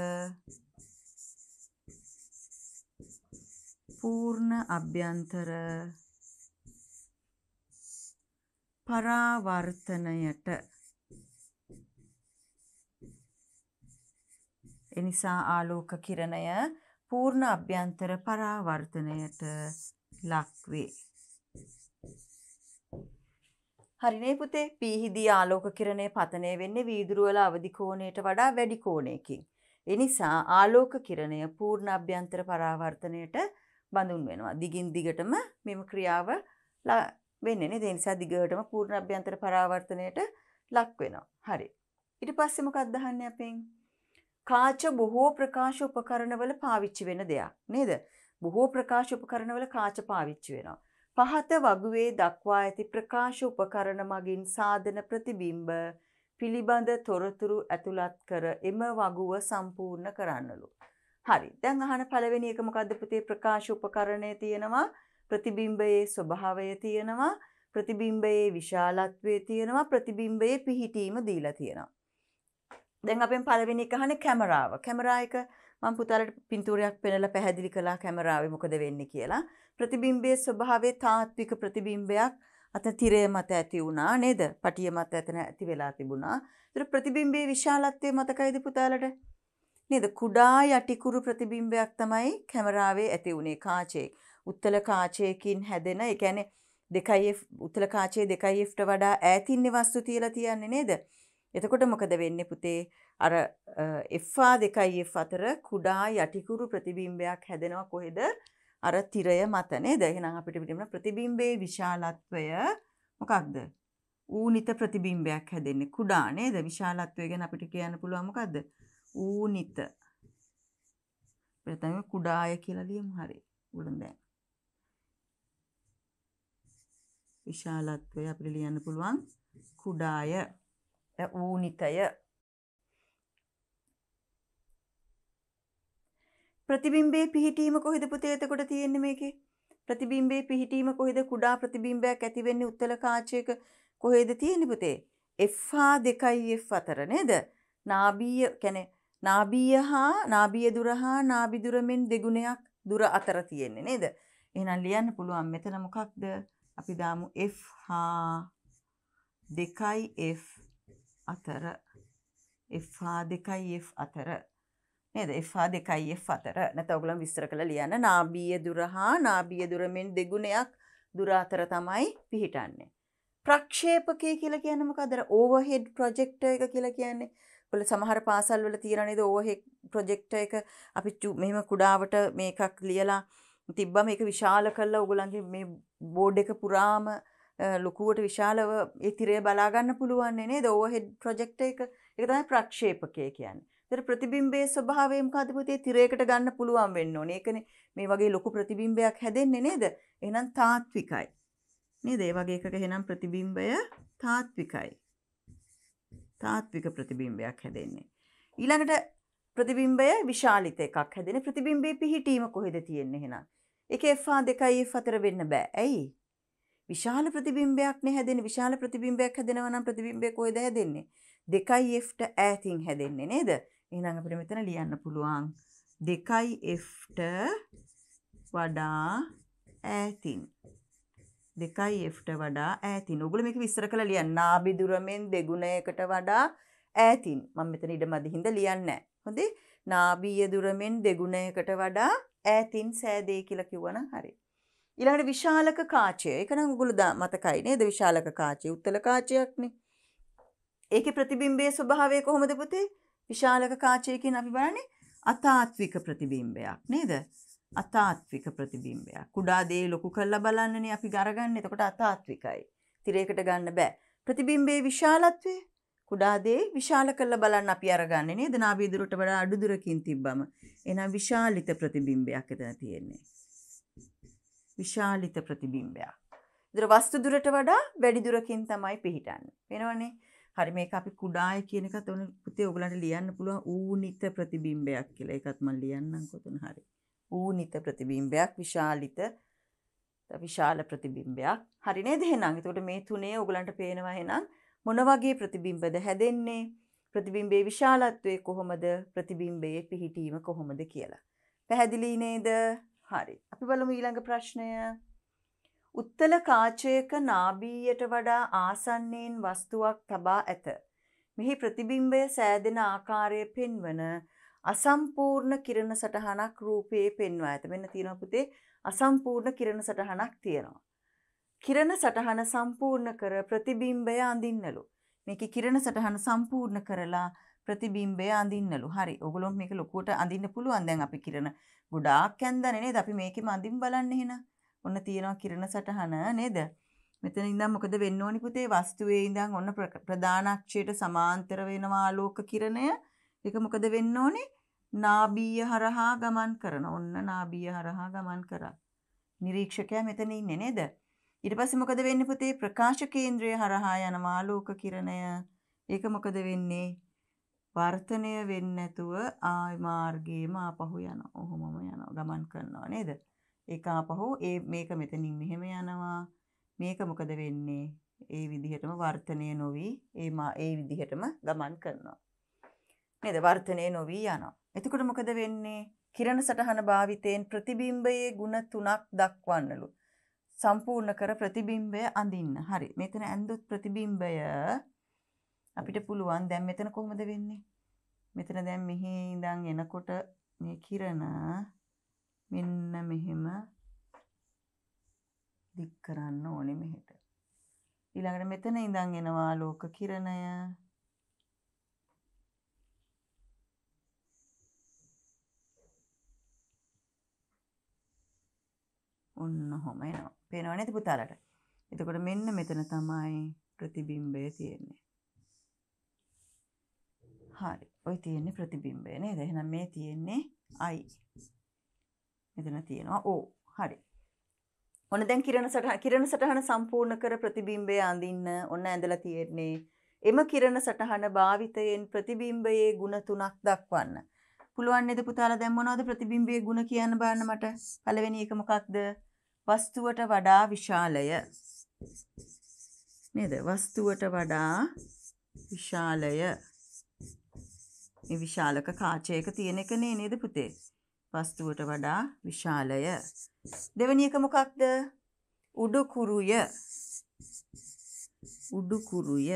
පූර්ණ අභ්‍යන්තර පරාවර්තනයට එනිසා ආලෝක කිරණය පූර්ණ අභ්‍යන්තර පරාවර්තනයට ලක්වේ. හරිනේ පුතේ, පීහිදී ආලෝක කිරණය පතනය වෙන්නේ වීදුරු වල අවදි කෝණයට වඩා වැඩි කෝණයකින්. ඒ නිසා ආලෝක කිරණය පූර්ණ අභ්‍යන්තර පරාවර්තනයට බඳුන් වෙනවා. දිගින් දිගටම මෙම ක්‍රියාව වෙන්නේ නේද? ඒ නිසා දිගටම පූර්ණ අභ්‍යන්තර පරාවර්තනයට ලක් වෙනවා. හරි. ඊට පස්සේ මොකක්ද අහන්නේ අපෙන්? කාච බොහෝ ප්‍රකාශ උපකරණවල පාවිච්චි වෙන දෙයක් නේද? බොහෝ ප්‍රකාශ උපකරණවල කාච පාවිච්චි වෙනවා. පහත වගුවේ දක්වා ඇති ප්‍රකාශ උපකරණ මගින් සාධන ප්‍රතිබිම්බ පිළිබඳ තොරතුරු ඇතුළත් කර එම වගුව සම්පූර්ණ කරන්නලු. හරි. දැන් අහන පළවෙනි එක මොකද්ද පුතේ? ප්‍රකාශ උපකරණයේ තියෙනවා ප්‍රතිබිම්බයේ ස්වභාවය තියෙනවා, ප්‍රතිබිම්බයේ විශාලත්වය තියෙනවා, ප්‍රතිබිම්බයේ පිහිටීම දීලා තියෙනවා. දැන් අපෙන් පළවෙනි එක අහන්නේ කැමරාව. කැමරා එක මම පුතාලට පින්තූරයක් පෙන්නලා පැහැදිලි කළා කැමරාවේ මොකද වෙන්නේ කියලා. ප්‍රතිබිම්බයේ ස්වභාවයේ තාත්වික ප්‍රතිබිම්බයක් අත තිරය මත ඇති වුණා නේද? පටිය මත ඇතන ඇති වෙලා තිබුණා. ඒතර ප්‍රතිබිම්බයේ විශාලත්වය මතකයිද පුතාලට? නේද? කුඩා යටිකුරු ප්‍රතිබිම්බයක් තමයි කැමරාවේ ඇති වුණේ කාචයේ. උත්තල කාචයකින් හැදෙන, ඒ කියන්නේ දෙකයි උත්තල කාචයේ දෙකයි වඩා ඈත ඉන්නේ වස්තු තියලා තියන්නේ නේද? එතකොට මොකද වෙන්නේ පුතේ? අර එෆ් ආ දෙකයි එෆ් අතර කුඩා යටිකුරු ප්‍රතිබිම්බයක් හැදෙනවා කොහෙද? අර තිරය මත නේද? එහෙනම් අපිට පිටින් ප්‍රතිබිම්බයේ විශාලත්වය මොකක්ද? ඌනිත ප්‍රතිබිම්බයක් හැදෙන්නේ කුඩා නේද? විශාලත්වය ගැන අපිට කියන්න පුළුවන් මොකද්ද? ඌනිත. ප්‍රථම කුඩාය කියලා ලියමු. හරි. උළුම් දැන්. විශාලත්වය අපිට ලියන්න පුළුවන් කුඩාය. ඌනිතය. ප්‍රතිබිම්බයේ පිහිටීම කොහෙද පුතේ එතකොට තියෙන්නේ මේකේ? ප්‍රතිබිම්බයේ පිහිටීම කොහෙද? කුඩා ප්‍රතිබිම්බයක් ඇති වෙන්නේ උත්තල කාචයක කොහෙද තියෙන්නේ පුතේ? එෆ් ආ දෙකයි එෆ් අතර නේද? නාභීය කියන්නේ නාභීය හා නාභීය දුර හා නාභි දුර මෙන් දෙගුණයක් දුර අතර තියෙන්නේ නේද? එහෙනම් ලියන්න පුළුවන් මෙතන මොකක්ද? අපි දාමු එෆ් ආ දෙකයි එෆ් අතර. එෆ් ආ දෙකයි එෆ් අතර නේද? එෆ් ආ දෙකයි එෆ් අතර. නැත්නම් ඔයගොල්ලන් විස්තර කරලා ලියන්න. නාභීය දුර හා නාභීය දුර මෙන් දෙගුණයක් දුර අතර තමයි පිහිටන්නේ. ප්‍රක්ෂේපකය කියලා කියන්නේ මොකද්ද? ඕවර්හෙඩ් ප්‍රොජෙක්ටර් එක කියලා කියන්නේ. ඔයගොල්ලෝ සමහර පාසල් වල තියන නේද ඕවර්හෙඩ් ප්‍රොජෙක්ටර් එක? අපි මෙහෙම කුඩාවට මේකක් ලියලා තිබ්බම ඒක විශාල කරලා ඔයගොල්ලන්ගේ මේ බෝඩ් එක පුරාම ලොකුවට විශාලව ඒ තිරය බලා ගන්න පුළුවන් නේද? ඕවර්හෙඩ් ප්‍රොජෙක්ටර් එක. ඒක තමයි ප්‍රක්ෂේපකය කියන්නේ. ඒතර ප්‍රතිබිම්බයේ ස්වභාවය මොකද්ද පුතේ? තිරයකට ගන්න පුළුවන් වෙන්න ඕනේ. ඒකනේ මේ වගේ ලොකු ප්‍රතිබිම්බයක් හැදෙන්නේ නේද? එහෙනම් තාත්විකයි. නේද? ඒ වගේ එකක එහෙනම් ප්‍රතිබිම්බය තාත්විකයි. තාත්වික ප්‍රතිබිම්බයක් හැදෙන්නේ. ඊළඟට ප්‍රතිබිම්බය විශාලිත එකක් හැදෙන්නේ. ප්‍රතිබිම්බයේ පිහිටීම කොහෙද තියෙන්නේ එහෙනම්? ඒක එෆ් ආ දෙකයි එෆ් අතර වෙන්න බෑ. ඇයි? විශාල ප්‍රතිබිම්බයක් නේ හැදෙන්නේ. විශාල ප්‍රතිබිම්බයක් හැදෙනවා නම් ප්‍රතිබිම්බය කොහෙද හැදෙන්නේ? දෙකයි එෆ් ට ඈතින් හැදෙන්නේ නේද? එහෙනම් අපිට මෙතන ලියන්න පුළුවන් දෙකයි එෆ් ට වඩා ඈතින්. දෙකයි එෆ් ට වඩා ඈතින්. ඔයගොල්ලෝ මේක විස්තර කරලා ලියන්න. නාභි දුරමෙන් දෙගුණයකට වඩා ඈතින්. මම මෙතන ඉඩමදි හින්දා ලියන්නේ නැහැ. හොඳේ? නාභීය දුරමෙන් දෙගුණයකට වඩා ඈතින් සෑදේ කියලා කිව්වනම් හරියි. ඊළඟට විශාලක කාචය. ඒක නම් ඔයගොල්ලෝ මතකයි නේද? විශාලක කාචය උත්තල කාචයක්නේ. ඒකේ ප්‍රතිබිම්බයේ ස්වභාවය කොහොමද පුතේ? විශාලක කාචයකින් අපි බලන්නේ අතාත්වික ප්‍රතිබිම්බයක් නේද? අතාත්වික ප්‍රතිබිම්බයක්. කුඩා දේ ලොකු කරලා බලන්නනේ අපි ගරගන්නේ. එතකොට අතාත්විකයි. තිරයකට ගන්න බෑ. ප්‍රතිබිම්බයේ විශාලත්වය කුඩා දේ විශාල කරලා බලන්න අපි අරගන්නේ නේද? නාභි දුරට වඩා අඩු දුරකින් තිබ්බම. එහෙනම් විශාලිත ප්‍රතිබිම්බයක් එතන තියෙන්නේ. විශාලිත ප්‍රතිබිම්බයක්. ඉතින් වස්තු දුරට වඩා වැඩි දුරකින් තමයි පිහිටන්නේ. වෙනවනේ. හරි, මේක අපි කුඩාය කියන එකත් ඔන්න පුතේ ඔයගලන්ට ලියන්න පුළුවන් ඌනිත ප්‍රතිබිම්බයක් කියලා. ඒකත් මම ලියන්නම් කොතන හරි. ඌනිත ප්‍රතිබිම්බයක් විශාලිත විශාල ප්‍රතිබිම්බයක්. හරි නේද එහෙනම්? එතකොට මේ තුනේ ඔයගලන්ට පේනවා එහෙනම් මොන වගේ ප්‍රතිබිම්බද හැදෙන්නේ? ප්‍රතිබිම්බේ විශාලත්වය කොහොමද? ප්‍රතිබිම්බයේ පිහිටීම කොහොමද කියලා. පැහැදිලි නේද? හරි. අපි බලමු ඊළඟ ප්‍රශ්නය. උත්තල කාචයක නාභියට වඩා ආසන්නයෙන් වස්තුවක් තබා ඇත. මෙහි ප්‍රතිබිම්බය සෑදෙන ආකාරය පෙන්වන අසම්පූර්ණ කිරණ සටහනක් රූපයේ පෙන්වා ඇත. මෙන්න තියෙනවා පුතේ අසම්පූර්ණ කිරණ සටහනක් තියෙනවා. කිරණ සටහන සම්පූර්ණ කර ප්‍රතිබිම්බය අඳින්නලු. මේකේ කිරණ සටහන සම්පූර්ණ කරලා ප්‍රතිබිම්බය අඳින්නලු. හරි. ඔයගොල්ලෝ මේක ලොකුවට අඳින්න පුළුවන්. දැන් අපි කිරණ ගොඩාක් ඇඳන්නේ නේද? අපි මේකෙම අඳින් බලන්න එහෙනම්. ඔන්න තියෙනවා කිරණ සටහන නේද? මෙතන ඉඳන් මොකද වෙන්න ඕනි පුතේ? වස්තුවේ ඉඳන් ඔන්න ප්‍රධාන අක්ෂයට සමාන්තර වෙනවා ආලෝක කිරණය. ඒක මොකද වෙන්න ඕනේ? නාභිය හරහා ගමන් කරන. ඔන්න නාභිය හරහා ගමන් කරා. නිරීක්ෂකයා මෙතන ඉන්නේ නේද? ඊට පස්සේ මොකද වෙන්නේ පුතේ? ප්‍රකාශ කේන්ද්‍රය හරහා යන ආලෝක කිරණය. ඒක මොකද වෙන්නේ? වර්තනය වෙන්නේ නැතුව ආයි මාර්ගයේම ආපහු යනවා. ඔහොමම යනවා. ගමන් කරනවා නේද? ඒක ආපහු ඒ මේක මෙතනින් මෙහෙම යනවා. මේක මොකද වෙන්නේ? ඒ විදිහටම වර්තනය නොවි ඒ ඒ විදිහටම ගමන් කරනවා. නේද? වර්තනය නොවි යනවා. එතකොට මොකද වෙන්නේ? කිරණ සටහන භාවිතයෙන් ප්‍රතිබිම්බයේ ಗುಣ තුනක් දක්වන්නලු. සම්පූර්ණ කර ප්‍රතිබිම්බය අඳින්න. හරි. මෙතන ඇඳුත් ප්‍රතිබිම්බය අපිට පුළුවන්. දැන් මෙතන කොහොමද වෙන්නේ? මෙතන දැන් මෙහි ඉඳන් එනකොට මේ කිරණ මෙන්න මෙහෙම දික් කරන්න ඕනේ මෙහෙට. ඊළඟට මෙතන ඉඳන් එනවා ආලෝක කිරණය. ඔන්න ඔහොම එනවා. පේනව නේද පුතාලට? එතකොට මෙන්න මෙතන තමයි ප්‍රතිබිම්බය තියෙන්නේ. හරි. ඔය තියෙන්නේ ප්‍රතිබිම්බය නේද? එහෙනම් මේ තියෙන්නේ I. මෙතන තියෙනවා O. හරි. ඔන්න දැන් කිරණ සටහන කිරණ සටහන සම්පූර්ණ කර ප්‍රතිබිම්බය අඳින්න ඔන්න ඇඳලා තියෙන්නේ. එම කිරණ සටහන භාවිතයෙන් ප්‍රතිබිම්බයේ ಗುಣ තුනක් දක්වන්න. පුළුවන් නේද පුතාලා? දැන් මොනවද ප්‍රතිබිම්බයේ ಗುಣ කියන්න බලන්න මට. පළවෙනි එක මොකක්ද? වස්තුවට වඩා විශාලය නේද? වස්තුවට වඩා විශාලය. මේ විශාලක කාචයක තියෙන එක නේ නේද පුතේ? වස්තුවට වඩා විශාලය. දෙවෙනි එක මොකක්ද? උඩුකුරුය. උඩුකුරුය.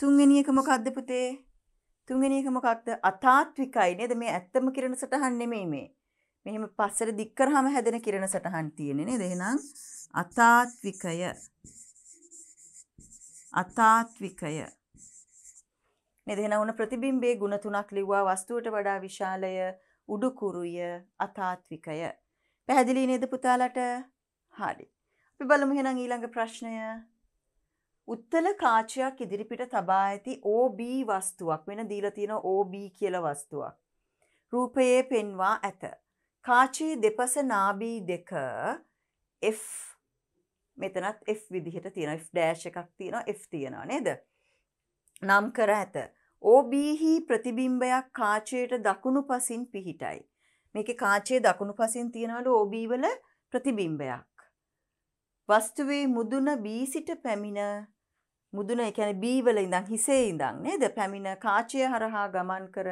තුන්වෙනි එක මොකක්ද පුතේ? තුන්වෙනි එක මොකක්ද? අතාත්විකයි නේද? මේ ඇත්තම කිරණ සටහන් නෙමෙයි මේ. මෙහෙම පස්සට දික් කරාම හැදෙන කිරණ සටහන් තියෙන්නේ නේද? එහෙනම් අතාත්විකය. අතාත්විකය. නේද? එහෙනම් උන ප්‍රතිබිම්බයේ ಗುಣ තුනක් ලිව්වා. වස්තුවට වඩා විශාලය, උඩුකුරුය, අතාත්විකය. පැහැදිලි නේද පුතාලට? හරි. අපි බලමු එහෙනම් ඊළඟ ප්‍රශ්නය. උත්තල කාචයක් ඉදිරිපිට තබා ඇති O B වස්තුවක් වෙන දීලා තියෙන O B කියලා වස්තුවක් රූපයේ පෙන්වා ඇත. කාචයේ දෙපස නාභි දෙක F මෙතනත් F විදිහට තියෙනවා. F' එකක් තියෙනවා. F තියෙනවා නේද? නම් කර ඇත. O Bෙහි ප්‍රතිබිම්බයක් කාචයට දකුණු පසින් පිහිටයි. මේකේ කාචයේ දකුණු පසින් තියෙනවලු O B වල ප්‍රතිබිම්බයක්. වස්තුවේ මුදුන B සිට පැමිණ මුදුන ඒ කියන්නේ B වල ඉඳන් හිසේ ඉඳන් නේද? පැමිණ කාචය හරහා ගමන් කර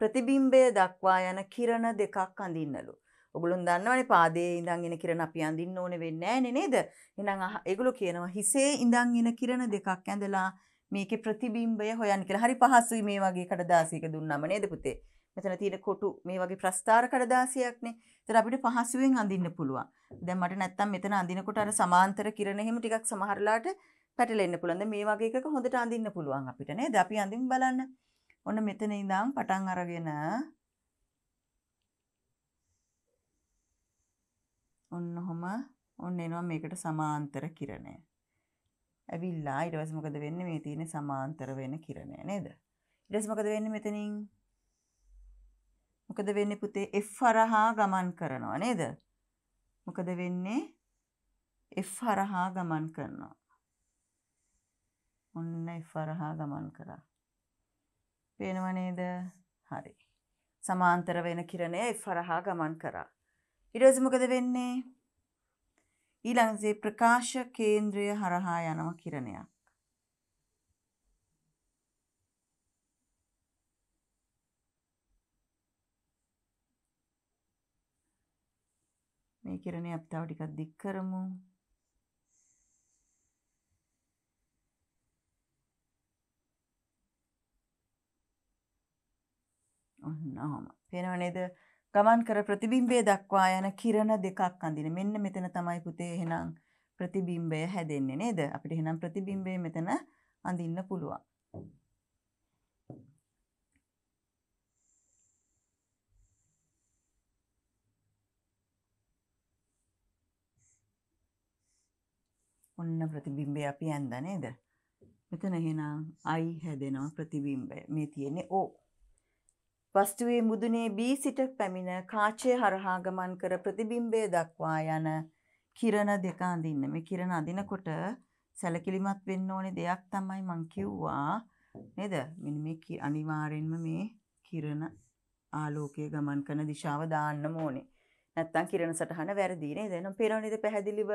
ප්‍රතිබිම්බය දක්වා යන කිරණ දෙකක් අඳින්නලු. ඔගොල්ලෝ දන්නවනේ පාදයේ ඉඳන් එන කිරණ අපි අඳින්න ඕනේ වෙන්නේ නැහැ නේද? එහෙනම් ඒගොල්ලෝ කියනවා හිසේ ඉඳන් එන කිරණ දෙකක් ඇඳලා මේකේ ප්‍රතිබිම්බය හොයන්න කියලා. හරි පහසුයි මේ වගේ කඩදාසියක දුන්නම නේද පුතේ? මෙතන තියෙන කොටු මේ වගේ ප්‍රස්ථාර කඩදාසියක්නේ. ඒතර අපිට පහසුවෙන් අඳින්න පුළුවන්. දැන් මට නැත්තම් මෙතන අඳිනකොට අර සමාන්තර කිරණ එහෙම ටිකක් සමහරලාට පැටලෙන්න පුළුවන්. දැන් මේ වගේ එකක හොඳට අඳින්න පුළුවන් අපිට නේද? අපි අඳින්න බලන්න. ඔන්න මෙතන ඉඳන් පටන් අරගෙන ඔන්න ඔහම ඔන්න එනවා මේකට සමාන්තර කිරණය. ඇවිල්ලා ඊට පස්සේ මොකද වෙන්නේ? මේ තියෙන සමාන්තර වෙන කිරණය නේද? ඊට පස්සේ මොකද වෙන්නේ මෙතනින්? මොකද වෙන්නේ පුතේ? F හරහා ගමන් කරනවා නේද? මොකද වෙන්නේ? F හරහා ගමන් කරනවා. ඔන්න F හරහා ගමන් කරා. පේනව නේද? හරි. සමාන්තර වෙන කිරණය F හරහා ගමන් කරා. ඊට මොකද වෙන්නේ? ඊළඟට ප්‍රකාශ කේන්ද්‍රය හරහා යනවා කිරණයක්. මේ කිරණය අපි තව ටිකක් දික් කරමු. ඔන්නම පේනව නේද? ගමන් කර ප්‍රතිබිම්බය දක්වා යන කිරණ දෙකක් අඳින. මෙන්න මෙතන තමයි පුතේ එහෙනම් ප්‍රතිබිම්බය හැදෙන්නේ නේද? අපිට එහෙනම් ප්‍රතිබිම්බය මෙතන අඳින්න පුළුවන්. ඔන්න ප්‍රතිබිම්බය අපි ඇඳා නේද? මෙතන එහෙනම් I හැදෙනවා ප්‍රතිබිම්බය. මේ තියෙන්නේ O. වස්තුවේ මුදුනේ B සිට පැමිණ කාචය හරහා ගමන් කර ප්‍රතිබිම්බය දක්වා යන කිරණ දෙක අඳින්න. මේ කිරණ අඳිනකොට සැලකිලිමත් වෙන්න ඕනේ දෙයක් තමයි මම කිව්වා නේද? මෙන්න මේ අනිවාර්යෙන්ම මේ කිරණ ආලෝකයේ ගමන් කරන දිශාව දාන්න ඕනේ. නැත්තම් කිරණ සටහන වැරදි නේද? එහෙනම් පේනවනේ පැහැදිලිව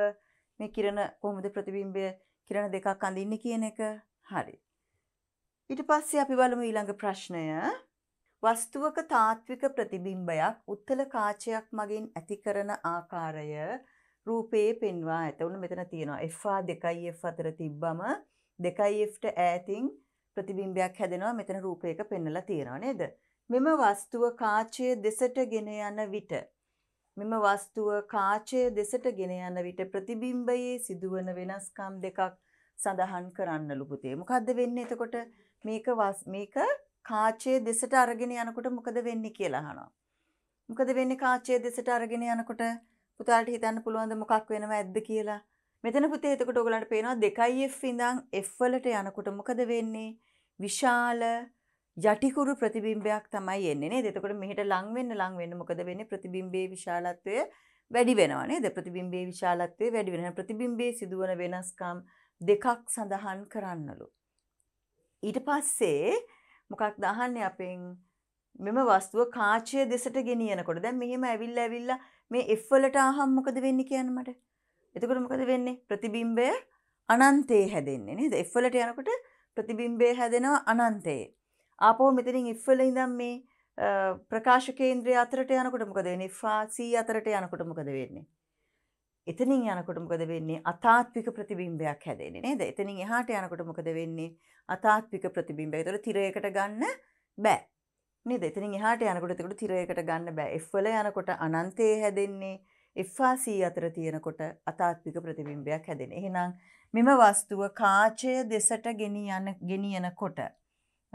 මේ කිරණ කොහොමද ප්‍රතිබිම්බය කිරණ දෙකක් අඳින්නේ කියන එක. හරි. ඊට පස්සේ අපි බලමු ඊළඟ ප්‍රශ්නය. වස්තුවක තාත්වික ප්‍රතිබිම්බයක් උත්තල කාචයක් මගින් ඇති කරන ආකාරය රූපයේ පෙන්වා ඇත. උන මෙතන තියෙනවා F R two F අතර තිබ්බම two F ට ඈතින් ප්‍රතිබිම්බයක් හැදෙනවා. මෙතන රූපයක පෙන්වලා තියෙනවා නේද? මෙම වස්තුව කාචයේ දෙසට ගෙන යන විට මෙම වස්තුව කාචය දෙසට ගෙන යන විට ප්‍රතිබිම්බයේ සිදුවන වෙනස්කම් දෙකක් සඳහන් කරන්නලු පුතේ. මොකද්ද වෙන්නේ එතකොට? මේක මේක කාචය දෙසට අරගෙන යනකොට මොකද වෙන්නේ කියලා අහනවා. මොකද වෙන්නේ කාචය දෙසට අරගෙන යනකොට? පුතාලට හිතන්න පුළුවන්ද මොකක් වෙනව ඇද්ද කියලා? මෙතන පුතේ එතකොට ඔයගලන්ට පේනවා two F ඉඳන් F වලට යනකොට මොකද වෙන්නේ? විශාල යටිකුරු ප්‍රතිබිම්බයක් තමයි එන්නේ නේද? එතකොට මෙහෙට ලඟ වෙන්න ලඟ වෙන්න මොකද වෙන්නේ? ප්‍රතිබිම්බයේ විශාලත්වය වැඩි වෙනවා නේද? ප්‍රතිබිම්බයේ විශාලත්වය වැඩි වෙනවා. ප්‍රතිබිම්බයේ සිදුවන වෙනස්කම් දෙකක් සඳහන් කරන්නලු. ඊට පස්සේ මොකක්ද අහන්නේ අපෙන්? මෙම වස්තුව කාචය දෙසට ගෙනියනකොට දැන් මෙහෙම ඇවිල්ලා ඇවිල්ලා මේ F වලට ආවම මොකද වෙන්නේ කියන්න මට? එතකොට මොකද වෙන්නේ? ප්‍රතිබිම්බය අනන්තයේ හැදෙන්නේ නේද? F වලට යනකොට ප්‍රතිබිම්බය හැදෙනවා අනන්තයේ. ආපහු මෙතනින් F වල ඉඳන් මේ ප්‍රකාශ කේන්ද්‍රය අතරට යනකොට මොකද වෙන්නේ? F C අතරට යනකොට මොකද වෙන්නේ? එතනින් යනකොට මොකද වෙන්නේ? අතාත්වික ප්‍රතිබිම්බයක් හැදෙන්නේ නේද? එතනින් එහාට යනකොට මොකද වෙන්නේ? අතාත්වික ප්‍රතිබිම්බයක්. ඒතකොට තිරයකට ගන්න බෑ නේද? එතනින් එහාට යනකොට එතකොට තිරයකට ගන්න බෑ. F වල යනකොට අනන්තයේ හැදෙන්නේ. F C අතර තියෙනකොට අතාත්වික ප්‍රතිබිම්බයක් හැදෙන්නේ. එහෙනම් මෙම වස්තුව කාචය දෙසට ගෙනියන ගෙනියනකොට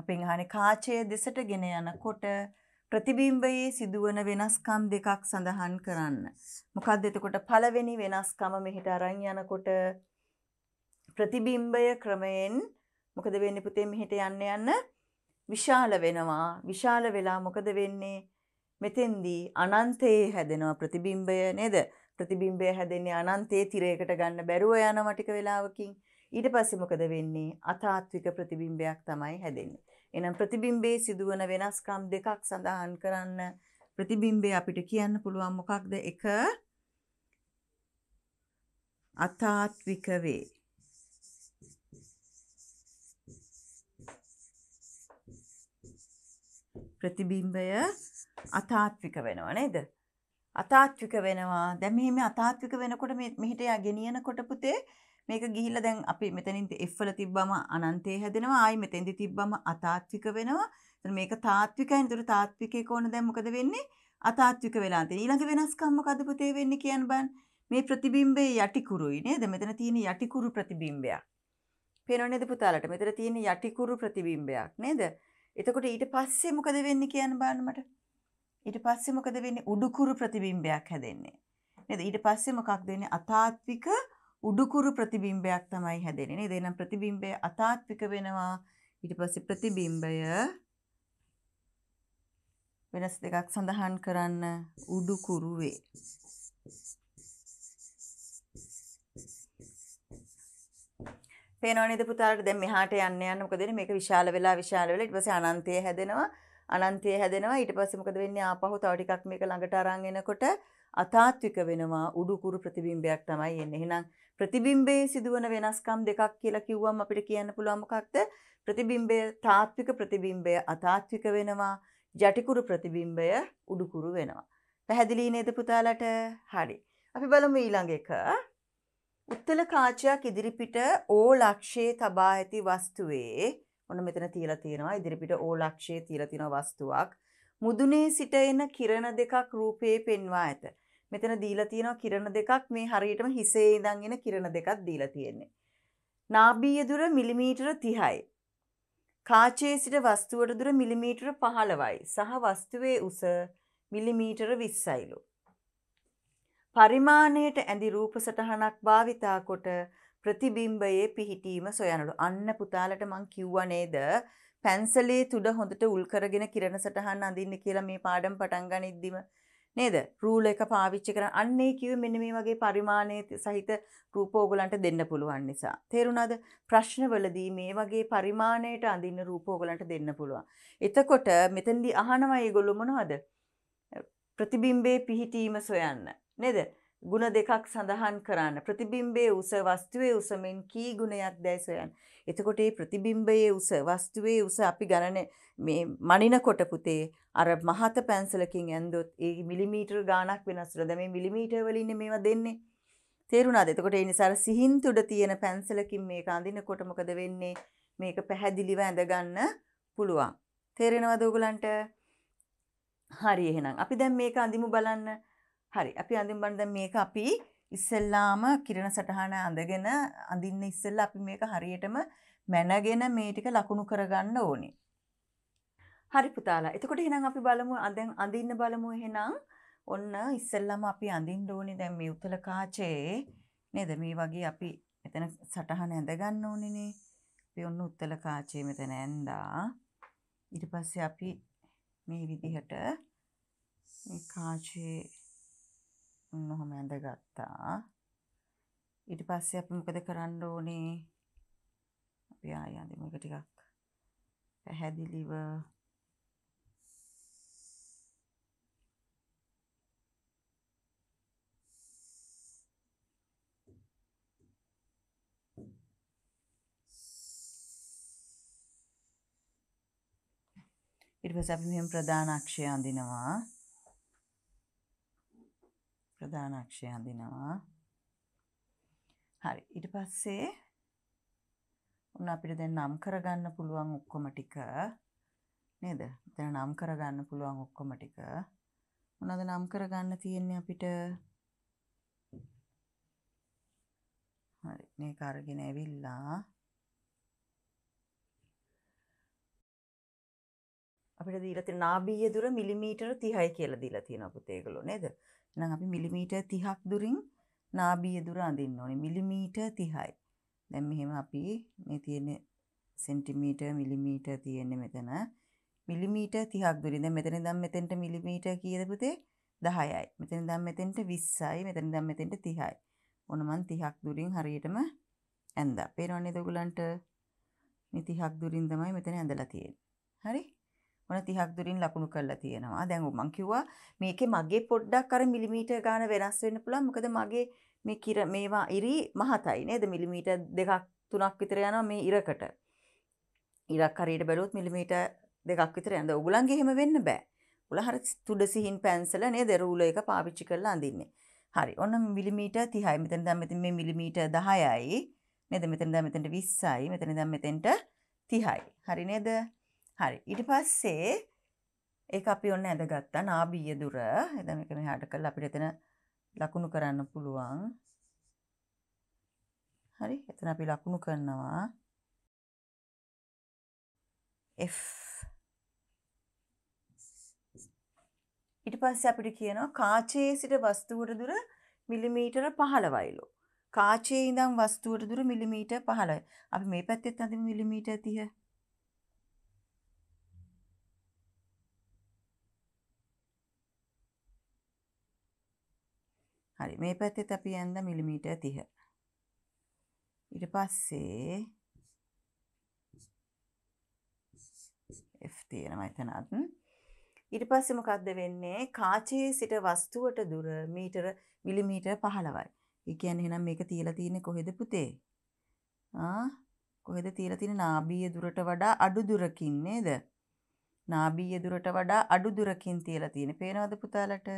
අපෙන් අහන්නේ කාචය දෙසට ගෙන යනකොට ප්‍රතිබිම්බයේ සිදුවන වෙනස්කම් දෙකක් සඳහන් කරන්න. මොකද්ද එතකොට? පළවෙනි වෙනස්කම මෙහිට අරන් යනකොට ප්‍රතිබිම්බය ක්‍රමයෙන් මොකද වෙන්නේ පුතේ? මෙහිට යන්න යන්න විශාල වෙනවා. විශාල වෙලා මොකද වෙන්නේ? මෙතෙන්දී අනන්තයේ හැදෙනවා ප්‍රතිබිම්බය නේද? ප්‍රතිබිම්බය හැදෙන්නේ අනන්තයේ තිරයකට ගන්න බැරුව යනවා ටික වෙලාවකින්. ඊට පස්සේ මොකද වෙන්නේ? අතාත්වික ප්‍රතිබිම්බයක් තමයි හැදෙන්නේ. එහෙනම් ප්‍රතිබිම්බයේ සිදුවන වෙනස්කම් දෙකක් සඳහන් කරන්න. ප්‍රතිබිම්බය අපිට කියන්න පුළුවන් මොකක්ද? එක අතාත්වික වේ. ප්‍රතිබිම්බය අතාත්වික වෙනවා නේද? අතාත්වික වෙනවා. දැන් මෙහෙම අතාත්වික වෙනකොට මෙහෙට ගෙනියනකොට පුතේ මේක ගිහිල්ලා දැන් අපි මෙතනින් F වල තිබ්බම අනන්තය හැදෙනවා. ආයි මෙතෙන්දි තිබ්බම අතාත්වික වෙනවා. එතන මේක තාත්විකයි. ඒතර තාත්විකේ කොහොන දැන් මොකද වෙන්නේ? අතාත්වික වෙලා තියෙන. ඊළඟ වෙනස්කම් මොකද පුතේ වෙන්නේ කියන්න බෑන්. මේ ප්‍රතිබිම්බේ යටිකුරුයි නේද? මෙතන තියෙන යටිකුරු ප්‍රතිබිම්බයක්. පේනව නේද පුතාලට? මෙතන තියෙන යටිකුරු ප්‍රතිබිම්බයක් නේද? එතකොට ඊට පස්සේ මොකද වෙන්නේ කියන්න බෑන් මට. ඊට පස්සේ මොකද වෙන්නේ? උඩුකුරු ප්‍රතිබිම්බයක් හැදෙන්නේ. නේද? ඊට පස්සේ මොකක්ද වෙන්නේ? අතාත්වික උඩුකුරු ප්‍රතිබිම්බයක් තමයි හැදෙන්නේ නේද? එහෙනම් ප්‍රතිබිම්බය අතාත්වික වෙනවා. ඊට පස්සේ ප්‍රතිබිම්බය වෙනස් දෙකක් සඳහන් කරන්න. උඩුකුරු වේ. පේනව නේද පුතාලට? දැන් මෙහාට යන්න යන්න මොකද වෙන්නේ? මේක විශාල වෙලා විශාල වෙලා ඊට පස්සේ අනන්තය හැදෙනවා. අනන්තය හැදෙනවා. ඊට පස්සේ මොකද වෙන්නේ? ආපහු තව ටිකක් මේක ළඟට අරන් එනකොට अतात्विकवेनवा उडुकुरु प्रतिबिंबයක් තමයි එන්නේ. එහෙනම් ප්‍රතිබිම්බයේ සිදුවන වෙනස්කම් දෙකක් කියලා කිව්වම අපිට කියන්න පුළුවන් මොකක්ද? ප්‍රතිබිම්බය තාත්වික ප්‍රතිබිම්බය අතාත්වික වෙනවා. ජටිකුරු ප්‍රතිබිම්බය උඩුකුරු වෙනවා. පැහැදිලි නේද පුතාලට? හරි. අපි බලමු ඊළඟ එක. උත්තල කාචයක් ඉදිරිපිට O ලක්ෂයේ තබා ඇති වස්තුවේ ඔන්න මෙතන තියලා තියෙනවා. ඉදිරිපිට O ලක්ෂයේ තියලා තියෙන වස්තුවක් මුදුනේ සිට එන කිරණ දෙකක් රූපයේ පෙන්වා ඇත. මෙතන දීලා තියෙනවා කිරණ දෙකක් මේ හරියටම හිසේ ඉඳන් එන කිරණ දෙකක් දීලා තියෙන්නේ. නාභිය දුර මිලිමීටර තිහයි. කාචයේ සිට වස්තුවට දුර මිලිමීටර පහළවයි. සහ වස්තුවේ උස මිලිමීටර විස්සයිලු. පරිමාණයට ඇඳි රූප සටහනක් භාවිතා කොට ප්‍රතිබිම්බයේ පිහිටීම සොයනලු. අන්න පුතාලට මං කිව්වා නේද? පැන්සලේ තුඩ හොඳට උල් කරගෙන කිරණ සටහන අඳින්න කියලා මේ පාඩම් පටන් ගනිද්දිම නේද රූල් එක පාවිච්චි කරන අන්නේ කිව්වෙ මෙන්න මේ වගේ පරිමාණයේ සහිත රූප ඕගලන්ට දෙන්න පුළුවන් නිසා තේරුණාද ප්‍රශ්නවලදී මේ වගේ පරිමාණයට අඳින්න රූප ඕගලන්ට දෙන්න පුළුවන් එතකොට මෙතනදී අහනවා මේගොල්ලෝ මොනවද ප්‍රතිබිම්බයේ පිහිටීම සොයන්න නේද ಗುಣ දෙකක් සඳහන් කරන්න ප්‍රතිබිම්බයේ උස වස්තුවේ උස මෙන් කී ගුණයක් දැයි සොයන්න එතකොට මේ ප්‍රතිබිම්බයේ උස වස්තුවේ උස අපි ගණනේ මේ මනිනකොට පුතේ අර මහත පැන්සලකින් ඇන්දොත් ඒ මිලිමීටර ගාණක් වෙනස්ද මේ මිලිමීටර වලින් මේවා දෙන්නේ තේරුණාද එතකොට ඒ නිසා සිහින් තුඩ තියෙන පැන්සලකින් මේක අඳිනකොට මොකද වෙන්නේ මේක පැහැදිලිව ඇඳ ගන්න පුළුවන් තේරෙනවද ඔයගලන්ට හරි එහෙනම් අපි දැන් මේක අඳිමු බලන්න හරි අපි අඳින්න බණ දැන් මේක අපි ඉස්සෙල්ලාම කිරණ සටහන අඳගෙන අඳින්න ඉස්සෙල්ලා අපි මේක හරියටම මැනගෙන මේ ටික ලකුණු කරගන්න ඕනේ. හරි පුතාලා. එතකොට එහෙනම් අපි බලමු දැන් අඳින්න බලමු එහෙනම්. ඔන්න ඉස්සෙල්ලාම අපි අඳින්න ඕනේ දැන් මේ උතල කාචයේ නේද මේ වගේ අපි මෙතන සටහන ඇඳ ගන්න ඕනේනේ. අපි ඔන්න උතල කාචයේ මෙතන ඇඳා. ඊට පස්සේ අපි මේ විදිහට මේ කාචයේ නොහොම ඇඳගත්තා ඊට පස්සේ අපි මොකද කරන්න ඕනේ අපි ආය යන්නේ මේක ටිකක් පැහැදිලිව ඊට පස්සේ අපි මෙහෙම ප්‍රධාන අක්ෂය අඳිනවා ප්‍රධාන අක්ෂය අඳිනවා. හරි. ඊට පස්සේ උන් අපිට දැන් නම් කරගන්න පුළුවන් ඔක්කොම ටික නේද? දැන් නම් කරගන්න පුළුවන් ඔක්කොම ටික. මොනවද නම් කරගන්න තියෙන්නේ අපිට? හරි. මේක අරගෙන ඇවිල්ලා අපිට දීලා තියෙන නාභිය දුර මිලිමීටර තිහයි කියලා දීලා තියෙනවා පුතේ ඒගොල්ලෝ නේද? එහෙනම් අපි මිලිමීටර් තිහක් දුරින් නාභිය දුර අඳින්න ඕනේ මිලිමීටර් තිහයි. දැන් මෙහෙම අපි මේ තියෙන සෙන්ටිමීටර් මිලිමීටර් තියෙන්නේ මෙතන මිලිමීටර් තිහක් දුරින්. දැන් මෙතන ඉඳන් මෙතෙන්ට මිලිමීටර් කීයද පුතේ? දහයයි. මෙතන ඉඳන් මෙතෙන්ට විස්සයි. මෙතන ඉඳන් මෙතෙන්ට තිහයි. ඕන මන් තිහක් දුරින් හරියටම ඇඳා. පේනවනේ ඔයගලන්ට මේ තිහක් දුරින් තමයි මෙතන ඇඳලා තියෙන්නේ. හරි? මොන තිහක් දුරින් ලකුණු කරලා තියෙනවා. දැන් මම කිව්වා මේකේ මගේ පොඩ්ඩක් අර මිලිමීටර් ගාන වෙනස් වෙන්න පුළුවන්. මොකද මගේ මේ කිර මේවා ඉරි මහතයි නේද? මිලිමීටර් දෙකක් තුනක් විතර යනවා මේ ඉරකට. ඉරක් හරියට බැලුවොත් මිලිමීටර් දෙකක් විතර යනවා. උගලන්ගේ එහෙම වෙන්න බෑ. උගල හරිය තුඩ සිහින් පැන්සල නේද? රූලර් එක පාවිච්චි කරලා අඳින්නේ. හරි. ඔන්න මිලිමීටර් තිහයි. මෙතන දැන් මෙතන මේ මිලිමීටර් දහයයි නේද? මෙතන දැන් මෙතනට විස්සයි. මෙතන දැන් මෙතෙන්ට තිහයි. හරි නේද? හරි ඊට පස්සේ ඒක අපි ඔන්න ඇඳගත්තා නාභිය දුර. එතන මේක මෙහාට කරලා අපිට එතන ලකුණු කරන්න පුළුවන්. හරි එතන අපි ලකුණු කරනවා F. ඊට පස්සේ අපිට කියනවා කාචයේ සිට වස්තුවට දුර මිලිමීටර පහළවයිලු. කාචයේ ඉඳන් වස්තුවට දුර මිලිමීටර පහළයි. අපි මේ පැත්තෙත් අඳිමු මිලිමීටර තිහ. හරි මේ පැත්තෙත් අපි යන්න මිලිමීටර් තිහ. ඊට පස්සේ F තියෙනවා එතනත්. ඊට පස්සේ මොකක්ද වෙන්නේ? කාචයේ සිට වස්තුවට දුර මීටර මිලිමීටර පහළවයි. ඒ කියන්නේ එහෙනම් මේක තියලා තියෙන්නේ කොහෙද පුතේ? ආ කොහෙද තියලා තියෙන්නේ? නාභිය දුරට වඩා අඩු දුරකින් නේද? නාභිය දුරට වඩා අඩු දුරකින් තියලා තියෙන්නේ. පේනවද පුතාලට?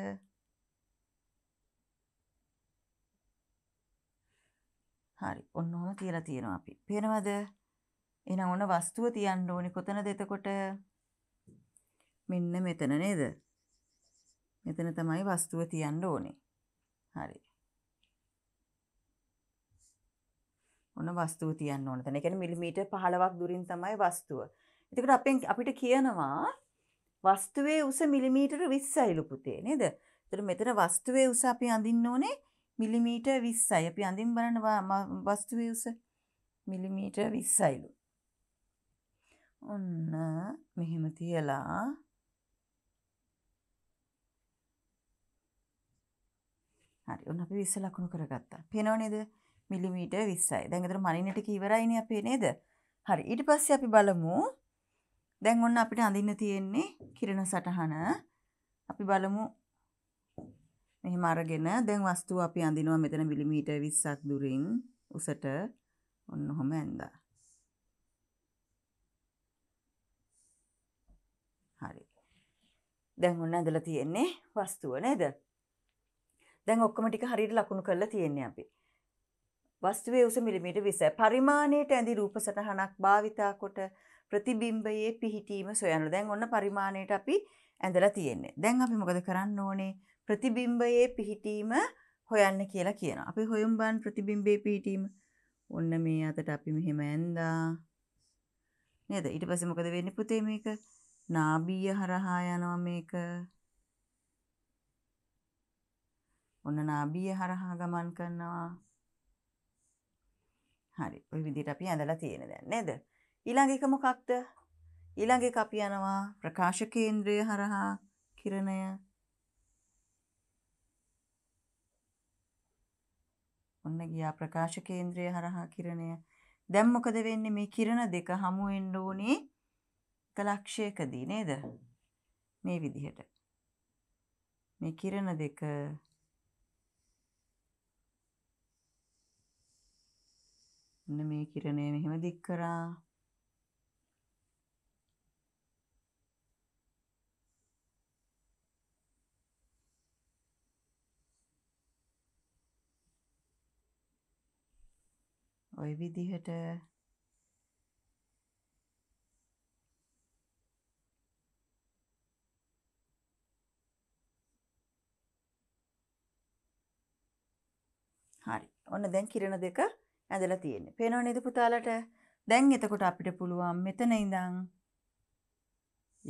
හරි. ඔන්න ඔහම තියලා තියෙනවා අපි. පේනවද? එහෙනම් ඔන්න වස්තුව තියන්න ඕනේ කොතනද එතකොට? මෙන්න මෙතන නේද? මෙතන තමයි වස්තුව තියන්න ඕනේ. හරි. ඔන්න වස්තුව තියන්න ඕනේ. එතන කියන්නේ මිලිමීටර් පහළොවක් දුරින් තමයි වස්තුව. එතකොට අපෙන් අපිට කියනවා වස්තුවේ උස මිලිමීටර් විස්සයිලු පුතේ නේද? එතකොට මෙතන වස්තුවේ උස අපි අඳින්න ඕනේ මිලිමීටර් විස්සයි. අපි අඳින් බලන්න වස්තුවේ උස මිලිමීටර් විස්සයිලු. ඔන්න මෙහෙම තියලා හරි ඔන්න අපි විස්ස ලකුණු කරගත්තා. පේනව නේද? මිලිමීටර් විස්සයි. දැන් අතන මනින්න ටික ඉවරයිනේ අපේ නේද? හරි. ඊට පස්සේ අපි බලමු. දැන් ඔන්න අපිට අඳින්න තියෙන්නේ කිරණ සටහන. අපි බලමු. මෙහෙම අරගෙන දැන් වස්තුව අපි අඳිනවා මෙතන මිලිමීටර් විස්සක් දුරින් උසට. ඔන්න ඔහම ඇඳා. හරි. දැන් ඔන්න ඇඳලා තියෙන්නේ වස්තුව නේද? දැන් ඔක්කොම ටික හරියට ලකුණු කරලා තියෙන්නේ අපි. වස්තුවේ උස මිලිමීටර් විස්සයි. පරිමාණයට ඇඳි රූප සටහනක් භාවිතා කොට ප්‍රතිබිම්බයේ පිහිටීම සොයනවා. දැන් ඔන්න පරිමාණයට අපි ඇඳලා තියෙන්නේ. දැන් අපි මොකද කරන්න ඕනේ? ප්‍රතිබිම්බයේ පිහිටීම හොයන්න කියලා කියනවා. අපි හොයමු බන් ප්‍රතිබිම්බයේ පිහිටීම. ඔන්න මේ අතට අපි මෙහෙම ඇඳා. නේද? ඊට පස්සේ මොකද වෙන්නේ පුතේ මේක? නාභිය හරහා යනවා මේක. ඔන්න නාභිය හරහා ගමන් කරනවා. හරි. ওই විදිහට අපි ඇඳලා තියෙන දැන් නේද? ඊළඟ එක මොකක්ද? ඊළඟ එක අපි යනවා ප්‍රකාශ කේන්ද්‍රය හරහා කිරණය. ඔන්න ගියා ප්‍රකාශ කේන්ද්‍රය හරහා කිරණය. දැන් මොකද වෙන්නේ? මේ කිරණ දෙක හමු වෙන්න ඕනේ කලක්ෂයකදී නේද? මේ විදිහට මේ කිරණ දෙක ඔන්න මේ කිරණය මෙහෙම දික් කරා. ඔය විදිහට හරි. ඔන්න දැන් කිරණ දෙක ඇඳලා තියෙන්නේ. පේනව නේද පුතාලට? දැන් එතකොට අපිට පුළුවන් මෙතන ඉඳන්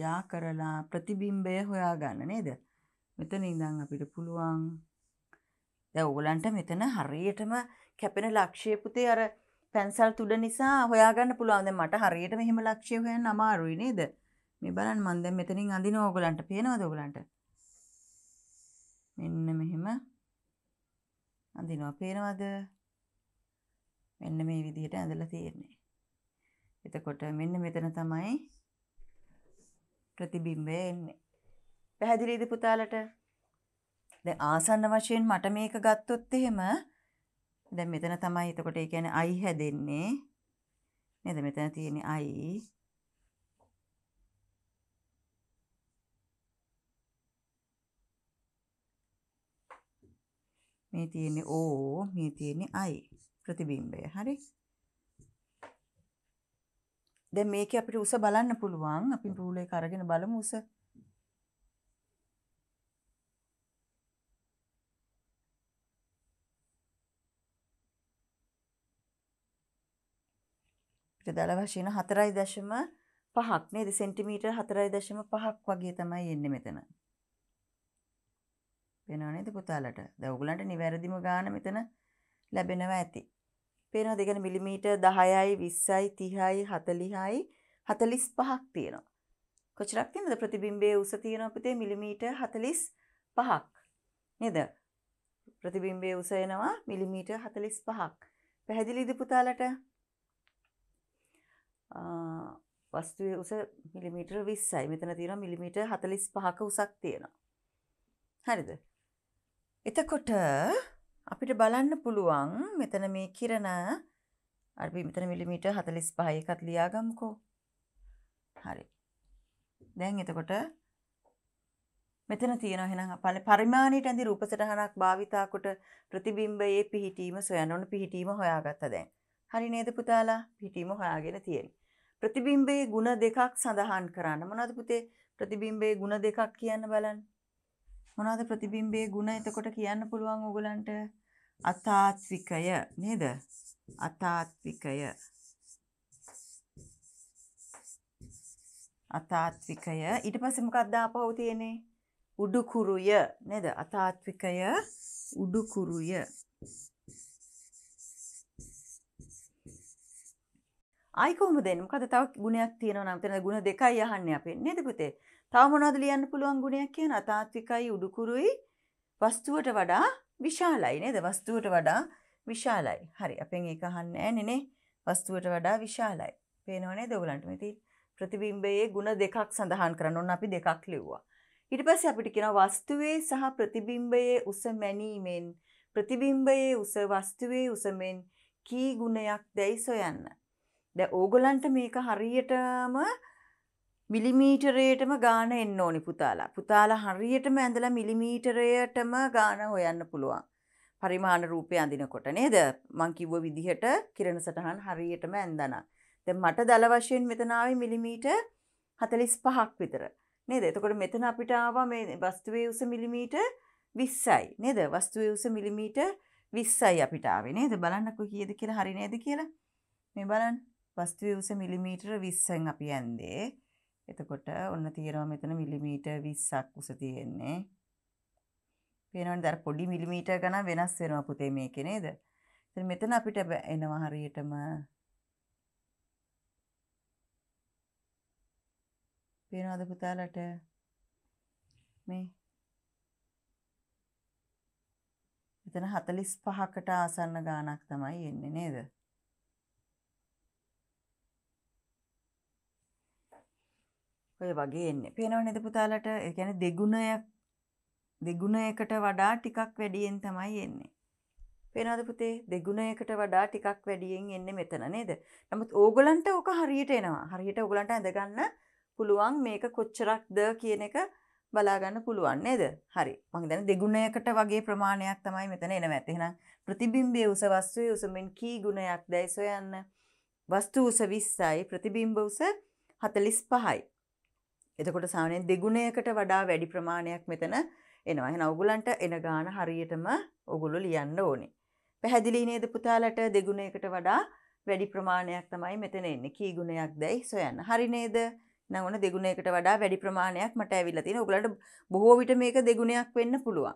යා කරලා ප්‍රතිබිම්බය හොයාගන්න නේද? මෙතන ඉඳන් අපිට පුළුවන් දැන් ඕගලන්ට මෙතන හරියටම කැපෙන ලක්ෂ්‍ය පුතේ අර පැන්සල් තුඩ නිසා හොයාගන්න පුළුවන්. දැන් මට හරියට මෙහෙම ලක්ෂ්‍ය හොයන්න අමාරුයි නේද? මේ බලන්න මම දැන් මෙතනින් අඳිනවා ඕගලන්ට. පේනවද ඕගලන්ට? මෙන්න මෙහෙම අඳිනවා. පේනවද? මෙන්න මේ විදිහට ඇඳලා තියෙන්නේ. එතකොට මෙන්න මෙතන තමයි ප්‍රතිබිම්බය එන්නේ. පැහැදිලිද පුතාලට? දැන් ආසන්න වශයෙන් මට මේක ගත්තොත් එහෙම දැන් මෙතන තමයි එතකොට ඒ කියන්නේ i හැදෙන්නේ නේද? මෙතන තියෙන්නේ i. මේ තියෙන්නේ o, මේ තියෙන්නේ i ප්‍රතිබිම්බය. හරි. දැන් මේකේ අපිට උස බලන්න පුළුවන්. අපි රූල් එක අරගෙන බලමු උස. දල වශයෙන් හතරයි දශම පහක් නේද? සෙන්ටිමීටර් හතරයි දශම පහක් වගේ තමයි එන්නේ මෙතන. පේනව නේද පුතාලට? දැන් ඔයගලන්ට නිවැරදිම ගාන මෙතන ලැබෙනවා ඇති. පේනවද? ඒ කියන්නේ මිලිමීටර් දහයයි විස්සයි තිහයි හතලිහයි හතලිස්පහක් තියෙනවා. කොච්චරක් තියෙනවද? ප්‍රතිබිම්බයේ උස තියෙනවා පුතේ මිලිමීටර් හතලිස්පහක් නේද? ප්‍රතිබිම්බයේ උස එනවා මිලිමීටර් හතලිස්පහක්. පැහැදිලිද පුතාලට? වස්තු උස මිලිමීටර විස්සයි. මෙතන තියෙනවා මිලිමීටර හතළිස් පහක උසක් තියෙනවා. හරිද? එතකොට අපිට බලන්න පුළුවන් මෙතන මේ කිරණ අර මෙතන මිලිමීටර හතළිස් පහයි එකත් ලියාගමුකෝ. හරි. දැන් එතකොට මෙතන තියෙනවා එහෙනම් පරිමාණයට ඇඳි රූපසටහනක් භාවිතා කොට ප්‍රතිබිම්බයේ පිහිටීම සොයන ඕන. පිහිටීම හොයාගත්තා දැන්. හරි නේද පුතාලා? පිහිටීම හොයාගෙන තියෙනවා. प्रतिबिंबे गुण देखा सदहान कराना मनाद पुते प्रतिबिंबे गुण देखा किया न बलन मनाद प्रतिबिंबे गुण ये तो कोटा किया न पुलवांग उगलांटे अतात्विकय नहीं द अतात्विकय अतात्विकय इट पास मुकाद्दा आप होती है ने उडुकुरुय नहीं द अतात्विकय उडुकुरुय आई कोम देन मुका तव गुणයක් තියෙනවා නම් එතන ගුණ දෙකයි අහන්නේ අපි නේද පුතේ. තව මොනවද ලියන්න පුළුවන් ගුණයක් කියන අතාත්විකයි උඩුකුරුයි වස්තුවට වඩා විශාලයි නේද? වස්තුවට වඩා විශාලයි. හරි අපෙන් ඒක අහන්නේ නැහැ නේ. වස්තුවට වඩා විශාලයි. පේනව නේද ඔයගලන්ට? මේ ප්‍රතිබිම්බයේ ගුණ දෙකක් සඳහන් කරන්න ඕන. අපි දෙකක් ලිව්වා. ඊට පස්සේ අපිට කියනවා වස්තුවේ සහ ප්‍රතිබිම්බයේ උස මැනීමෙන් ප්‍රතිබිම්බයේ උස වස්තුවේ උසමෙන් කී ගුණයක් දැයි සොයන්න. දැන් ඕගලන්ට මේක හරියටම මිලිමීටරයටම ගාන එන්න ඕනි පුතාලා. පුතාලා හරියටම ඇඳලා මිලිමීටරයටම ගාන හොයන්න පුළුවන්. පරිමාණ රූපය අඳිනකොට නේද? මම කිව්ව විදිහට කිරණ සටහන් හරියටම ඇඳනවා. දැන් මට දල වශයෙන් මෙතන ආවේ මිලිමීටර හතළිස් පහක් විතර. නේද? එතකොට මෙතන අපිට ආවා මේ වස්තුවේ උස මිලිමීටර විස්සයි. නේද? වස්තුවේ උස මිලිමීටර විස්සයි අපිට ආවේ නේද? බලන්නකෝ කීයද කියලා. හරි නේද කියලා. මේ බලන්න. वस्तु उसे मिलीमीटर विस्संग अपि अंदे එතකොට ඔන්න තියෙනවා මෙතන මිලිමීටර විස්සක් උස තියෙන්නේ. පේනවනේ අර පොඩි මිලිමීටර ගණන් වෙනස් වෙනවා පුතේ මේකේ නේද? ඉතින් මෙතන අපිට එනවා හරියටම පේනවද පුතාලට මේ මෙතන හතළිස් පහකට ආසන්න ගාණක් තමයි එන්නේ නේද? ඔය වගේ එන්නේ. පේනව නේද පුතාලට? ඒ කියන්නේ දෙගුණයක් දෙගුණයකට වඩා ටිකක් වැඩියෙන් තමයි එන්නේ. පේනවද පුතේ? දෙගුණයකට වඩා ටිකක් වැඩියෙන් එන්නේ මෙතන නේද? නමුත් ඕගලන්ට ඕක හරියට එනවා. හරියට ඕගලන්ට අඳ ගන්න පුළුවන් මේක කොච්චරක්ද කියන එක බලා ගන්න පුළුවන් නේද? හරි. මම දැන් දෙගුණයකට වගේ ප්‍රමාණයක් තමයි මෙතන එනවා. එහෙනම් ප්‍රතිබිම්බයේ උස වස්තුවේ උසමින් කී ගුණයක්දයි සොයන්න. වස්තු උස විස්සයි ප්‍රතිබිම්බ උස හතළිස් පහයි. එතකොට සාමාන්‍යයෙන් දෙගුණයකට වඩා වැඩි ප්‍රමාණයක් මෙතන එනවා. එහෙනම් ඕගලන්ට එන ගාන හරියටම ඕගොල්ලෝ ලියන්න ඕනේ. පැහැදිලි නේද පුතාලට? දෙගුණයකට වඩා වැඩි ප්‍රමාණයක් තමයි මෙතන එන්නේ. කී ගුණයක්දයි සොයන්න. හරි නේද? නම් ඕන දෙගුණයකට වඩා වැඩි ප්‍රමාණයක් මට ඇවිල්ලා තියෙනවා. ඕගලන්ට බොහෝ විට මේක දෙගුණයක් වෙන්න පුළුවන්.